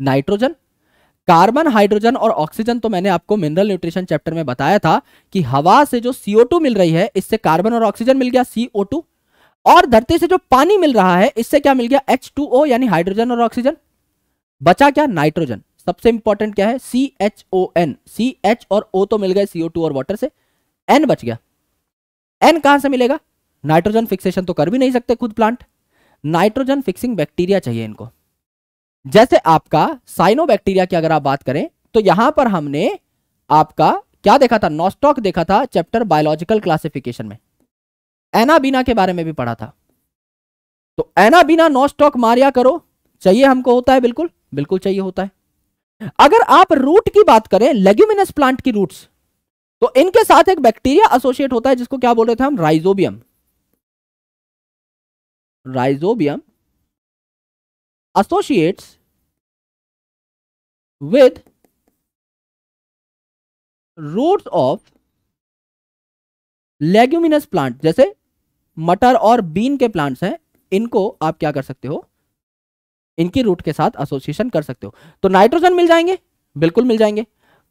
नाइट्रोजन, कार्बन, हाइड्रोजन और ऑक्सीजन। तो मैंने आपको मिनरल न्यूट्रिशन चैप्टर में बताया था कि हवा से जो सी ओ टू मिल रही है इससे कार्बन और ऑक्सीजन मिल गया सी ओ टू, और धरती से जो पानी मिल रहा है इससे क्या मिल गया? एच टू ओ यानी हाइड्रोजन और ऑक्सीजन। बचा क्या? नाइट्रोजन। सबसे इंपॉर्टेंट क्या है? C H O N. C H और ओ तो मिल गए सी ओ टू और वाटर से, एन बच गया। एन कहां से मिलेगा? नाइट्रोजन फिक्सेशन तो कर भी नहीं सकते खुद प्लांट, नाइट्रोजन फिक्सिंग बैक्टीरिया चाहिए इनको। जैसे आपका साइनोबैक्टीरिया की अगर आप बात करें तो यहां पर हमने आपका क्या देखा था? नॉस्टॉक देखा था चैप्टर बायोलॉजिकल क्लासिफिकेशन में, एनाबीना के बारे में भी पढ़ा था। तो एनाबीना, नॉस्टॉक मारिया करो, चाहिए हमको होता है, बिल्कुल बिल्कुल चाहिए होता है। अगर आप रूट की बात करें, लेग्यूमिनस प्लांट की रूट्स, तो इनके साथ एक बैक्टीरिया एसोसिएट होता है जिसको क्या बोल रहे थे हम? Rhizobium. Rhizobium associates with roots of leguminous plant. जैसे मटर और बीन के प्लांट्स हैं, इनको आप क्या कर सकते हो? इनकी रूट के साथ एसोसिएशन कर सकते हो। तो नाइट्रोजन मिल जाएंगे, बिल्कुल मिल जाएंगे।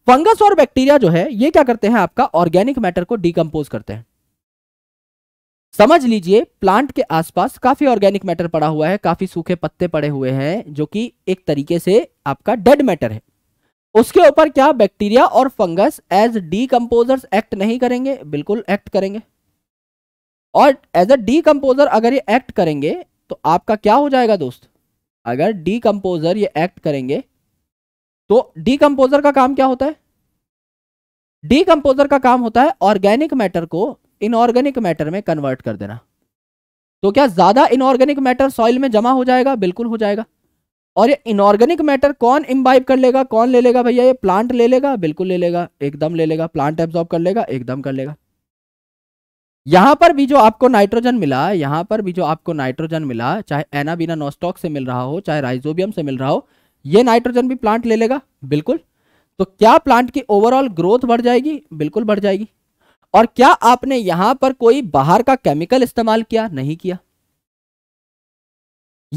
फंगस और बैक्टीरिया जो है ये क्या करते हैं? आपका ऑर्गेनिक मैटर को डिकम्पोज करते हैं। समझ लीजिए प्लांट के आसपास काफी ऑर्गेनिक मैटर पड़ा हुआ है, काफी सूखे पत्ते पड़े हुए हैं जो कि एक तरीके से आपका डेड मैटर है, उसके ऊपर क्या बैक्टीरिया और फंगस एज डीकंपोजर्स एक्ट नहीं करेंगे? बिल्कुल एक्ट करेंगे। और एज अ डीकंपोजर अगर ये एक्ट करेंगे तो आपका क्या हो जाएगा दोस्त? अगर डीकंपोजर ये एक्ट करेंगे तो डीकंपोजर का काम क्या होता है? डीकंपोजर का काम होता है ऑर्गेनिक मैटर को इनऑर्गेनिक मैटर में कन्वर्ट कर देना। तो क्या ज्यादा इनऑर्गेनिक मैटर सॉइल में जमा हो जाएगा? बिल्कुल हो जाएगा। और ये इनऑर्गेनिक मैटर कौन इम्बाइब कर लेगा, कौन ले लेगा भैया? ये प्लांट ले लेगा, बिल्कुल ले लेगा, एकदम ले लेगा। प्लांट एब्जॉर्ब कर लेगा, एकदम कर लेगा। यहां पर भी जो आपको नाइट्रोजन मिला, यहां पर भी जो आपको नाइट्रोजन मिला, चाहे एनाबीना नॉस्टॉक से मिल रहा हो, चाहे राइजोबियम से मिल रहा हो, ये नाइट्रोजन भी प्लांट ले लेगा, बिल्कुल। तो क्या प्लांट की ओवरऑल ग्रोथ बढ़ जाएगी? बिल्कुल बढ़ जाएगी। और क्या आपने यहां पर कोई बाहर का केमिकल इस्तेमाल किया? नहीं किया।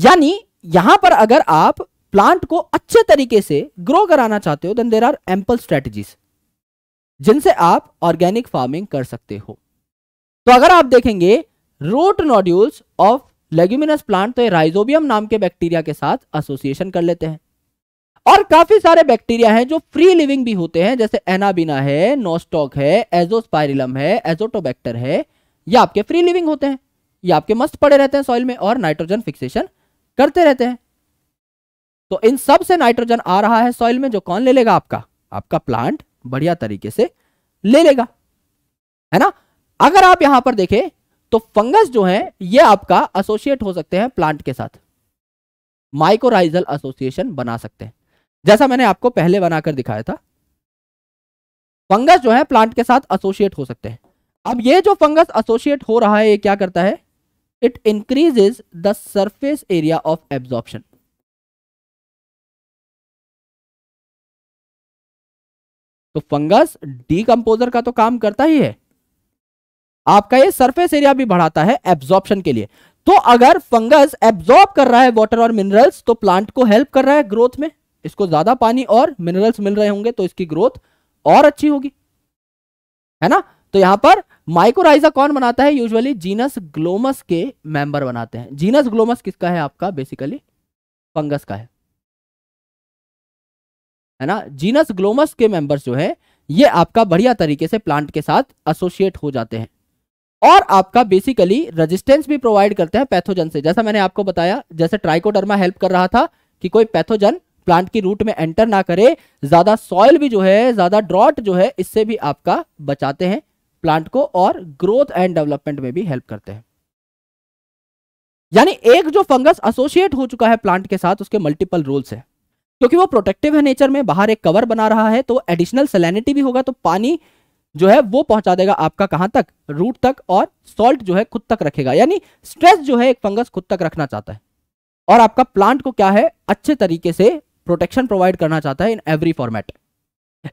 यानी यहां पर अगर आप प्लांट को अच्छे तरीके से ग्रो कराना चाहते हो then there are ample strategies जिनसे आप ऑर्गेनिक फार्मिंग कर सकते हो। तो अगर आप देखेंगे root nodules of leguminous plant, तो ये राइजोबियम नाम के बैक्टीरिया के साथ एसोसिएशन कर लेते हैं। और काफी सारे बैक्टीरिया हैं जो फ्री लिविंग भी होते हैं, जैसे एनाबीना है, नोस्टॉक है, एजोस्पायरिलम है, एजोटोबैक्टर है, ये आपके फ्री लिविंग होते हैं, ये आपके मस्त पड़े रहते हैं सॉइल में और नाइट्रोजन फिक्सेशन करते रहते हैं। तो इन सब से नाइट्रोजन आ रहा है सॉइल में, जो कौन ले लेगा? आपका आपका प्लांट बढ़िया तरीके से ले लेगा, है ना। अगर आप यहां पर देखें तो फंगस जो है ये आपका एसोसिएट हो सकते हैं प्लांट के साथ, माइकोराइजल एसोसिएशन बना सकते हैं, जैसा मैंने आपको पहले बनाकर दिखाया था। फंगस जो है प्लांट के साथ एसोसिएट हो सकते हैं। अब ये जो फंगस एसोसिएट हो रहा है ये क्या करता है, it increases the surface area of absorption. तो फंगस डीकंपोजर का तो काम करता ही है, आपका ये सरफेस एरिया भी बढ़ाता है एब्जॉर्प्शन के लिए। तो अगर फंगस एब्जॉर्ब कर रहा है वाटर और मिनरल्स तो प्लांट को हेल्प कर रहा है ग्रोथ में, इसको ज्यादा पानी और मिनरल्स मिल रहे होंगे तो इसकी ग्रोथ और अच्छी होगी, है ना। तो यहां पर माइकोराइजा कौन बनाता है, यूजुअली जीनस ग्लोमस के मेंबर बनाते हैं। जीनस ग्लोमस किसका है आपका, बेसिकली फंगस का है, है ना। जीनस ग्लोमस के मेंबर्स जो है ये आपका बढ़िया तरीके से प्लांट के साथ एसोसिएट हो जाते हैं और आपका बेसिकली रेजिस्टेंस भी प्रोवाइड करते हैं पैथोजन से, जैसा मैंने आपको बताया। जैसे ट्राइकोडर्मा हेल्प कर रहा था कि कोई पैथोजन प्लांट की रूट में एंटर ना करे, ज्यादा सॉइल भी जो है, ज्यादा ड्रॉट जो है, इससे भी आपका बचाते हैं प्लांट को और ग्रोथ एंड डेवलपमेंट में भी हेल्प करते हैं। यानी एक जो फंगस एसोसिएट हो चुका है प्लांट के साथ उसके मल्टीपल रोल्स है, क्योंकि वो प्रोटेक्टिव है नेचर में, बाहर एक कवर बना रहा है तो एडिशनल सैलिनिटी भी होगा, तो पानी जो है वो पहुंचा देगा आपका कहां तक, रूट तक, और सॉल्ट जो है खुद तक रखेगा। यानी स्ट्रेस जो है एक फंगस खुद तक रखना चाहता है और आपका प्लांट को क्या है, अच्छे तरीके से प्रोटेक्शन प्रोवाइड करना चाहता है इन एवरी फॉर्मेट।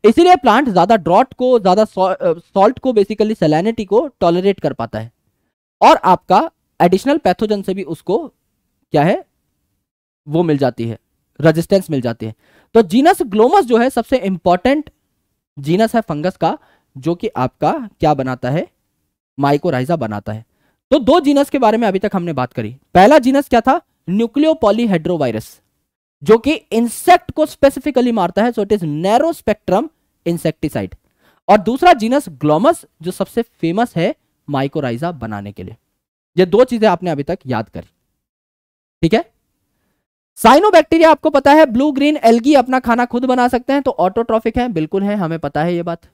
इसीलिए प्लांट ज्यादा ड्रॉट को, ज्यादा सॉल्ट को, बेसिकली सैलिनिटी को टॉलरेट कर पाता है और आपका एडिशनल पैथोजन से भी उसको क्या है वो मिल जाती है, रेजिस्टेंस मिल जाती है। तो जीनस ग्लोमस जो है सबसे इंपॉर्टेंट जीनस है फंगस का, जो कि आपका क्या बनाता है, माइकोराइजा बनाता है। तो दो जीनस के बारे में अभी तक हमने बात करी। पहला जीनस क्या था, न्यूक्लियोपॉलीहेड्रोवायरस, जो कि इंसेक्ट को स्पेसिफिकली मारता है, so it is narrow spectrum insecticide. और दूसरा जीनस ग्लोमस, जो सबसे फेमस है माइकोराइजा बनाने के लिए। ये दो चीजें आपने अभी तक याद करी, ठीक है। साइनोबैक्टीरिया आपको पता है ब्लू ग्रीन एल्गी अपना खाना खुद बना सकते हैं, तो ऑटोट्रॉफिक है, बिल्कुल है, हमें पता है ये बात,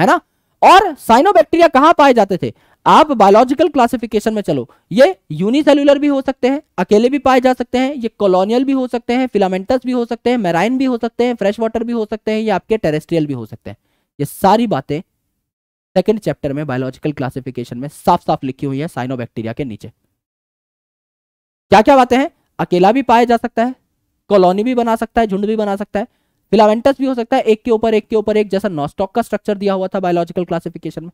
है ना। और साइनोबैक्टीरिया कहां पाए जाते थे, आप बायोलॉजिकल क्लासिफिकेशन में चलो, ये यूनिसेल्युलर भी हो सकते हैं, अकेले भी पाए जा सकते हैं, ये कॉलोनियल भी हो सकते हैं, फिलामेंटस भी हो सकते हैं, मैराइन भी हो सकते हैं, फ्रेश वाटर भी हो सकते हैं, ये आपके टेरेस्ट्रियल भी हो सकते हैं। ये सारी बातें सेकेंड चैप्टर में बायोलॉजिकल क्लासिफिकेशन में साफ साफ लिखी हुई है। साइनोबैक्टीरिया के नीचे क्या क्या बातें हैं, अकेला भी पाया जा सकता है, कॉलोनी भी बना सकता है, झुंड भी बना सकता है, फिलामेंटस भी हो सकता है, एक के ऊपर एक के ऊपर एक, जैसा नॉस्टॉक का स्ट्रक्चर दिया हुआ था बायोलॉजिकल क्लासिफिकेशन में।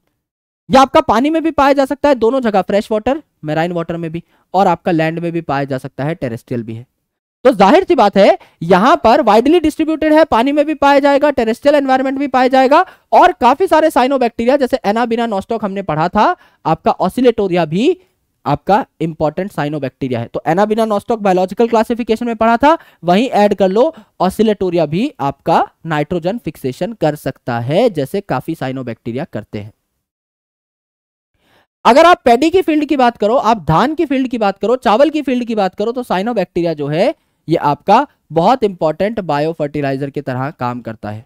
या आपका पानी में भी पाया जा सकता है, दोनों जगह, फ्रेश वाटर, मैराइन वाटर में भी, और आपका लैंड में भी पाया जा सकता है, टेरेस्ट्रियल भी है। तो जाहिर सी बात है यहां पर वाइडली डिस्ट्रीब्यूटेड है, पानी में भी पाया जाएगा, टेरेस्ट्रियल एनवायरमेंट भी पाया जाएगा, और काफी सारे साइनोबैक्टीरिया जैसे एनाबीना, नॉस्टॉक हमने पढ़ा था, आपका ऑसिलेटोरिया भी आपका इंपॉर्टेंट साइनोबैक्टीरिया है। तो एनाबीना, नॉस्टॉक बायोलॉजिकल क्लासिफिकेशन में पढ़ा था, वहीं ऐड कर लो ऑसिलेटोरिया भी आपका नाइट्रोजन फिक्सेशन कर सकता है, जैसे काफी साइनोबैक्टीरिया करते हैं। अगर आप पैडी की फील्ड की बात करो, आप धान की फील्ड की बात करो, चावल की फील्ड की बात करो, तो साइनोबैक्टीरिया जो है ये आपका बहुत इंपॉर्टेंट बायो फर्टिलाइजर की तरह काम करता है,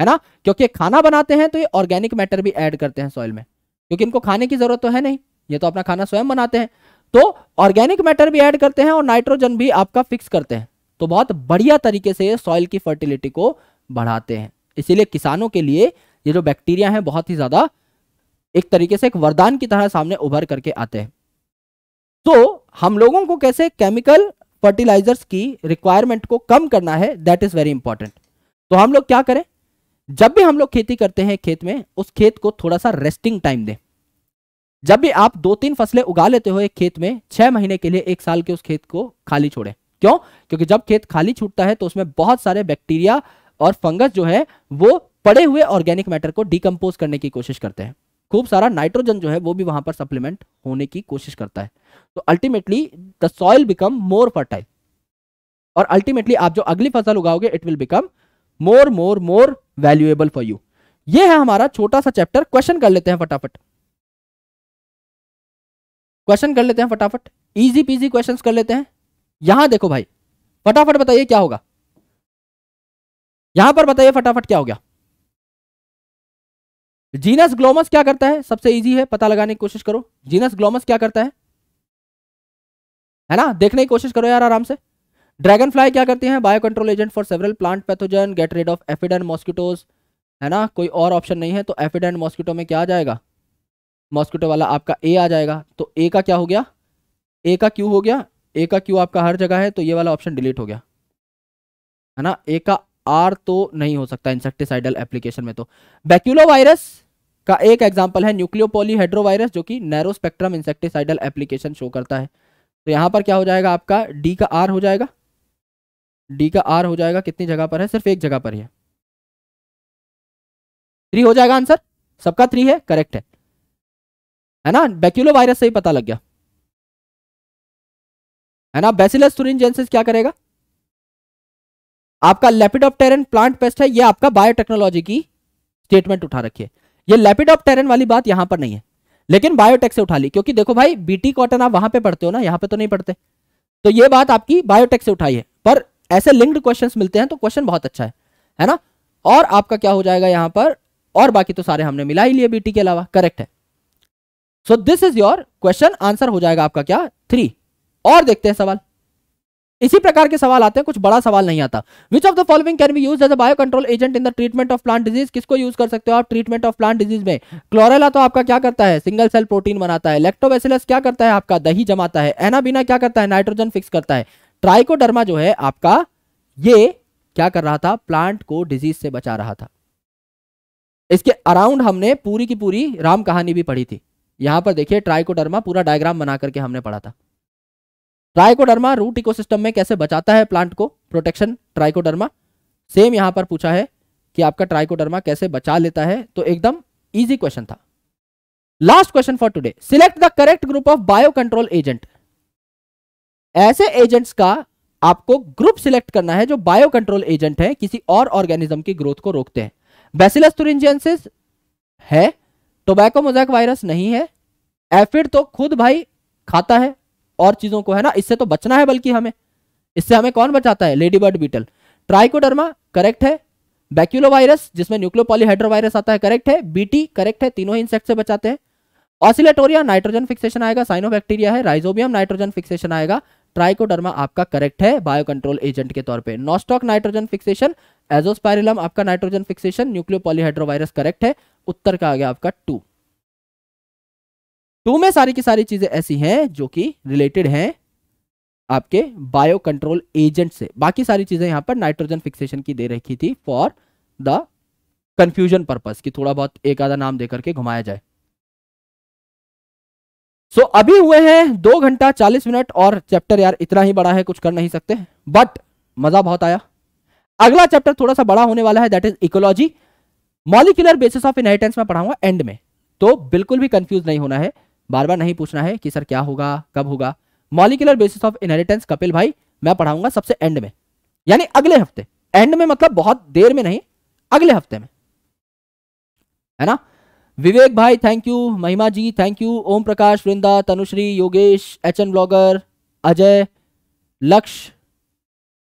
है ना। क्योंकि खाना बनाते हैं तो ये ऑर्गेनिक मैटर भी ऐड करते हैं सॉइल में, क्योंकि इनको खाने की जरूरत तो है नहीं, ये तो अपना खाना स्वयं बनाते हैं, तो ऑर्गेनिक मैटर भी ऐड करते हैं और नाइट्रोजन भी आपका फिक्स करते हैं। तो बहुत बढ़िया तरीके से सॉइल की फर्टिलिटी को बढ़ाते हैं, इसीलिए किसानों के लिए ये जो बैक्टीरिया हैं बहुत ही ज्यादा एक तरीके से एक वरदान की तरह सामने उभर करके आते हैं। तो हम लोगों को कैसे केमिकल फर्टिलाइजर्स की रिक्वायरमेंट को कम करना है, दैट इज वेरी इंपॉर्टेंट। तो हम लोग क्या करें, जब भी हम लोग खेती करते हैं खेत में, उस खेत को थोड़ा सा रेस्टिंग टाइम दें। जब भी आप दो तीन फसलें उगा लेते हो एक खेत में, छह महीने के लिए, एक साल के उस खेत को खाली छोड़ें। क्यों, क्योंकि जब खेत खाली छूटता है तो उसमें बहुत सारे बैक्टीरिया और फंगस जो है वो पड़े हुए ऑर्गेनिक मैटर को डिकम्पोज करने की कोशिश करते हैं, खूब सारा नाइट्रोजन जो है वो भी वहां पर सप्लीमेंट होने की कोशिश करता है। तो ultimately the soil become more fertile, और अल्टीमेटली आप जो अगली फसल उगाओगे it will become more more more valuable for you. ये है हमारा छोटा सा चैप्टर। क्वेश्चन कर लेते हैं फटाफट, क्वेश्चन कर लेते हैं फटाफट, इजी पीजी क्वेश्चंस कर लेते हैं। यहां देखो भाई, फटाफट बताइए क्या होगा, यहां पर बताइए फटाफट क्या हो गया। जीनस ग्लोमस क्या करता है? सबसे इजी है, पता लगाने की कोशिश करो। जीनस ग्लोमस क्या करता है, है ना? देखने की कोशिश करो यार आराम से। ड्रैगन फ्लाई क्या करते हैं? Bio control agent for several plant pathogen, get rid of aphid and mosquitoes, है ना? कोई और ऑप्शन नहीं है तो एफिड एंड मॉस्किटो में क्या आ जाएगा? मॉस्किटो वाला आपका ए आ जाएगा। तो ए का क्या हो गया? ए का क्यू हो गया। ए का क्यू आपका हर जगह है तो ये वाला ऑप्शन डिलीट हो गया, है ना? ए का आर तो नहीं हो सकता इंसेक्टिसाइडल एप्लीकेशन में। तो बैक्यूलोवायरस का एक एग्जांपल है न्यूक्लियोपॉलीहेड्रोवायरस, जो कि narrow spectrum insecticidal application show करता है। तो यहाँ पर क्या हो जाएगा आपका? डी का आर हो जाएगा। डी का आर हो जाएगा। कितनी जगह पर है? सिर्फ एक जगह पर है। थ्री हो जाएगा आंसर सबका। थ्री है, करेक्ट है, है ना? बैक्यूलोवायरस से ही पता लग गया, है ना? बैसिलस थुरिनजेंसिस क्या करेगा? आपका लेपिडोप्टेरन प्लांट पेस्ट है। ये आपका बायोटेक्नोलॉजी की स्टेटमेंट उठा रखी है। ये लेपिडोप्टेरन वाली बात यहाँ पर नहीं है, लेकिन बायोटेक से उठा ली, क्योंकि देखो भाई बीटी कॉटन आप वहां पे पढ़ते हो ना, यहाँ पे तो नहीं पढ़ते। तो ये बात आपकी बायोटेक से उठाई है, पर ऐसे लिंक्ड क्वेश्चंस मिलते हैं तो क्वेश्चन बहुत अच्छा है, है ना? और आपका क्या हो जाएगा यहाँ पर? और बाकी तो सारे हमने मिला ही लिए बीटी के अलावा, करेक्ट है। So this is your question. Answer हो जाएगा आपका क्या? थ्री। और देखते हैं सवाल। इसी प्रकार के सवाल आते हैं, कुछ बड़ा सवाल नहीं आता। Which of the following can be used as a bio control agent in the treatment of plant disease? किसको यूज कर सकते हो आप ट्रीटमेंट ऑफ प्लांट डिजीज में? क्लोरेला तो आपका क्या करता है? सिंगल सेल प्रोटीन बनाता है। लैक्टोबैसिलस क्या करता है? आपका दही जमाता है। एनाबीना क्या करता है? नाइट्रोजन फिक्स करता है। ट्राइकोडर्मा जो है आपका, ये क्या कर रहा था? प्लांट को डिजीज से बचा रहा था। इसके अराउंड हमने पूरी की पूरी राम कहानी भी पढ़ी थी। यहां पर देखिए ट्राइकोडर्मा पूरा डायग्राम बना करके हमने पढ़ा था। ट्राइकोडर्मा रूट इकोसिस्टम में कैसे बचाता है प्लांट को, प्रोटेक्शन ट्राइकोडर्मा। सेम यहाँ पर पूछा है कि आपका ट्राइकोडर्मा कैसे बचा लेता है। तो एकदम इजी क्वेश्चन था। Last question for today, select the correct group of bio control agent. ऐसे एजेंट्स का आपको ग्रुप सिलेक्ट करना है जो बायो कंट्रोल एजेंट है, किसी और ऑर्गेनिज्म की ग्रोथ को रोकते हैं। बैसिलस थुरिनजेंसिस है, टोबैको मोज़ेक वायरस नहीं है, एफिड तो खुद भाई खाता है और चीजों को, है ना? इससे तो बचना है, बल्कि हमें इससे हमें कौन बचाता है? Ladybird beetle. ट्राइकोडर्मा करेक्ट है, बैक्यूलोवायरस जिसमें न्यूक्लियोपॉलीहेड्रोवायरस आता है करेक्ट है, बीटी करेक्ट है, तीनों इंसेक्ट से बचाते हैं। ऑसिलेटोरिया नाइट्रोजन फिक्सेशन आएगा, साइनोबैक्टीरिया है, राइजोबियम नाइट्रोजन फिक्सेशन आएगा। ट्राइकोडर्मा आपका करेक्ट है बायो कंट्रोल एजेंट के तौर पे। नॉस्टॉक नाइट्रोजन फिक्सेशन, एजोस्पायरिलम आपका नाइट्रोजन फिक्सेशन, न्यूक्लियोपॉलीहेड्रोवायरस करेक्ट है। उत्तर का आ गया आपका टू। टू में सारी की सारी चीजें ऐसी हैं जो कि रिलेटेड हैं आपके बायो कंट्रोल एजेंट से। बाकी सारी चीजें यहाँ पर नाइट्रोजन फिक्सेशन की दे रखी थी फॉर द कंफ्यूजन पर्पस, कि थोड़ा बहुत एक आधा नाम देकर के घुमाया जाए। सो so, अभी हुए हैं दो घंटा चालीस मिनट और चैप्टर यार इतना ही बड़ा है, कुछ कर नहीं सकते, बट मजा बहुत आया। अगला चैप्टर थोड़ा सा बड़ा होने वाला है, that is ecology. Molecular basis of inheritance में पढ़ाऊंगा एंड में, तो बिल्कुल भी कंफ्यूज नहीं होना है, बार बार नहीं पूछना है कि सर क्या होगा कब होगा। Molecular basis of inheritance Kapil भाई मैं पढ़ाऊंगा सबसे एंड में, यानी अगले हफ्ते। एंड में मतलब बहुत देर में नहीं, अगले हफ्ते में, है ना? विवेक भाई thank you, Mahima ji thank you, Om Prakash, Vrinda, Tanushree, Yogesh, H N blogger, Ajay, Lakshya,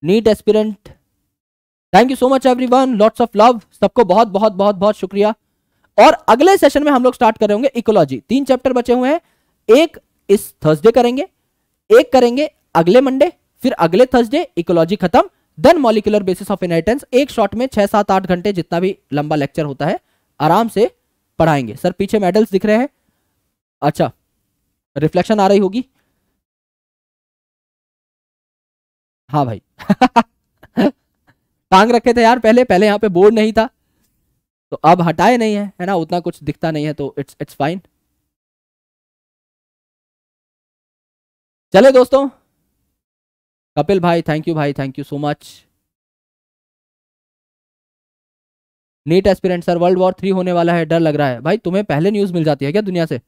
NEET aspirant, thank you so much everyone, lots of love सबको, बहुत बहुत बहुत बहुत शुक्रिया। और अगले सेशन में हम लोग स्टार्ट कर रहे होंगे इकोलॉजी। तीन चैप्टर बचे हुए हैं, एक इस थर्सडे करेंगे, एक करेंगे अगले मंडे, फिर अगले थर्सडे इकोलॉजी खत्म, then molecular basis of inheritance. एक शॉट में छह सात आठ घंटे जितना भी लंबा लेक्चर होता है आराम से पढ़ाएंगे। सर पीछे मेडल्स दिख रहे हैं, अच्छा रिफ्लेक्शन आ रही होगी, हाँ भाई टांग रखे थे यार पहले, पहले यहाँ पे बोर्ड नहीं था तो अब हटाए नहीं है, है ना? उतना कुछ दिखता नहीं है तो इट्स इट्स फाइन। चले दोस्तों, कपिल भाई थैंक यू भाई, thank you so much. NEET aspirant sir world war three होने वाला है, डर लग रहा है। भाई तुम्हें पहले न्यूज़ मिल जाती है क्या दुनिया से?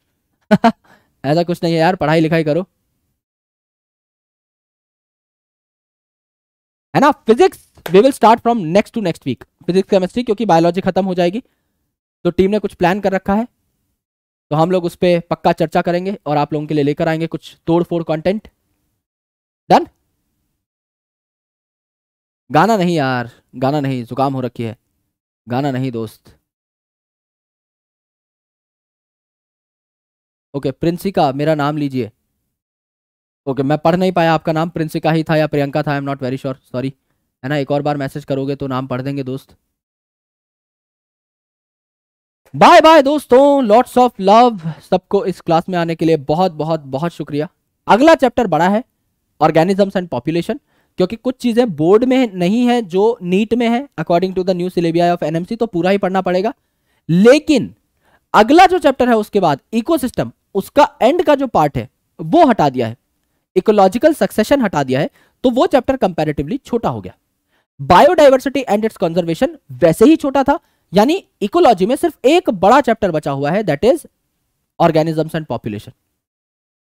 ऐसा कुछ नहीं है यार, पढ़ाई लिखाई करो, है ना? Physics we will start from next to next week, physics chemistry, क्योंकि बायोलॉजी खत्म हो जाएगी। तो टीम ने कुछ प्लान कर रखा है तो हम लोग उस पर पक्का चर्चा करेंगे और आप लोगों के लिए लेकर आएंगे कुछ तोड़ फोड़ कंटेंट। डन। गाना नहीं यार, गाना नहीं, जुकाम हो रखी है, गाना नहीं दोस्त। ओके प्रिंसिका मेरा नाम लीजिए। ओके मैं पढ़ नहीं पाया आपका नाम, प्रिंसिका ही था या प्रियंका था, I am not very sure, sorry है ना। एक और बार मैसेज करोगे तो नाम पढ़ देंगे दोस्त। बाय बाय दोस्तों, लॉट्स ऑफ लव सबको इस क्लास में आने के लिए, बहुत बहुत बहुत शुक्रिया। अगला चैप्टर बड़ा है ऑर्गेनिजम्स एंड पॉपुलेशन, क्योंकि कुछ चीज़ें बोर्ड में नहीं है जो नीट में है according to the new सिलेबिया of NMC, तो पूरा ही पढ़ना पड़ेगा। लेकिन अगला जो चैप्टर है उसके बाद इकोसिस्टम, उसका एंड का जो पार्ट है वो हटा दिया है, इकोलॉजिकल सक्सेशन हटा दिया है, तो वो चैप्टर कंपैरेटिवली छोटा हो गया। बायोडाइवर्सिटी एंड इट्स कंजर्वेशन वैसे ही छोटा था, यानी इकोलॉजी में सिर्फ एक बड़ा चैप्टर बचा हुआ है, that is organisms and population.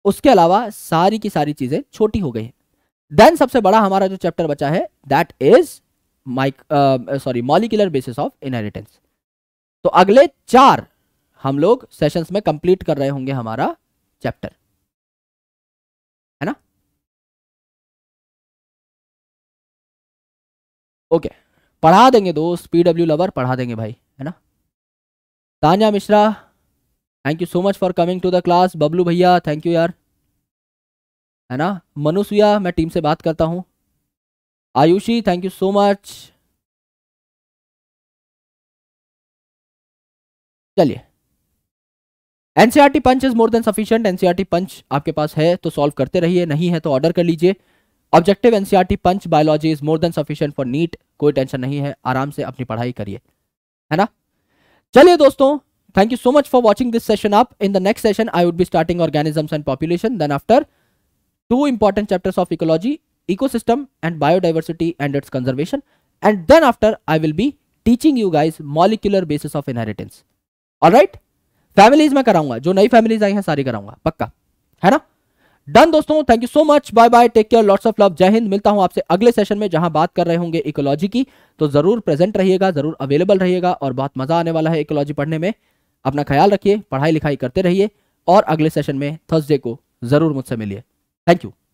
उसके अलावा सारी की सारी चीजें छोटी हो गई हैं। देन सबसे बड़ा हमारा जो चैप्टर बचा है that is mic sorry molecular basis of inheritance. तो अगले चार हम लोग सेशंस में कंप्लीट कर रहे होंगे हमारा चैप्टर, है ना। Okay okay. पढ़ा देंगे दोस्त, पीडब्ल्यू लवर पढ़ा देंगे भाई, है ना। Tanya Mishra thank you so much for coming to the class. Bablu भैया थैंक यू यार, है ना। मनुसुया मैं टीम से बात करता हूँ। Ayushi thank you so much. चलिए, NCERT punch is more than sufficient, NCERT punch आपके पास है तो सॉल्व करते रहिए, नहीं है तो ऑर्डर कर लीजिए। Objective NCERT punch biology is more than sufficient for NEET, कोई टेंशन नहीं है, आराम से अपनी पढ़ाई करिए, है ना। चलिए दोस्तों, thank you so much for watching this session up. In the next session I would be starting organisms and population, then after two important chapters of ecology, ecosystem and biodiversity and its conservation, and then after I will be teaching you guys molecular basis of inheritance. All right, families मैं कराऊंगा, जो नई families आई हैं सारी कराऊंगा पक्का, है ना। Done दोस्तों, thank you so much, bye bye, take care, lots of love, जय हिंद। मिलता हूं आपसे अगले सेशन में जहां बात कर रहे होंगे इकोलॉजी की, तो जरूर प्रेजेंट रहिएगा, जरूर अवेलेबल रहिएगा, और बहुत मजा आने वाला है इकोलॉजी पढ़ने में। अपना ख्याल रखिए, पढ़ाई लिखाई करते रहिए, और अगले सेशन में थर्सडे को जरूर मुझसे मिलिए। Thank you.